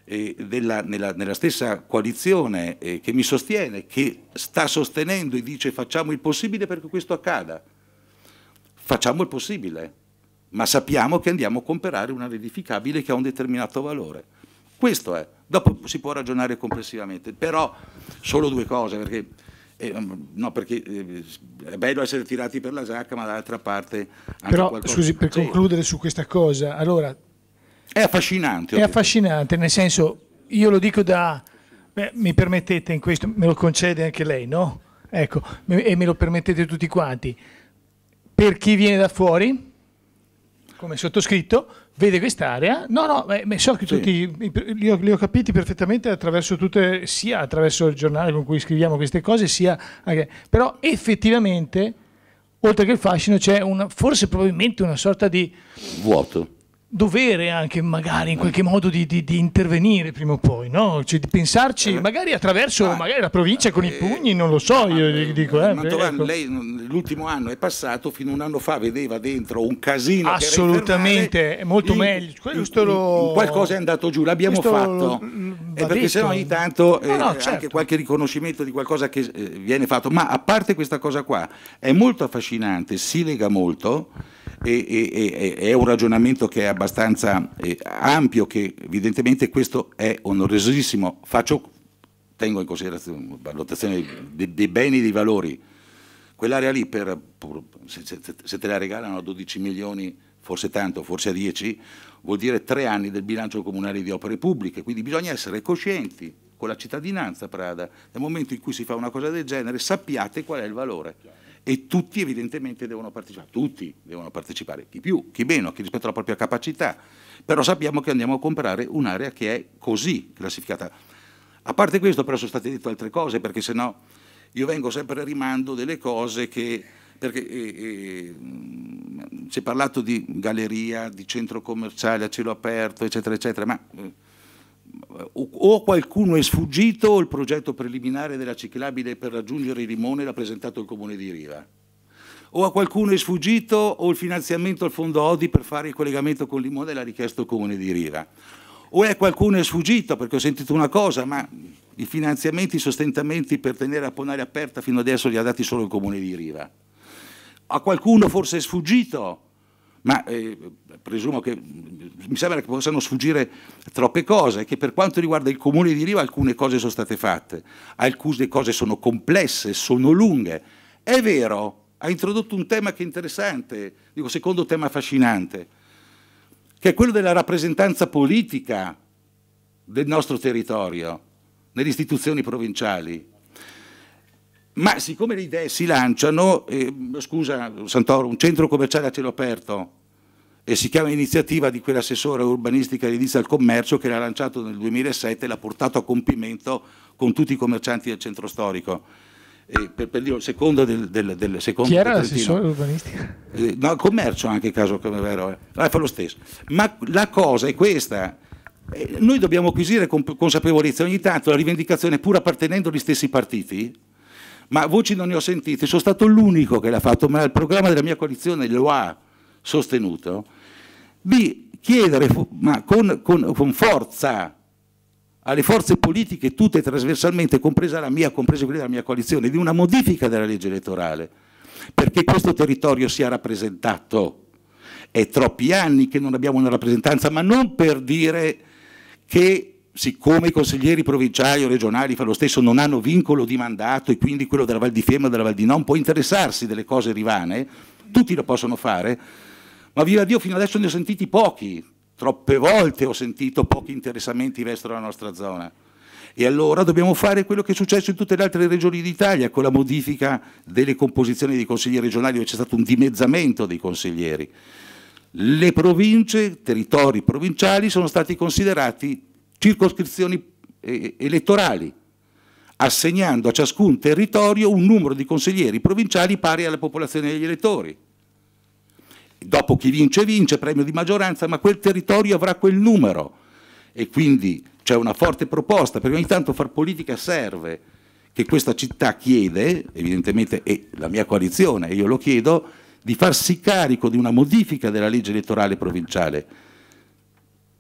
E della, nella, nella stessa coalizione eh, che mi sostiene, che sta sostenendo e dice facciamo il possibile perché questo accada, facciamo il possibile, ma sappiamo che andiamo a comprare una edificabile che ha un determinato valore. Questo è, dopo si può ragionare complessivamente, però solo due cose, perché, eh, no, perché eh, è bello essere tirati per la giacca, ma dall'altra parte anche però, qualcosa... Scusi, per concludere su questa cosa, allora... È affascinante. È affascinante, nel senso, io lo dico da... Beh, mi permettete in questo, me lo concede anche lei, no? Ecco, e me lo permettete tutti quanti. Per chi viene da fuori, come sottoscritto, vede quest'area... No, no, beh, so che tutti... Sì. Li, ho, li ho capiti perfettamente attraverso tutte... Sia attraverso il giornale con cui scriviamo queste cose, sia... Anche, però effettivamente, oltre che il fascino, c'è una, forse probabilmente una sorta di... Vuoto. Dovere anche magari in qualche modo di, di, di intervenire prima o poi, no? Cioè di pensarci magari attraverso ah, magari la provincia con eh, i pugni, non lo so, io eh, dico... Eh, Mantovan, ecco. Lei l'ultimo anno è passato, fino a un anno fa vedeva dentro un casino... Assolutamente, è molto in, meglio. Questo in, lo... Qualcosa è andato giù, l'abbiamo fatto, eh, perché se no ogni tanto eh, no, no, certo. Anche qualche riconoscimento di qualcosa che eh, viene fatto, ma a parte questa cosa qua, è molto affascinante, si lega molto... E, e, e, è un ragionamento che è abbastanza eh, ampio, che evidentemente questo è onorosissimo. Faccio, tengo in considerazione la valutazione dei, dei beni e dei valori. Quell'area lì, per, se, se te la regalano a dodici milioni, forse tanto, forse a dieci, vuol dire tre anni del bilancio comunale di opere pubbliche, quindi bisogna essere coscienti con la cittadinanza, Prada. Nel momento in cui si fa una cosa del genere, sappiate qual è il valore. E tutti evidentemente devono partecipare, tutti devono partecipare, chi più, chi meno, chi rispetto alla propria capacità, però sappiamo che andiamo a comprare un'area che è così classificata. A parte questo però sono state dette altre cose, perché se no io vengo sempre a rimando delle cose che, perché eh, eh, si è parlato di galleria, di centro commerciale a cielo aperto, eccetera, eccetera, ma... Eh, o qualcuno è sfuggito o il progetto preliminare della ciclabile per raggiungere il Limone l'ha presentato il Comune di Riva, o a qualcuno è sfuggito o il finanziamento al Fondo Odi per fare il collegamento con Limone l'ha richiesto il Comune di Riva, o è qualcuno è sfuggito, perché ho sentito una cosa, ma i finanziamenti, i sostentamenti per tenere la Ponale aperta fino adesso li ha dati solo il Comune di Riva, a qualcuno forse è sfuggito, ma eh, presumo che, mi sembra che possano sfuggire troppe cose, che per quanto riguarda il Comune di Riva alcune cose sono state fatte, alcune cose sono complesse, sono lunghe, è vero, ha introdotto un tema che è interessante, dico secondo tema affascinante, che è quello della rappresentanza politica del nostro territorio, nelle istituzioni provinciali. Ma siccome le idee si lanciano, eh, scusa Santoro, un centro commerciale a cielo aperto e si chiama iniziativa di quell'assessore urbanistica edilizia al commercio che l'ha lanciato nel duemilasette e l'ha portato a compimento con tutti i commercianti del centro storico. Eh, per, per dire, secondo del, del, del secondo chi era l'assessore urbanistica? Eh, no, commercio anche, caso come vero, eh. Ah, fa lo stesso. Ma la cosa è questa. Eh, noi dobbiamo acquisire con consapevolezza ogni tanto la rivendicazione pur appartenendo agli stessi partiti. Ma voci non ne ho sentite, sono stato l'unico che l'ha fatto, ma il programma della mia coalizione lo ha sostenuto, di chiedere ma con, con, con forza alle forze politiche tutte trasversalmente, compresa la mia, compresa quella della mia coalizione, di una modifica della legge elettorale, perché questo territorio sia rappresentato. È troppi anni che non abbiamo una rappresentanza, ma non per dire che... Siccome i consiglieri provinciali o regionali fa lo stesso non hanno vincolo di mandato e quindi quello della Val di Fiemma o della Val di Non può interessarsi delle cose rivane, tutti lo possono fare, Ma viva Dio, fino adesso ne ho sentiti pochi, troppe volte ho sentito pochi interessamenti verso la nostra zona. E allora dobbiamo fare quello che è successo in tutte le altre regioni d'Italia, con la modifica delle composizioni dei consigli regionali, dove c'è stato un dimezzamento dei consiglieri. Le province, territori provinciali, sono stati considerati circoscrizioni elettorali, assegnando a ciascun territorio un numero di consiglieri provinciali pari alla popolazione degli elettori. Dopo chi vince vince, premio di maggioranza, ma quel territorio avrà quel numero. E quindi c'è una forte proposta, perché ogni tanto far politica serve, che questa città chiede, evidentemente, e la mia coalizione, e io lo chiedo, di farsi carico di una modifica della legge elettorale provinciale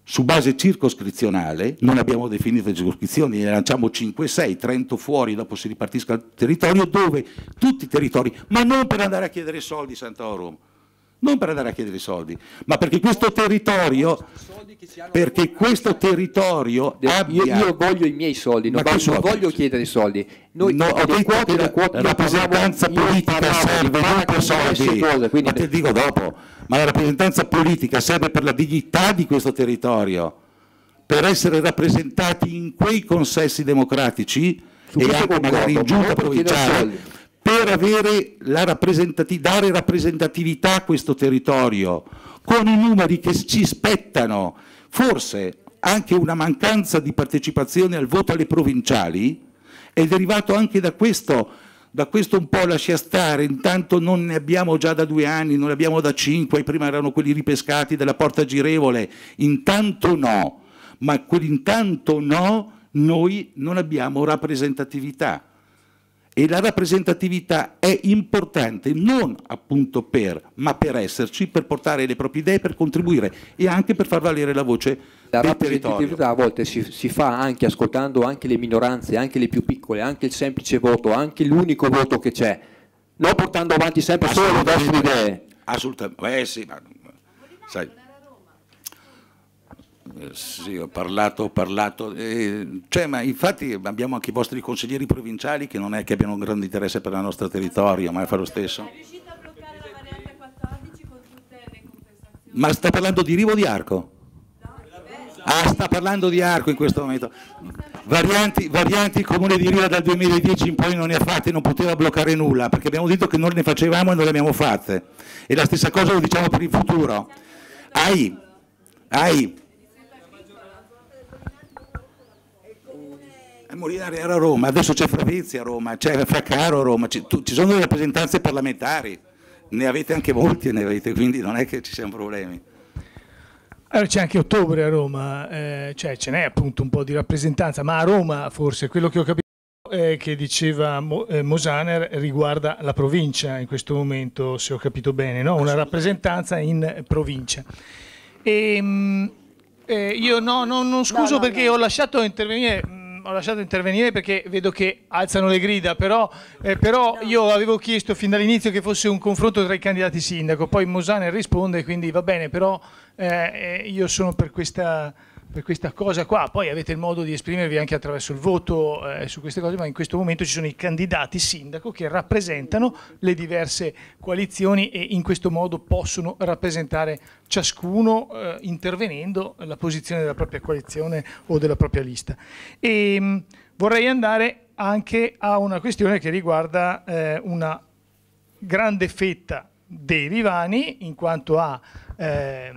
su base circoscrizionale. Non abbiamo definito le circoscrizioni, ne lanciamo cinque sei, Trento fuori, dopo si ripartisca il territorio, dove tutti i territori, ma non per andare a chiedere soldi, Santorum, non per andare a chiedere soldi, ma perché questo territorio, perché questo territorio abbia... Io, io voglio i miei soldi, non, voglio, non voglio chiedere i soldi. Noi no, ho detto che la, la rappresentanza politica serve non per soldi, cose, quindi... ma te dico dopo, ma la rappresentanza politica serve per la dignità di questo territorio, per essere rappresentati in quei consessi democratici su e anche magari in giunta provinciale, per avere la rappresentati- dare rappresentatività a questo territorio, con i numeri che ci spettano. Forse anche una mancanza di partecipazione al voto alle provinciali è derivato anche da questo, da questo un po' lascia stare, intanto non ne abbiamo già da due anni, non ne abbiamo da cinque, prima erano quelli ripescati della porta girevole, intanto no, ma quell'intanto no, noi non abbiamo rappresentatività. E la rappresentatività è importante non appunto per, ma per esserci, per portare le proprie idee, per contribuire e anche per far valere la voce del territorio. La rappresentatività a volte si, si fa anche ascoltando anche le minoranze, anche le più piccole, anche il semplice voto, anche l'unico voto che c'è, non portando avanti sempre solo le vostre idee. Assolutamente, eh sì, ma sai. Eh, sì, ho parlato, ho parlato, eh, cioè, ma infatti abbiamo anche i vostri consiglieri provinciali che non è che abbiano un grande interesse per il nostro territorio, ma fa lo stesso. Riuscite a bloccare la variante quattordici con tutte le compensazioni? Ma sta parlando di Rivo o di Arco? Ah, sta parlando di Arco in questo momento. Varianti, varianti il comune di Riva dal duemiladieci in poi non ne ha fatte, non poteva bloccare nulla, perché abbiamo detto che non ne facevamo e non le abbiamo fatte. E la stessa cosa lo diciamo per il futuro. Ai, ai. Molinari era a Roma, adesso c'è Fravezzi a Roma, c'è Fraccaro a Roma, ci sono le rappresentanze parlamentari, ne avete anche molti, ne avete, quindi non è che ci siano problemi. Allora, c'è anche Ottobre a Roma, eh, cioè ce n'è appunto un po' di rappresentanza, ma a Roma forse quello che ho capito eh, che diceva Mo, eh, Mosaner riguarda la provincia in questo momento, se ho capito bene, no? Una rappresentanza in provincia. E, mh, eh, io no, no, non scuso no, no, perché no. ho lasciato intervenire... Ho lasciato intervenire perché vedo che alzano le grida, però, eh, però io avevo chiesto fin dall'inizio che fosse un confronto tra i candidati sindaco, poi Mosaner risponde, quindi va bene, però eh, io sono per questa, per questa cosa qua, poi avete il modo di esprimervi anche attraverso il voto eh, su queste cose, ma in questo momento ci sono i candidati sindaco che rappresentano le diverse coalizioni e in questo modo possono rappresentare ciascuno eh, intervenendo la posizione della propria coalizione o della propria lista. E, mh, vorrei andare anche a una questione che riguarda eh, una grande fetta dei rivani in quanto a eh,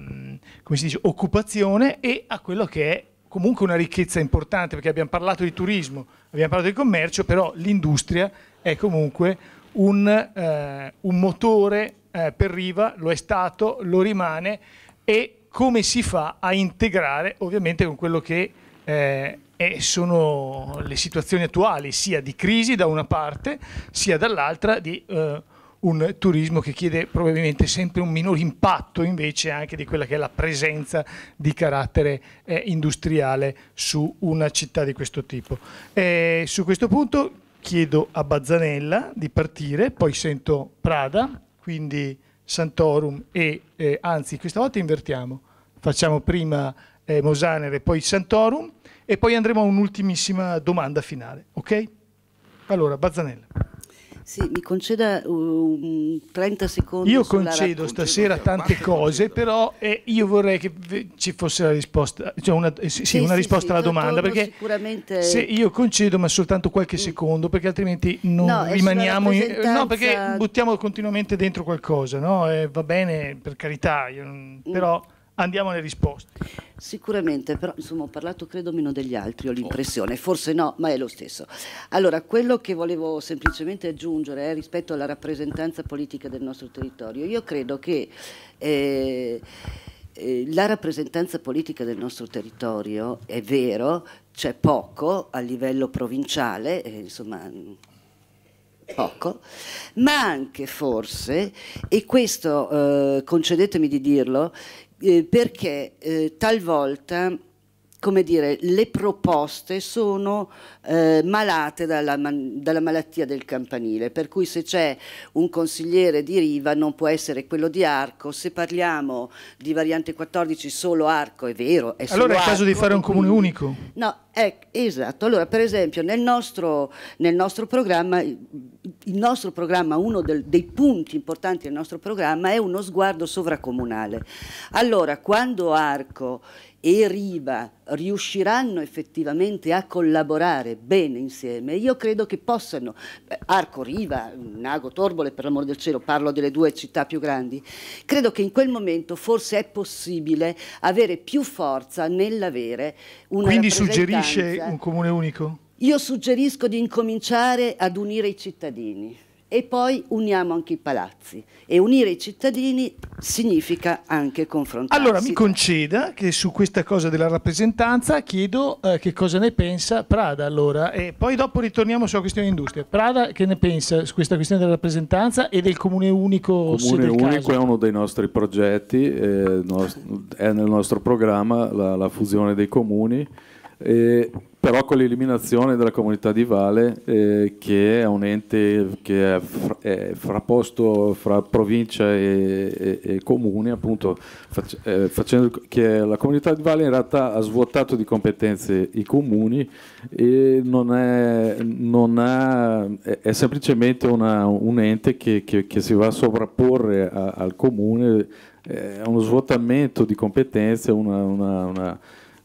come si dice, occupazione e a quello che è comunque una ricchezza importante, perché abbiamo parlato di turismo, abbiamo parlato di commercio, però l'industria è comunque un, eh, un motore eh, per Riva, lo è stato, lo rimane, e come si fa a integrare ovviamente con quello che eh, E sono le situazioni attuali, sia di crisi da una parte, sia dall'altra di eh, un turismo che chiede probabilmente sempre un minor impatto invece anche di quella che è la presenza di carattere eh, industriale su una città di questo tipo. E su questo punto chiedo a Bazzanella di partire, poi sento Prada, quindi Santorum e eh, anzi questa volta invertiamo, facciamo prima eh, Mosaner e poi Santorum, e poi andremo a un'ultimissima domanda finale, ok? Allora, Bazzanella. Sì, mi conceda uh, trenta secondi. Io concedo stasera tante cose, però eh, io vorrei che ci fosse la risposta, cioè una, eh, sì, sì, una sì, risposta sì, alla domanda, perché sicuramente... se io concedo, ma soltanto qualche secondo, perché altrimenti non no, rimaniamo rappresentanza... in... no, perché buttiamo continuamente dentro qualcosa, no? Eh, va bene, per carità, io non... mm. però andiamo alle risposte. Sicuramente, però insomma ho parlato credo meno degli altri, ho l'impressione, forse no, ma è lo stesso. Allora, quello che volevo semplicemente aggiungere eh, rispetto alla rappresentanza politica del nostro territorio, io credo che eh, eh, la rappresentanza politica del nostro territorio, è vero, c'è poco a livello provinciale, eh, insomma... poco, ma anche forse, e questo eh, concedetemi di dirlo, eh, perché eh, talvolta, come dire, le proposte sono eh, malate dalla, dalla malattia del campanile, per cui se c'è un consigliere di Riva non può essere quello di Arco, se parliamo di variante quattordici solo Arco, è vero, è solo allora è il caso di fare un comune unico. No, eh, esatto, allora per esempio nel nostro, nel nostro programma, il nostro programma, uno del, dei punti importanti del nostro programma è uno sguardo sovracomunale. Allora quando Arco e Riva riusciranno effettivamente a collaborare bene insieme, io credo che possano, Arco, Riva, Nago, Torbole, per l'amor del cielo, parlo delle due città più grandi, credo che in quel momento forse è possibile avere più forza nell'avere una rappresentanza. Quindi suggerisce un comune unico? Io suggerisco di incominciare ad unire i cittadini. E poi uniamo anche i palazzi, e unire i cittadini significa anche confrontarsi. Allora mi conceda che su questa cosa della rappresentanza chiedo eh, che cosa ne pensa Prada, allora, e poi dopo ritorniamo sulla questione industria. Prada, che ne pensa su questa questione della rappresentanza e del comune unico? Il comune unico è uno dei nostri progetti, eh, è nel nostro programma la, la fusione dei comuni, eh, però con l'eliminazione della Comunità di Valle, eh, che è un ente che è, fra, è frapposto fra provincia e, e, e comune, appunto, fac, eh, facendo che la Comunità di Valle in realtà ha svuotato di competenze i comuni e non è, non ha, è, è semplicemente una, un ente che, che, che si va a sovrapporre a, al comune, è uno svuotamento di competenze, una... una, una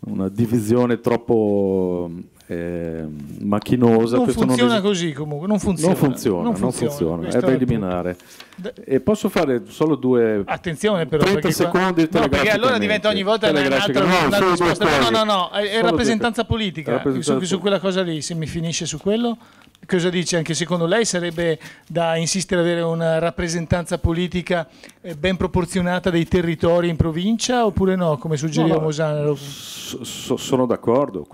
una divisione troppo eh, macchinosa. Non questo funziona non così comunque, non funziona. Non funziona, non funziona, non funziona. È da eliminare. Da... E posso fare solo due... Attenzione però, trenta secondi qua... No, perché allora diventa ogni volta un'altra no, risposta. No, no, no, è solo rappresentanza due... politica. Rappresentanza... Su, su quella cosa lì, se mi finisce su quello... Cosa dice? Anche secondo lei sarebbe da insistere ad avere una rappresentanza politica ben proporzionata dei territori in provincia oppure no, come suggeriva no, no, Mosaner? So, sono d'accordo.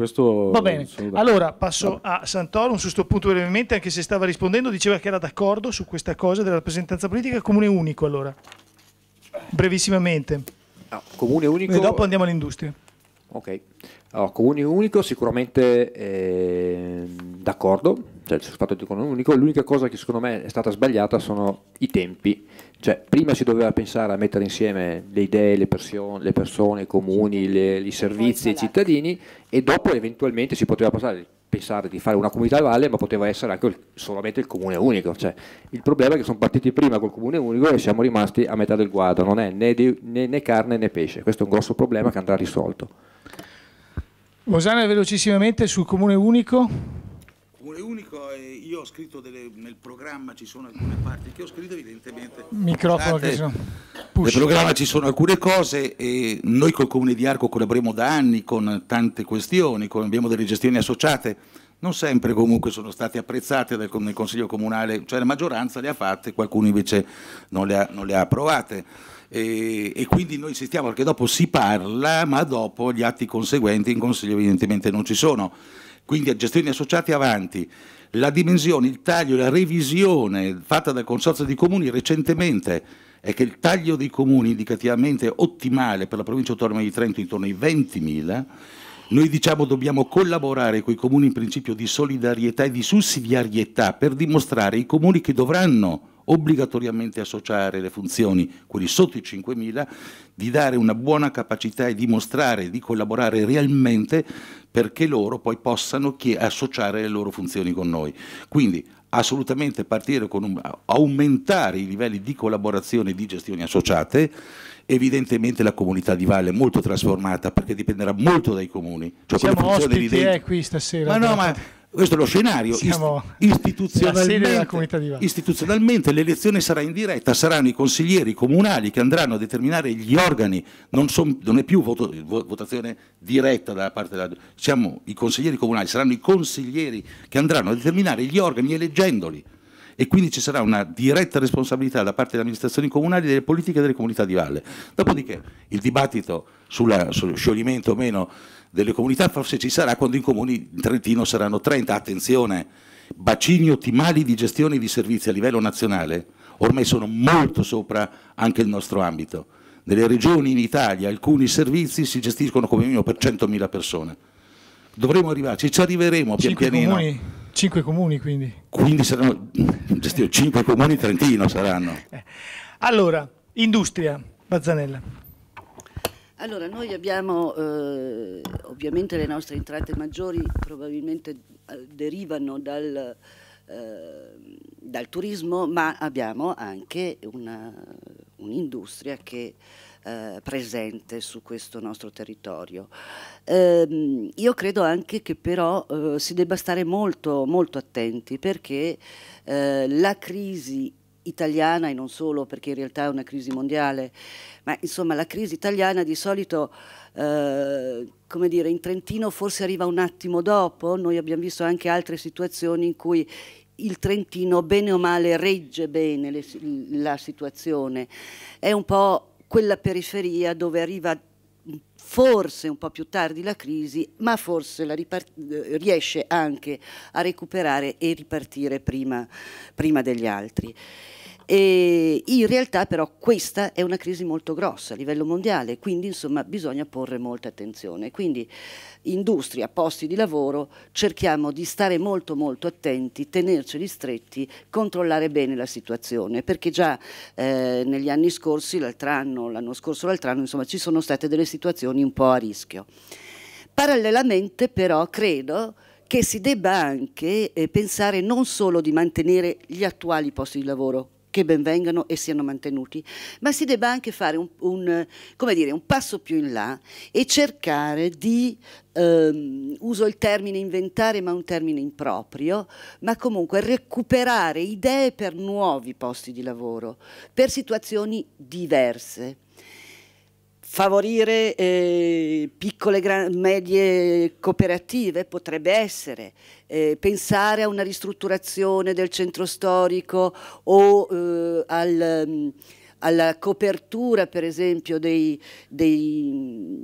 Va bene, allora passo a Santorum su questo punto brevemente, anche se stava rispondendo, diceva che era d'accordo su questa cosa della rappresentanza politica. Comune unico allora, brevissimamente. No, comune unico... E dopo andiamo all'industria. Ok, allora, comune unico sicuramente eh, d'accordo, cioè sul fatto di comune unico, l'unica cosa che secondo me è stata sbagliata sono i tempi, cioè prima si doveva pensare a mettere insieme le idee, le, person le persone, i comuni, le, i servizi, i cittadini e dopo eventualmente si poteva passare, pensare di fare una comunità valle, ma poteva essere anche il, solamente il comune unico, cioè il problema è che sono partiti prima col comune unico e siamo rimasti a metà del guado, non è né, di, né, né carne né pesce, questo è un grosso problema che andrà risolto. Mosaner, velocissimamente sul comune unico. Comune unico, eh, io ho scritto delle, nel programma ci sono alcune parti che ho scritto evidentemente. Microfono che sono. Nel programma ci sono alcune cose e noi col comune di Arco collaboriamo da anni con tante questioni, con, abbiamo delle gestioni associate, non sempre comunque sono state apprezzate dal nel Consiglio Comunale, cioè la maggioranza le ha fatte, qualcuno invece non le ha, non le ha approvate. E, e quindi noi insistiamo perché dopo si parla ma dopo gli atti conseguenti in consiglio evidentemente non ci sono, quindi gestioni associate avanti, la dimensione, il taglio, la revisione fatta dal Consorzio di Comuni recentemente è che il taglio dei comuni indicativamente ottimale per la provincia autonoma di Trento intorno ai ventimila, noi diciamo dobbiamo collaborare con i comuni in principio di solidarietà e di sussidiarietà per dimostrare i comuni che dovranno obbligatoriamente associare le funzioni, quelli sotto i cinquemila, di dare una buona capacità e dimostrare di collaborare realmente perché loro poi possano associare le loro funzioni con noi. Quindi assolutamente partire con un, aumentare i livelli di collaborazione e di gestioni associate. Evidentemente la Comunità di Valle è molto trasformata, perché dipenderà molto dai comuni. Cioè, siamo ospiti eh, qui stasera. Ma no, ma questo è lo scenario. Siamo istituzionalmente, della Comunità di Valle. Istituzionalmente l'elezione sarà in diretta, saranno i consiglieri comunali che andranno a determinare gli organi, non, son, non è più voto, votazione diretta da parte della... Siamo i consiglieri comunali, saranno i consiglieri che andranno a determinare gli organi eleggendoli, e quindi ci sarà una diretta responsabilità da parte delle amministrazioni comunali delle politiche delle Comunità di Valle. Dopodiché il dibattito sulla, sul scioglimento o meno delle comunità forse ci sarà quando in comuni in Trentino saranno trenta, attenzione, bacini ottimali di gestione di servizi a livello nazionale ormai sono molto sopra anche il nostro ambito. Nelle regioni in Italia alcuni servizi si gestiscono come minimo per centomila persone, dovremo arrivarci, ci arriveremo pian pianino. Comuni, cinque comuni quindi. Quindi saranno gestiti cinque comuni Trentino saranno. Allora, industria, Bazzanella. Allora, noi abbiamo eh, ovviamente le nostre entrate maggiori probabilmente derivano dal, eh, dal turismo, ma abbiamo anche un'industria che eh, presente su questo nostro territorio. Eh, io credo anche che però eh, si debba stare molto, molto attenti, perché eh, la crisi italiana, e non solo, perché in realtà è una crisi mondiale, ma insomma la crisi italiana di solito, eh, come dire, in Trentino forse arriva un attimo dopo. Noi abbiamo visto anche altre situazioni in cui il Trentino bene o male regge bene le, la situazione, è un po' quella periferia dove arriva forse un po' più tardi la crisi, ma forse la riesce anche a recuperare e ripartire prima, prima degli altri. E in realtà però questa è una crisi molto grossa a livello mondiale, quindi insomma bisogna porre molta attenzione. Quindi industria, posti di lavoro, cerchiamo di stare molto molto attenti, tenerceli stretti, controllare bene la situazione, perché già eh, negli anni scorsi, l'altro anno, l'anno scorso, l'altro anno, insomma ci sono state delle situazioni un po' a rischio. Parallelamente però credo che si debba anche eh, pensare non solo di mantenere gli attuali posti di lavoro, che benvengano e siano mantenuti, ma si debba anche fare un, un, come dire, un passo più in là e cercare di, ehm, uso il termine inventare ma un termine improprio, ma comunque recuperare idee per nuovi posti di lavoro, per situazioni diverse. Favorire eh, piccole e medie cooperative potrebbe essere, eh, pensare a una ristrutturazione del centro storico o eh, al... Um, alla copertura per esempio dei, dei,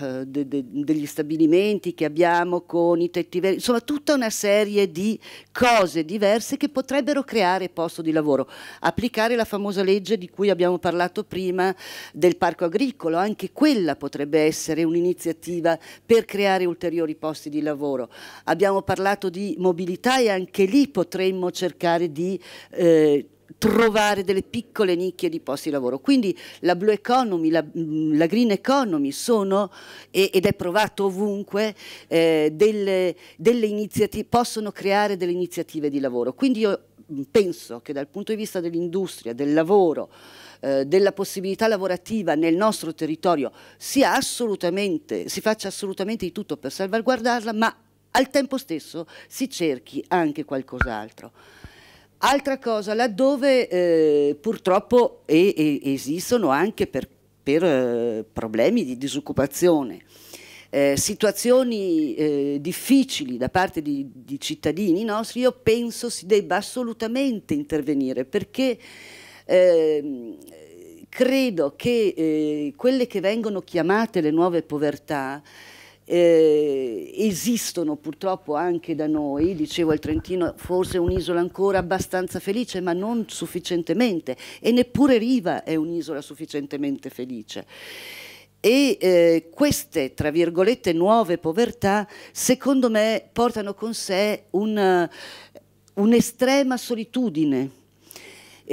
uh, de, de, degli stabilimenti che abbiamo con i tetti verdi, insomma tutta una serie di cose diverse che potrebbero creare posto di lavoro, applicare la famosa legge di cui abbiamo parlato prima del parco agricolo, anche quella potrebbe essere un'iniziativa per creare ulteriori posti di lavoro. Abbiamo parlato di mobilità e anche lì potremmo cercare di eh, trovare delle piccole nicchie di posti di lavoro. Quindi la blue economy, la, la green economy sono, ed è provato ovunque, eh, delle, delle iniziative, possono creare delle iniziative di lavoro. Quindi io penso che dal punto di vista dell'industria, del lavoro, eh, della possibilità lavorativa nel nostro territorio sia assolutamente, si faccia assolutamente di tutto per salvaguardarla, ma al tempo stesso si cerchi anche qualcos'altro. Altra cosa, laddove eh, purtroppo e, e, esistono anche per, per eh, problemi di disoccupazione, eh, situazioni eh, difficili da parte di, di cittadini nostri, io penso si debba assolutamente intervenire, perché eh, credo che eh, quelle che vengono chiamate le nuove povertà Eh, esistono purtroppo anche da noi. Dicevo, il Trentino forse è un'isola ancora abbastanza felice, ma non sufficientemente, e neppure Riva è un'isola sufficientemente felice, e eh, queste tra virgolette nuove povertà secondo me portano con sé un'estrema solitudine,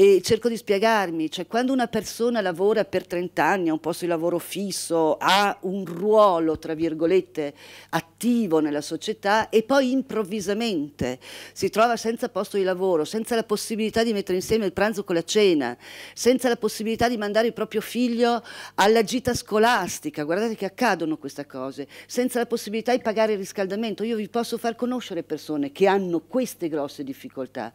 e cerco di spiegarmi, cioè quando una persona lavora per trenta anni, ha un posto di lavoro fisso, ha un ruolo tra virgolette attivo nella società e poi improvvisamente si trova senza posto di lavoro, senza la possibilità di mettere insieme il pranzo con la cena, senza la possibilità di mandare il proprio figlio alla gita scolastica, guardate che accadono queste cose, senza la possibilità di pagare il riscaldamento, io vi posso far conoscere persone che hanno queste grosse difficoltà.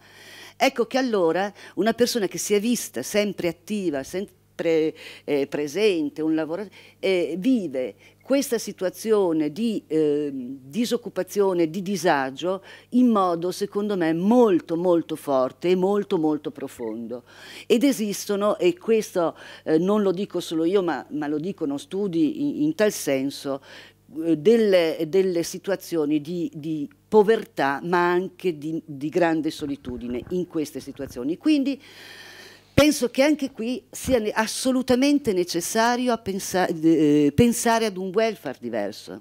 Ecco che allora una persona che si è vista sempre attiva, sempre eh, presente, un lavoratore, eh, vive questa situazione di eh, disoccupazione, di disagio in modo secondo me molto molto forte e molto molto profondo, ed esistono, e questo eh, non lo dico solo io ma, ma lo dicono studi in, in tal senso, eh, delle, delle situazioni di, di povertà ma anche di, di grande solitudine in queste situazioni. Quindi penso che anche qui sia assolutamente necessario a pensa- eh, pensare ad un welfare diverso.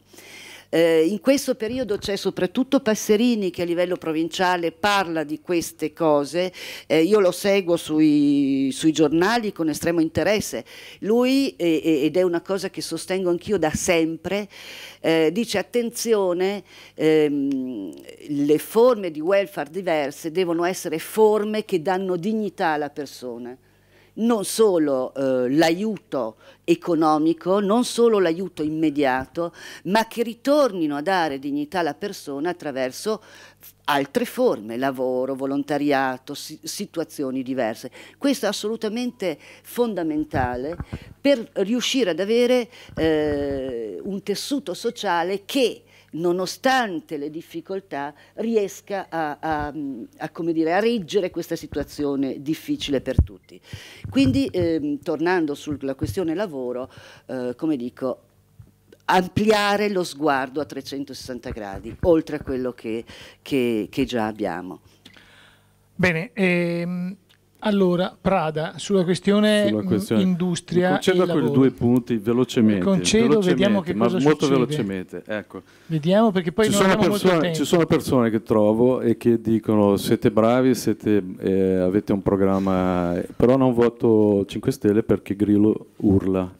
Eh, in questo periodo c'è soprattutto Passerini che a livello provinciale parla di queste cose, eh, io lo seguo sui, sui giornali con estremo interesse, lui, eh, ed è una cosa che sostengo anch'io da sempre, eh, dice attenzione, ehm, le forme di welfare diverse devono essere forme che danno dignità alla persona. Non solo eh, l'aiuto economico, non solo l'aiuto immediato, ma che ritornino a dare dignità alla persona attraverso altre forme, lavoro, volontariato, si situazioni diverse. Questo è assolutamente fondamentale per riuscire ad avere eh, un tessuto sociale che, nonostante le difficoltà, riesca a, a, a, come dire, a reggere questa situazione difficile per tutti. Quindi, ehm, tornando sulla questione lavoro, eh, come dico, ampliare lo sguardo a trecentosessanta gradi, oltre a quello che, che, che già abbiamo. Bene, ehm, allora, Prada, sulla questione, sulla questione industria. Mi concedo quei due punti velocemente. Concedo, velocemente, vediamo che cosa succede. Molto velocemente, ecco. Vediamo, perché poi ci non sono persone, ci sono persone che trovo e che dicono: siete bravi, siete, eh, avete un programma, però non voto cinque Stelle perché Grillo urla.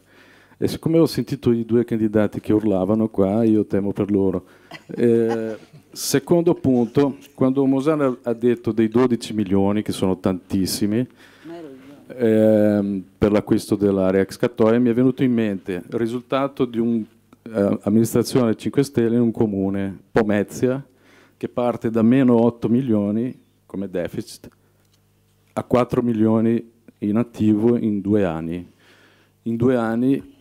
E siccome ho sentito i due candidati che urlavano qua, io temo per loro. Eh, Secondo punto, quando Mosaner ha detto dei dodici milioni, che sono tantissimi, ehm, per l'acquisto dell'area excavatoria, mi è venuto in mente il risultato di un'amministrazione eh, cinque Stelle in un comune, Pomezia, che parte da meno otto milioni come deficit a quattro milioni in attivo in due anni. In due anni,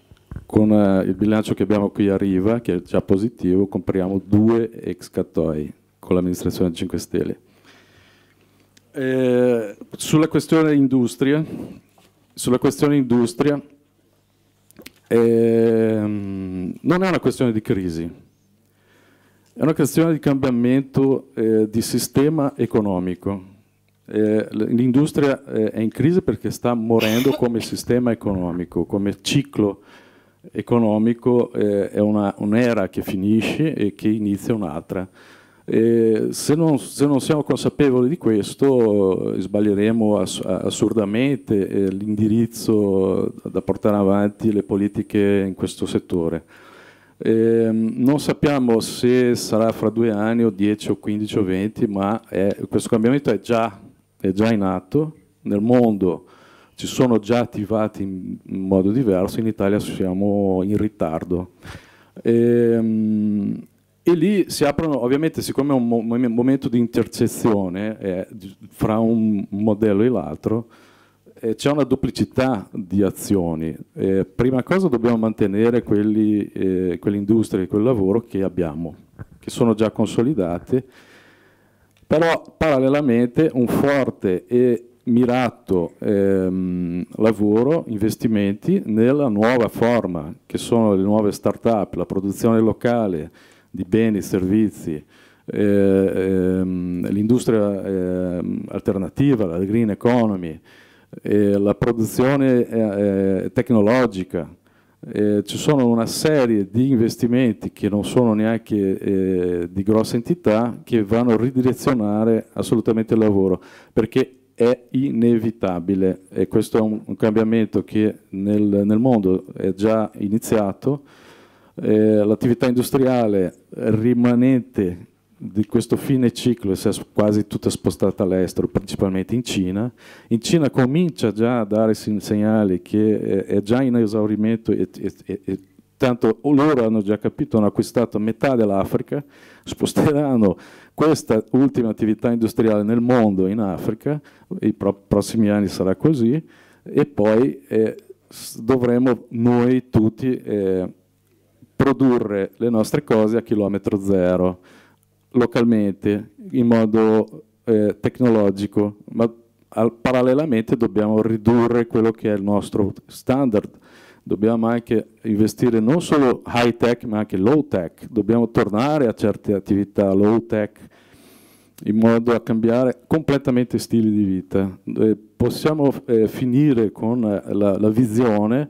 con eh, il bilancio che abbiamo qui a Riva, che è già positivo, compriamo due excatoi con l'amministrazione cinque Stelle. Eh, sulla questione industria, sulla questione industria eh, non è una questione di crisi, è una questione di cambiamento eh, di sistema economico. Eh, l'industria eh, è in crisi perché sta morendo come sistema economico, come ciclo economico, eh, è un'era un che finisce e che inizia un'altra. Eh, se, non, se non siamo consapevoli di questo, eh, sbaglieremo ass assurdamente eh, l'indirizzo da portare avanti le politiche in questo settore. Eh, non sappiamo se sarà fra due anni o dieci o quindici o venti, ma è, questo cambiamento è già, è già in atto nel mondo. Ci sono già attivati in modo diverso, in Italia siamo in ritardo. E, e lì si aprono, ovviamente, siccome è un momento di intersezione eh, fra un modello e l'altro, eh, c'è una duplicità di azioni. Eh, prima cosa dobbiamo mantenere quelli, eh, quell'industria e quel lavoro che abbiamo, che sono già consolidate, però parallelamente un forte e mirato ehm, lavoro, investimenti nella nuova forma che sono le nuove start-up, la produzione locale di beni e servizi, eh, ehm, l'industria ehm, alternativa, la green economy, eh, la produzione eh, tecnologica. Eh, ci sono una serie di investimenti che non sono neanche eh, di grossa entità, che vanno a ridirezionare assolutamente il lavoro, perché è inevitabile, e questo è un, un cambiamento che nel, nel mondo è già iniziato. Eh, l'attività industriale rimanente di questo fine ciclo si è quasi tutta spostata all'estero, principalmente in Cina. In Cina comincia già a dare segnali che è, è già in esaurimento e, e, e tanto loro hanno già capito, hanno acquistato metà dell'Africa, sposteranno questa ultima attività industriale nel mondo in Africa, i pro prossimi anni sarà così, e poi eh, dovremo noi tutti eh, produrre le nostre cose a chilometro zero, localmente, in modo eh, tecnologico, ma al, parallelamente dobbiamo ridurre quello che è il nostro standard. Dobbiamo anche investire non solo high tech ma anche low tech, dobbiamo tornare a certe attività low tech in modo a cambiare completamente stili di vita. Eh, possiamo eh, finire con la, la visione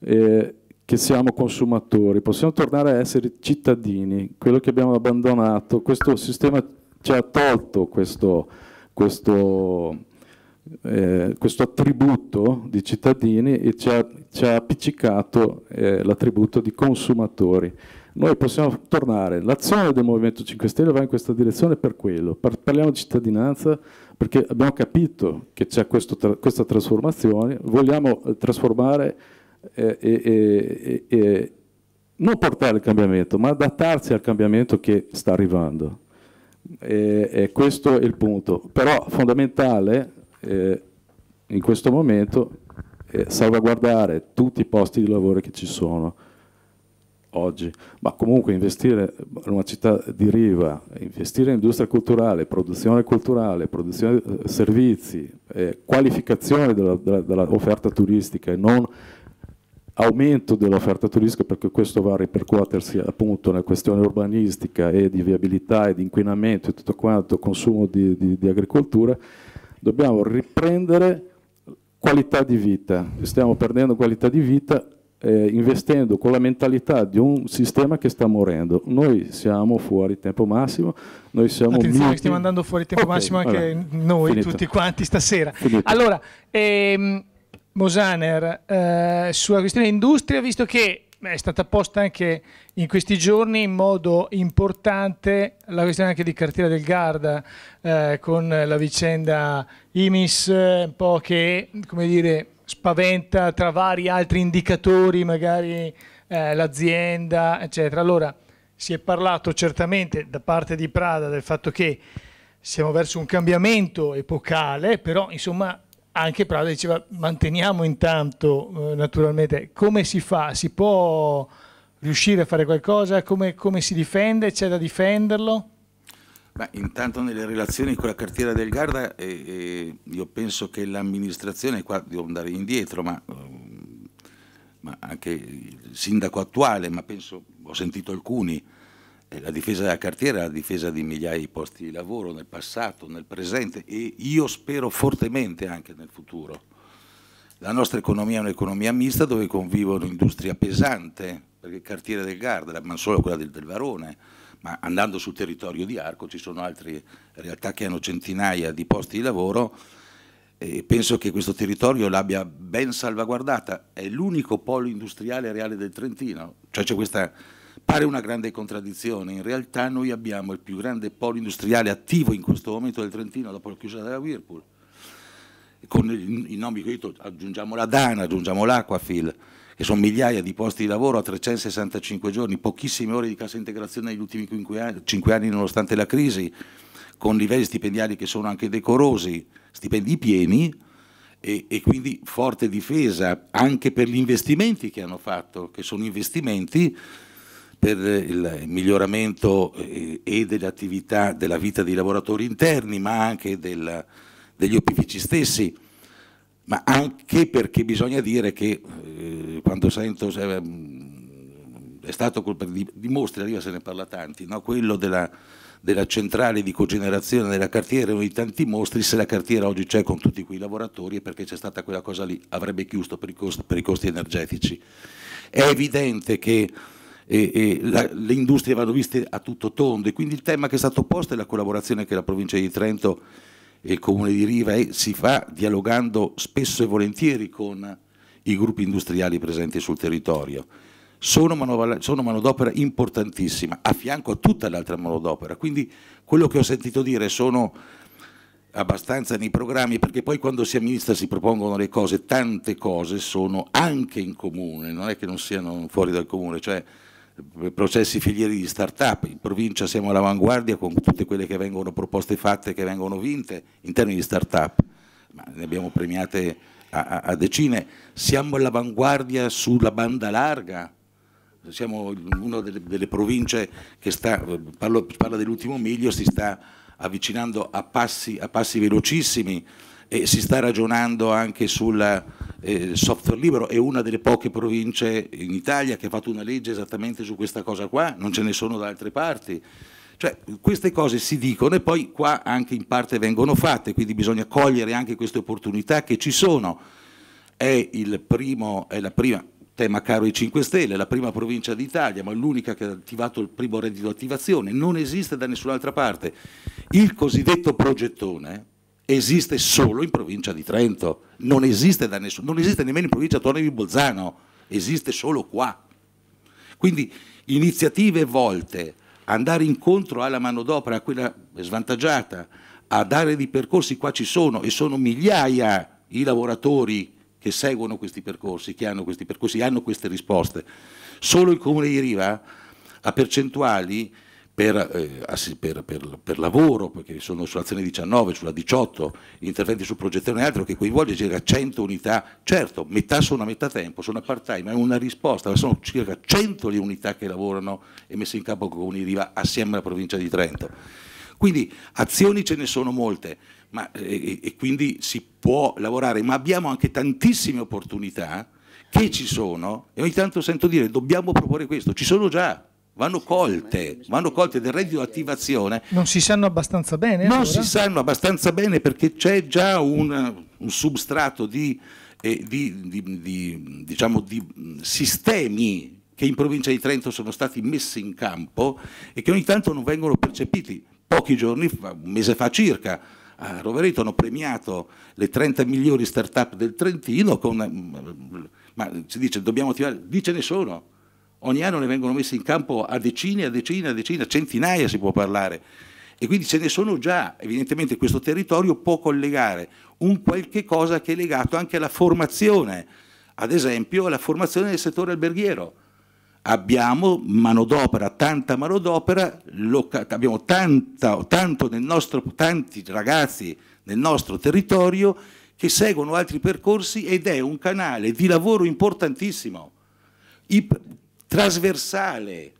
eh, che siamo consumatori, possiamo tornare a essere cittadini, quello che abbiamo abbandonato. Questo sistema ci ha tolto questo... questo Eh, questo attributo di cittadini e ci ha, ci ha appiccicato eh, l'attributo di consumatori. Noi possiamo tornare, l'azione del Movimento cinque Stelle va in questa direzione per quello. Par parliamo di cittadinanza perché abbiamo capito che c'è tra questa trasformazione, vogliamo eh, trasformare eh, eh, eh, eh, non portare il cambiamento ma adattarsi al cambiamento che sta arrivando, e, e questo è il punto, però fondamentale. Eh, in questo momento eh, salvaguardare tutti i posti di lavoro che ci sono oggi, ma comunque investire in una città di riva, investire in industria culturale, produzione culturale, produzione di eh, servizi, eh, qualificazione dell'offerta turistica e non aumento dell'offerta turistica, perché questo va a ripercuotersi appunto nella questione urbanistica e di viabilità e di inquinamento e tutto quanto, consumo di, di, di agricoltura. Dobbiamo riprendere qualità di vita, stiamo perdendo qualità di vita eh, investendo con la mentalità di un sistema che sta morendo. Noi siamo fuori tempo massimo, noi siamo... Attenzione, muti. Stiamo andando fuori tempo okay, massimo anche allora, noi, finito. Tutti quanti stasera. Finito. Allora, ehm, Mosaner, eh, sulla questione industria, visto che è stata posta anche in questi giorni in modo importante la questione anche di Cartiera del Garda, eh, con la vicenda I M I S, eh, un po' che, come dire, spaventa tra vari altri indicatori, magari eh, l'azienda, eccetera. Allora, si è parlato certamente da parte di Prada del fatto che siamo verso un cambiamento epocale, però insomma... Anche Prada diceva manteniamo intanto eh, naturalmente, come si fa? Si può riuscire a fare qualcosa? Come, come si difende? C'è da difenderlo? Beh, intanto nelle relazioni con la Cartiera del Garda eh, eh, io penso che l'amministrazione, qua devo andare indietro, ma, eh, ma anche il sindaco attuale, ma penso, ho sentito alcuni, eh, la difesa della cartiera è la difesa di migliaia di posti di lavoro nel passato, nel presente e io spero fortemente anche nel futuro. La nostra economia è un'economia mista dove convivono industria pesante, perché Cartiera del Garda, non solo quella del, del Varone, ma andando sul territorio di Arco ci sono altre realtà che hanno centinaia di posti di lavoro e penso che questo territorio l'abbia ben salvaguardata. È l'unico polo industriale reale del Trentino, cioè c'è questa... Pare una grande contraddizione, in realtà noi abbiamo il più grande polo industriale attivo in questo momento del Trentino dopo la chiusura della Whirlpool, con i nomi che ho detto, aggiungiamo la Dana, aggiungiamo l'Aquafil, che sono migliaia di posti di lavoro a trecentosessantacinque giorni, pochissime ore di cassa integrazione negli ultimi cinque anni nonostante la crisi, con livelli stipendiali che sono anche decorosi, stipendi pieni, E, e quindi forte difesa anche per gli investimenti che hanno fatto, che sono investimenti per il miglioramento eh, e delle attività della vita dei lavoratori interni, ma anche del, degli O P V C stessi, ma anche perché bisogna dire che eh, quando sento, eh, è stato colpa di, di mostri, arriva se ne parla tanti, no? Quello della, della centrale di cogenerazione della cartiera, uno di tanti mostri. Se la cartiera oggi c'è con tutti quei lavoratori è perché c'è stata quella cosa lì, avrebbe chiuso per i costi, per i costi energetici. È evidente che E, e la, le industrie vanno viste a tutto tondo e quindi il tema che è stato posto è la collaborazione che la provincia di Trento e il comune di Riva, e si fa dialogando spesso e volentieri con i gruppi industriali presenti sul territorio. Sono manodopera importantissima, a fianco a tutta l'altra manodopera, quindi quello che ho sentito dire sono abbastanza nei programmi, perché poi quando si amministra si propongono le cose, tante cose sono anche in comune, non è che non siano fuori dal comune, cioè processi filieri di start-up, in provincia siamo all'avanguardia con tutte quelle che vengono proposte fatte, che vengono vinte in termini di start-up, ma ne abbiamo premiate a, a decine, siamo all'avanguardia sulla banda larga, siamo una delle, delle province che sta, parlo, parla dell'ultimo miglio, si sta avvicinando a passi, a passi velocissimi, e si sta ragionando anche sul eh, software libero. È una delle poche province in Italia che ha fatto una legge esattamente su questa cosa qua, non ce ne sono da altre parti, cioè queste cose si dicono e poi qua anche in parte vengono fatte, quindi bisogna cogliere anche queste opportunità che ci sono. È il primo, è la prima, tema caro ai cinque Stelle, la prima provincia d'Italia, ma l'unica che ha attivato il primo reddito attivazione, non esiste da nessun'altra parte. Il cosiddetto progettone esiste solo in provincia di Trento, non esiste, da nessun, non esiste nemmeno in provincia autonoma di Bolzano, esiste solo qua. Quindi iniziative volte ad andare incontro alla manodopera, a quella svantaggiata, a dare dei percorsi, qua ci sono, e sono migliaia i lavoratori che seguono questi percorsi, che hanno questi percorsi, hanno queste risposte. Solo il comune di Riva ha percentuali per, eh, per, per, per lavoro, perché sono sull'azione diciannove, sulla diciotto, interventi sul progettazione e altro, che coinvolge circa cento unità, certo, metà sono a metà tempo, sono a part time, ma è una risposta, ma sono circa cento le unità che lavorano e messe in campo il comune di Riva assieme alla provincia di Trento. Quindi azioni ce ne sono molte, ma, e, e quindi si può lavorare, ma abbiamo anche tantissime opportunità che ci sono, e ogni tanto sento dire dobbiamo proporre questo, ci sono già, vanno colte, vanno colte del reddito attivazione. Non si sanno abbastanza bene? Non allora? si sanno abbastanza bene perché c'è già un, un substrato di, eh, di, di, di, diciamo, di sistemi che in provincia di Trento sono stati messi in campo e che ogni tanto non vengono percepiti. Pochi giorni fa, un mese fa circa, a Rovereto hanno premiato le trenta migliori start-up del Trentino, con, ma si dice dobbiamo attivare, lì ce ne sono, ogni anno ne vengono messi in campo a decine, a decine, a decine, a centinaia si può parlare, e quindi ce ne sono già, evidentemente questo territorio può collegare un qualche cosa che è legato anche alla formazione, ad esempio alla formazione del settore alberghiero. Abbiamo manodopera, tanta manodopera, abbiamo tanta, tanto nel nostro, tanti ragazzi nel nostro territorio che seguono altri percorsi ed è un canale di lavoro importantissimo, trasversale,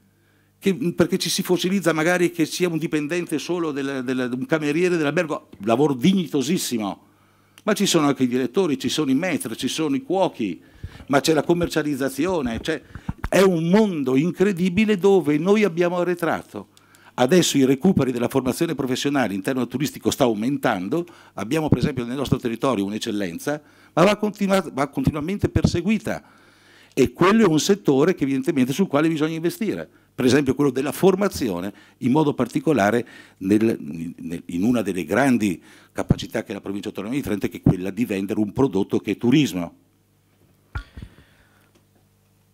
che, perché ci si fossilizza magari che sia un dipendente solo, del, del, un cameriere dell'albergo, lavoro dignitosissimo, ma ci sono anche i direttori, ci sono i maître, ci sono i cuochi, ma c'è la commercializzazione, c'è... È un mondo incredibile dove noi abbiamo arretrato. Adesso i recuperi della formazione professionale in termini turistico sta aumentando, abbiamo per esempio nel nostro territorio un'eccellenza, ma va, continu- va continuamente perseguita e quello è un settore che evidentemente sul quale bisogna investire. Per esempio quello della formazione, in modo particolare nel, nel, in una delle grandi capacità che ha la provincia autonoma di Trento, che è quella di vendere un prodotto che è turismo.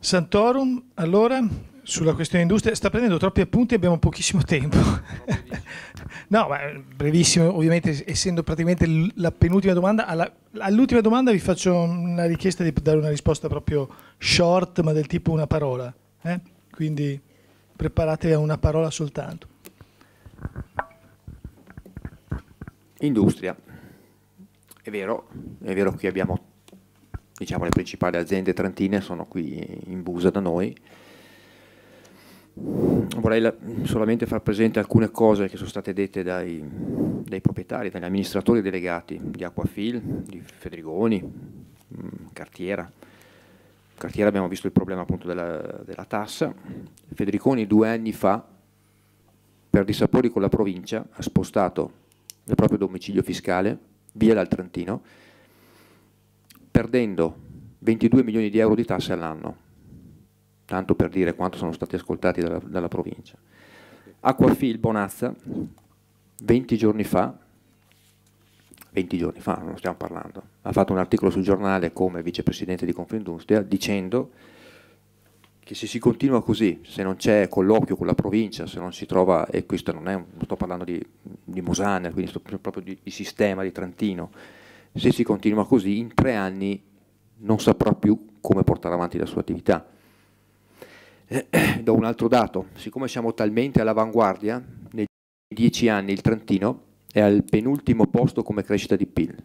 Santorum, allora, sulla questione industria, sta prendendo troppi appunti e abbiamo pochissimo tempo. No, ma brevissimo, ovviamente, essendo praticamente la penultima domanda, all'ultima domanda vi faccio una richiesta di dare una risposta proprio short, ma del tipo una parola, eh? Quindi preparatevi a una parola soltanto. Industria, è vero, è vero che abbiamo... Diciamo le principali aziende trentine sono qui in Busa da noi. Vorrei la, solamente far presente alcune cose che sono state dette dai, dai proprietari, dagli amministratori delegati di Aquafil, di Fedrigoni, mh, Cartiera. Cartiera abbiamo visto il problema appunto della, della tassa. Fedrigoni due anni fa, per dissapori con la provincia, ha spostato il proprio domicilio fiscale via dal Trentino, perdendo ventidue milioni di euro di tasse all'anno, tanto per dire quanto sono stati ascoltati dalla, dalla provincia. Aquafil Bonazza, venti giorni fa, venti giorni fa, non stiamo parlando, ha fatto un articolo sul giornale come vicepresidente di Confindustria dicendo che se si continua così, se non c'è colloquio con la provincia, se non si trova, e questo non è, non sto parlando di, di Mosaner, quindi sto proprio di, di sistema di Trentino, se si continua così in tre anni non saprà più come portare avanti la sua attività. Eh, eh, do un altro dato, siccome siamo talmente all'avanguardia, nei dieci anni il Trentino è al penultimo posto come crescita di P I L.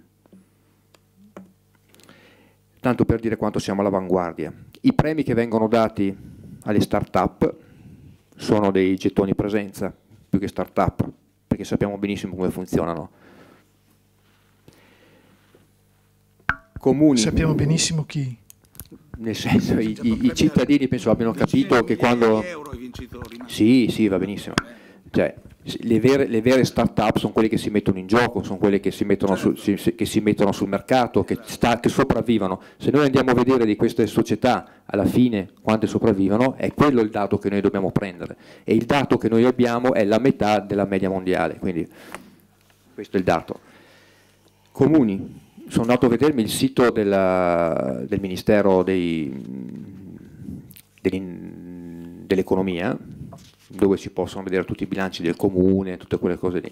Tanto per dire quanto siamo all'avanguardia. I premi che vengono dati alle start-up sono dei gettoni presenza, più che start-up, perché sappiamo benissimo come funzionano. Comuni, sappiamo benissimo chi? Nel senso, i, i, i cittadini penso abbiano capito che quando... Sì, sì, va benissimo. Cioè, le vere, le vere start-up sono quelle che si mettono in gioco, sono quelle che si mettono, su, si, che si mettono sul mercato, che, sta, che sopravvivono. Se noi andiamo a vedere di queste società alla fine quante sopravvivono, è quello il dato che noi dobbiamo prendere. E il dato che noi abbiamo è la metà della media mondiale, quindi questo è il dato. Comuni. Sono andato a vedermi il sito della, del Ministero dell'Economia, dove si possono vedere tutti i bilanci del comune, tutte quelle cose lì.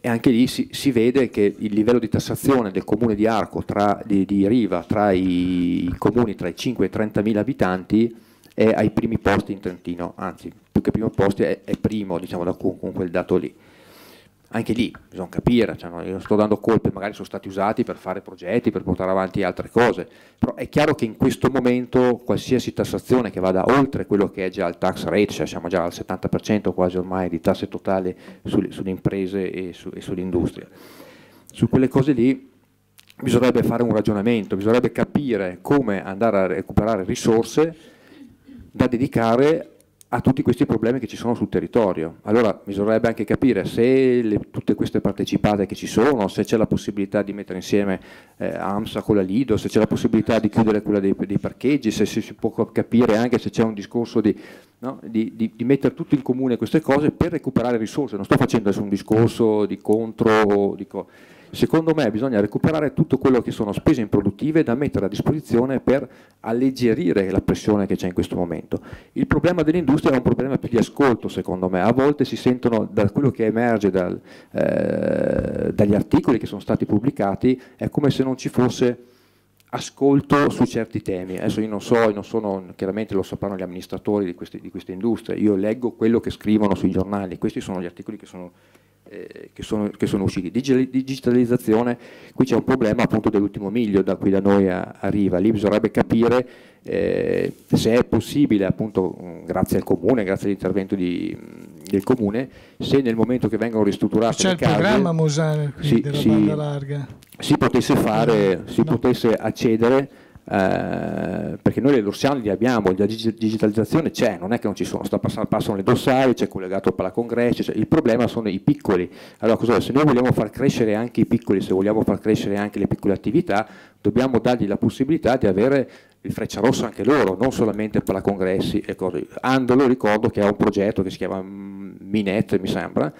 E anche lì si, si vede che il livello di tassazione del comune di Arco, tra, di, di Riva, tra i, i comuni tra i cinque e i trentamila abitanti è ai primi posti in Trentino, anzi più che primo posto è, è primo, diciamo, da, con, con quel dato lì. Anche lì bisogna capire, cioè non, io non sto dando colpe, magari sono stati usati per fare progetti, per portare avanti altre cose, però è chiaro che in questo momento qualsiasi tassazione che vada oltre quello che è già il tax rate, cioè siamo già al settanta per cento quasi ormai di tasse totali sulle, sulle imprese e, su, e sull'industria, su quelle cose lì bisognerebbe fare un ragionamento, bisognerebbe capire come andare a recuperare risorse da dedicare a tutti questi problemi che ci sono sul territorio. Allora bisognerebbe anche capire se le, tutte queste partecipate che ci sono, se c'è la possibilità di mettere insieme eh, AMSA con la Lido, se c'è la possibilità di chiudere quella dei, dei parcheggi, se, se si può capire anche se c'è un discorso di, no, di, di, di mettere tutto in comune queste cose per recuperare risorse. Non sto facendo adesso un discorso di contro, di co secondo me bisogna recuperare tutto quello che sono spese improduttive da mettere a disposizione per alleggerire la pressione che c'è in questo momento. Il problema dell'industria è un problema più di ascolto, secondo me. A volte si sentono, da quello che emerge dal, eh, dagli articoli che sono stati pubblicati, è come se non ci fosse ascolto su certi temi. Adesso io non so, io non sono, chiaramente lo sapranno gli amministratori di queste, di queste industrie, io leggo quello che scrivono sui giornali, questi sono gli articoli che sono Che sono, che sono usciti. Digitalizzazione, qui c'è un problema appunto dell'ultimo miglio da qui da noi a, a Riva, lì bisognerebbe capire eh, se è possibile appunto grazie al comune, grazie all'intervento del comune, se nel momento che vengono ristrutturate c'è il case, programma Mosaner si, della si, banda larga si potesse fare, si no. potesse accedere Eh, perché noi le dorsali li abbiamo, la digitalizzazione c'è, non è che non ci sono, sta passando, passano le dorsali, c'è collegato al Palacongressi, cioè, il problema sono i piccoli. Allora cos'è? Se noi vogliamo far crescere anche i piccoli, se vogliamo far crescere anche le piccole attività, dobbiamo dargli la possibilità di avere il freccia rossa anche loro, non solamente Palacongressi e cose. Andolo ricordo che ha un progetto che si chiama Minet, mi sembra,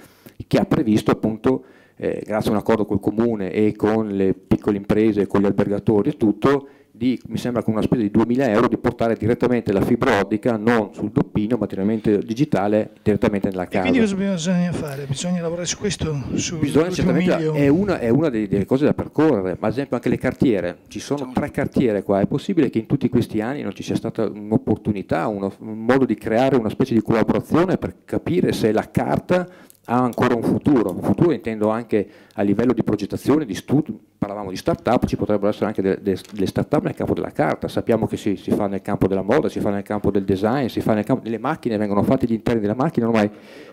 che ha previsto appunto eh, grazie a un accordo col comune e con le piccole imprese, con gli albergatori e tutto, di, mi sembra con una spesa di duemila euro di portare direttamente la fibra ottica non sul doppino ma digitale direttamente nella casa. E quindi cosa bisogna fare? Bisogna lavorare su questo? Su bisogna certamente, è una, è una delle, delle cose da percorrere, ma ad esempio anche le cartiere, ci sono tre cartiere qua, è possibile che in tutti questi anni non ci sia stata un'opportunità, un modo di creare una specie di collaborazione per capire se la carta ha ancora un futuro, un futuro intendo anche a livello di progettazione, di studio, parlavamo di start-up, ci potrebbero essere anche delle, delle start-up nel campo della carta, sappiamo che si, si fa nel campo della moda, si fa nel campo del design, si fa nel campo delle macchine, vengono fatti gli interni della macchina ormai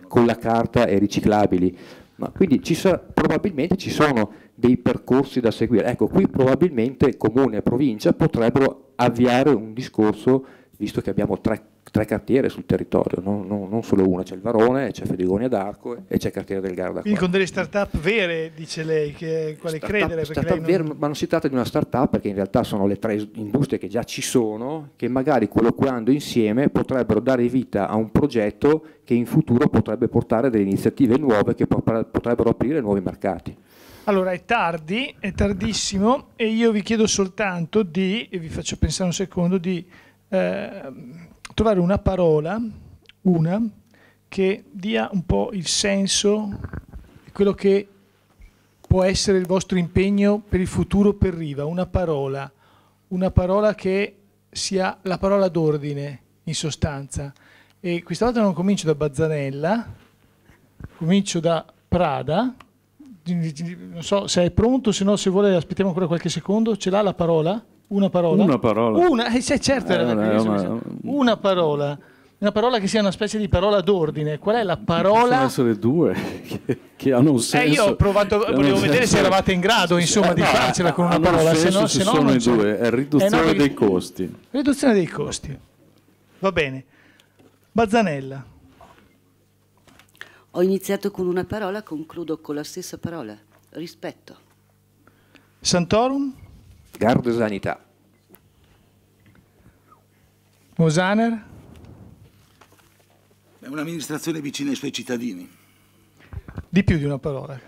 con la carta e riciclabili, ma quindi ci sarà, probabilmente ci sono dei percorsi da seguire, ecco qui probabilmente comune e provincia potrebbero avviare un discorso, visto che abbiamo tre tre cartiere sul territorio, non, non, non solo una, c'è il Varone, c'è Fedrigoni ad Arco e c'è Cartiera del Garda. Quindi con delle start-up vere, dice lei, che quale start credere? Perché start lei non... Vere, ma non si tratta di una start-up perché in realtà sono le tre industrie che già ci sono, che magari colloquiando insieme potrebbero dare vita a un progetto che in futuro potrebbe portare delle iniziative nuove che potrebbero aprire nuovi mercati. Allora è tardi, è tardissimo e io vi chiedo soltanto di, e vi faccio pensare un secondo, di eh, trovare una parola, una, che dia un po' il senso di quello che può essere il vostro impegno per il futuro per Riva, una parola, una parola che sia la parola d'ordine in sostanza. E questa volta non comincio da Bazzanella, comincio da Prada, non so se è pronto, se no se vuole aspettiamo ancora qualche secondo, ce l'ha la parola? Una parola? Una parola. Una, eh, certo, eh, era una, una parola. Una parola che sia una specie di parola d'ordine. Qual è la parola? Possono essere due che, che hanno un senso. Eh, io ho provato, volevo vedere senso. se eravate in grado insomma eh, di no, farcela con una parola. Se no, se no sono i due, è riduzione eh, no, dei costi. Riduzione dei costi. Va bene. Bazzanella. Ho iniziato con una parola, concludo con la stessa parola. Rispetto. Santorum. Gardosanità. Mosaner. È un'amministrazione vicina ai suoi cittadini. Di più di una parola.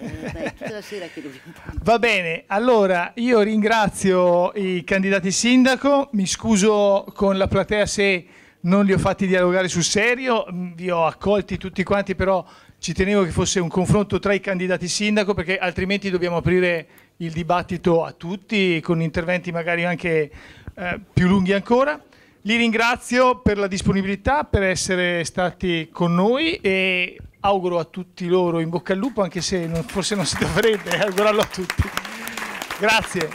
Eh, beh, tutta la sera che dobbiamo... Va bene, allora io ringrazio i candidati sindaco, mi scuso con la platea se non li ho fatti dialogare sul serio, vi ho accolti tutti quanti, però ci tenevo che fosse un confronto tra i candidati sindaco perché altrimenti dobbiamo aprire il dibattito a tutti con interventi magari anche eh, più lunghi ancora. Li ringrazio per la disponibilità, per essere stati con noi e auguro a tutti loro in bocca al lupo, anche se non, forse non si dovrebbe augurarlo a tutti. Grazie.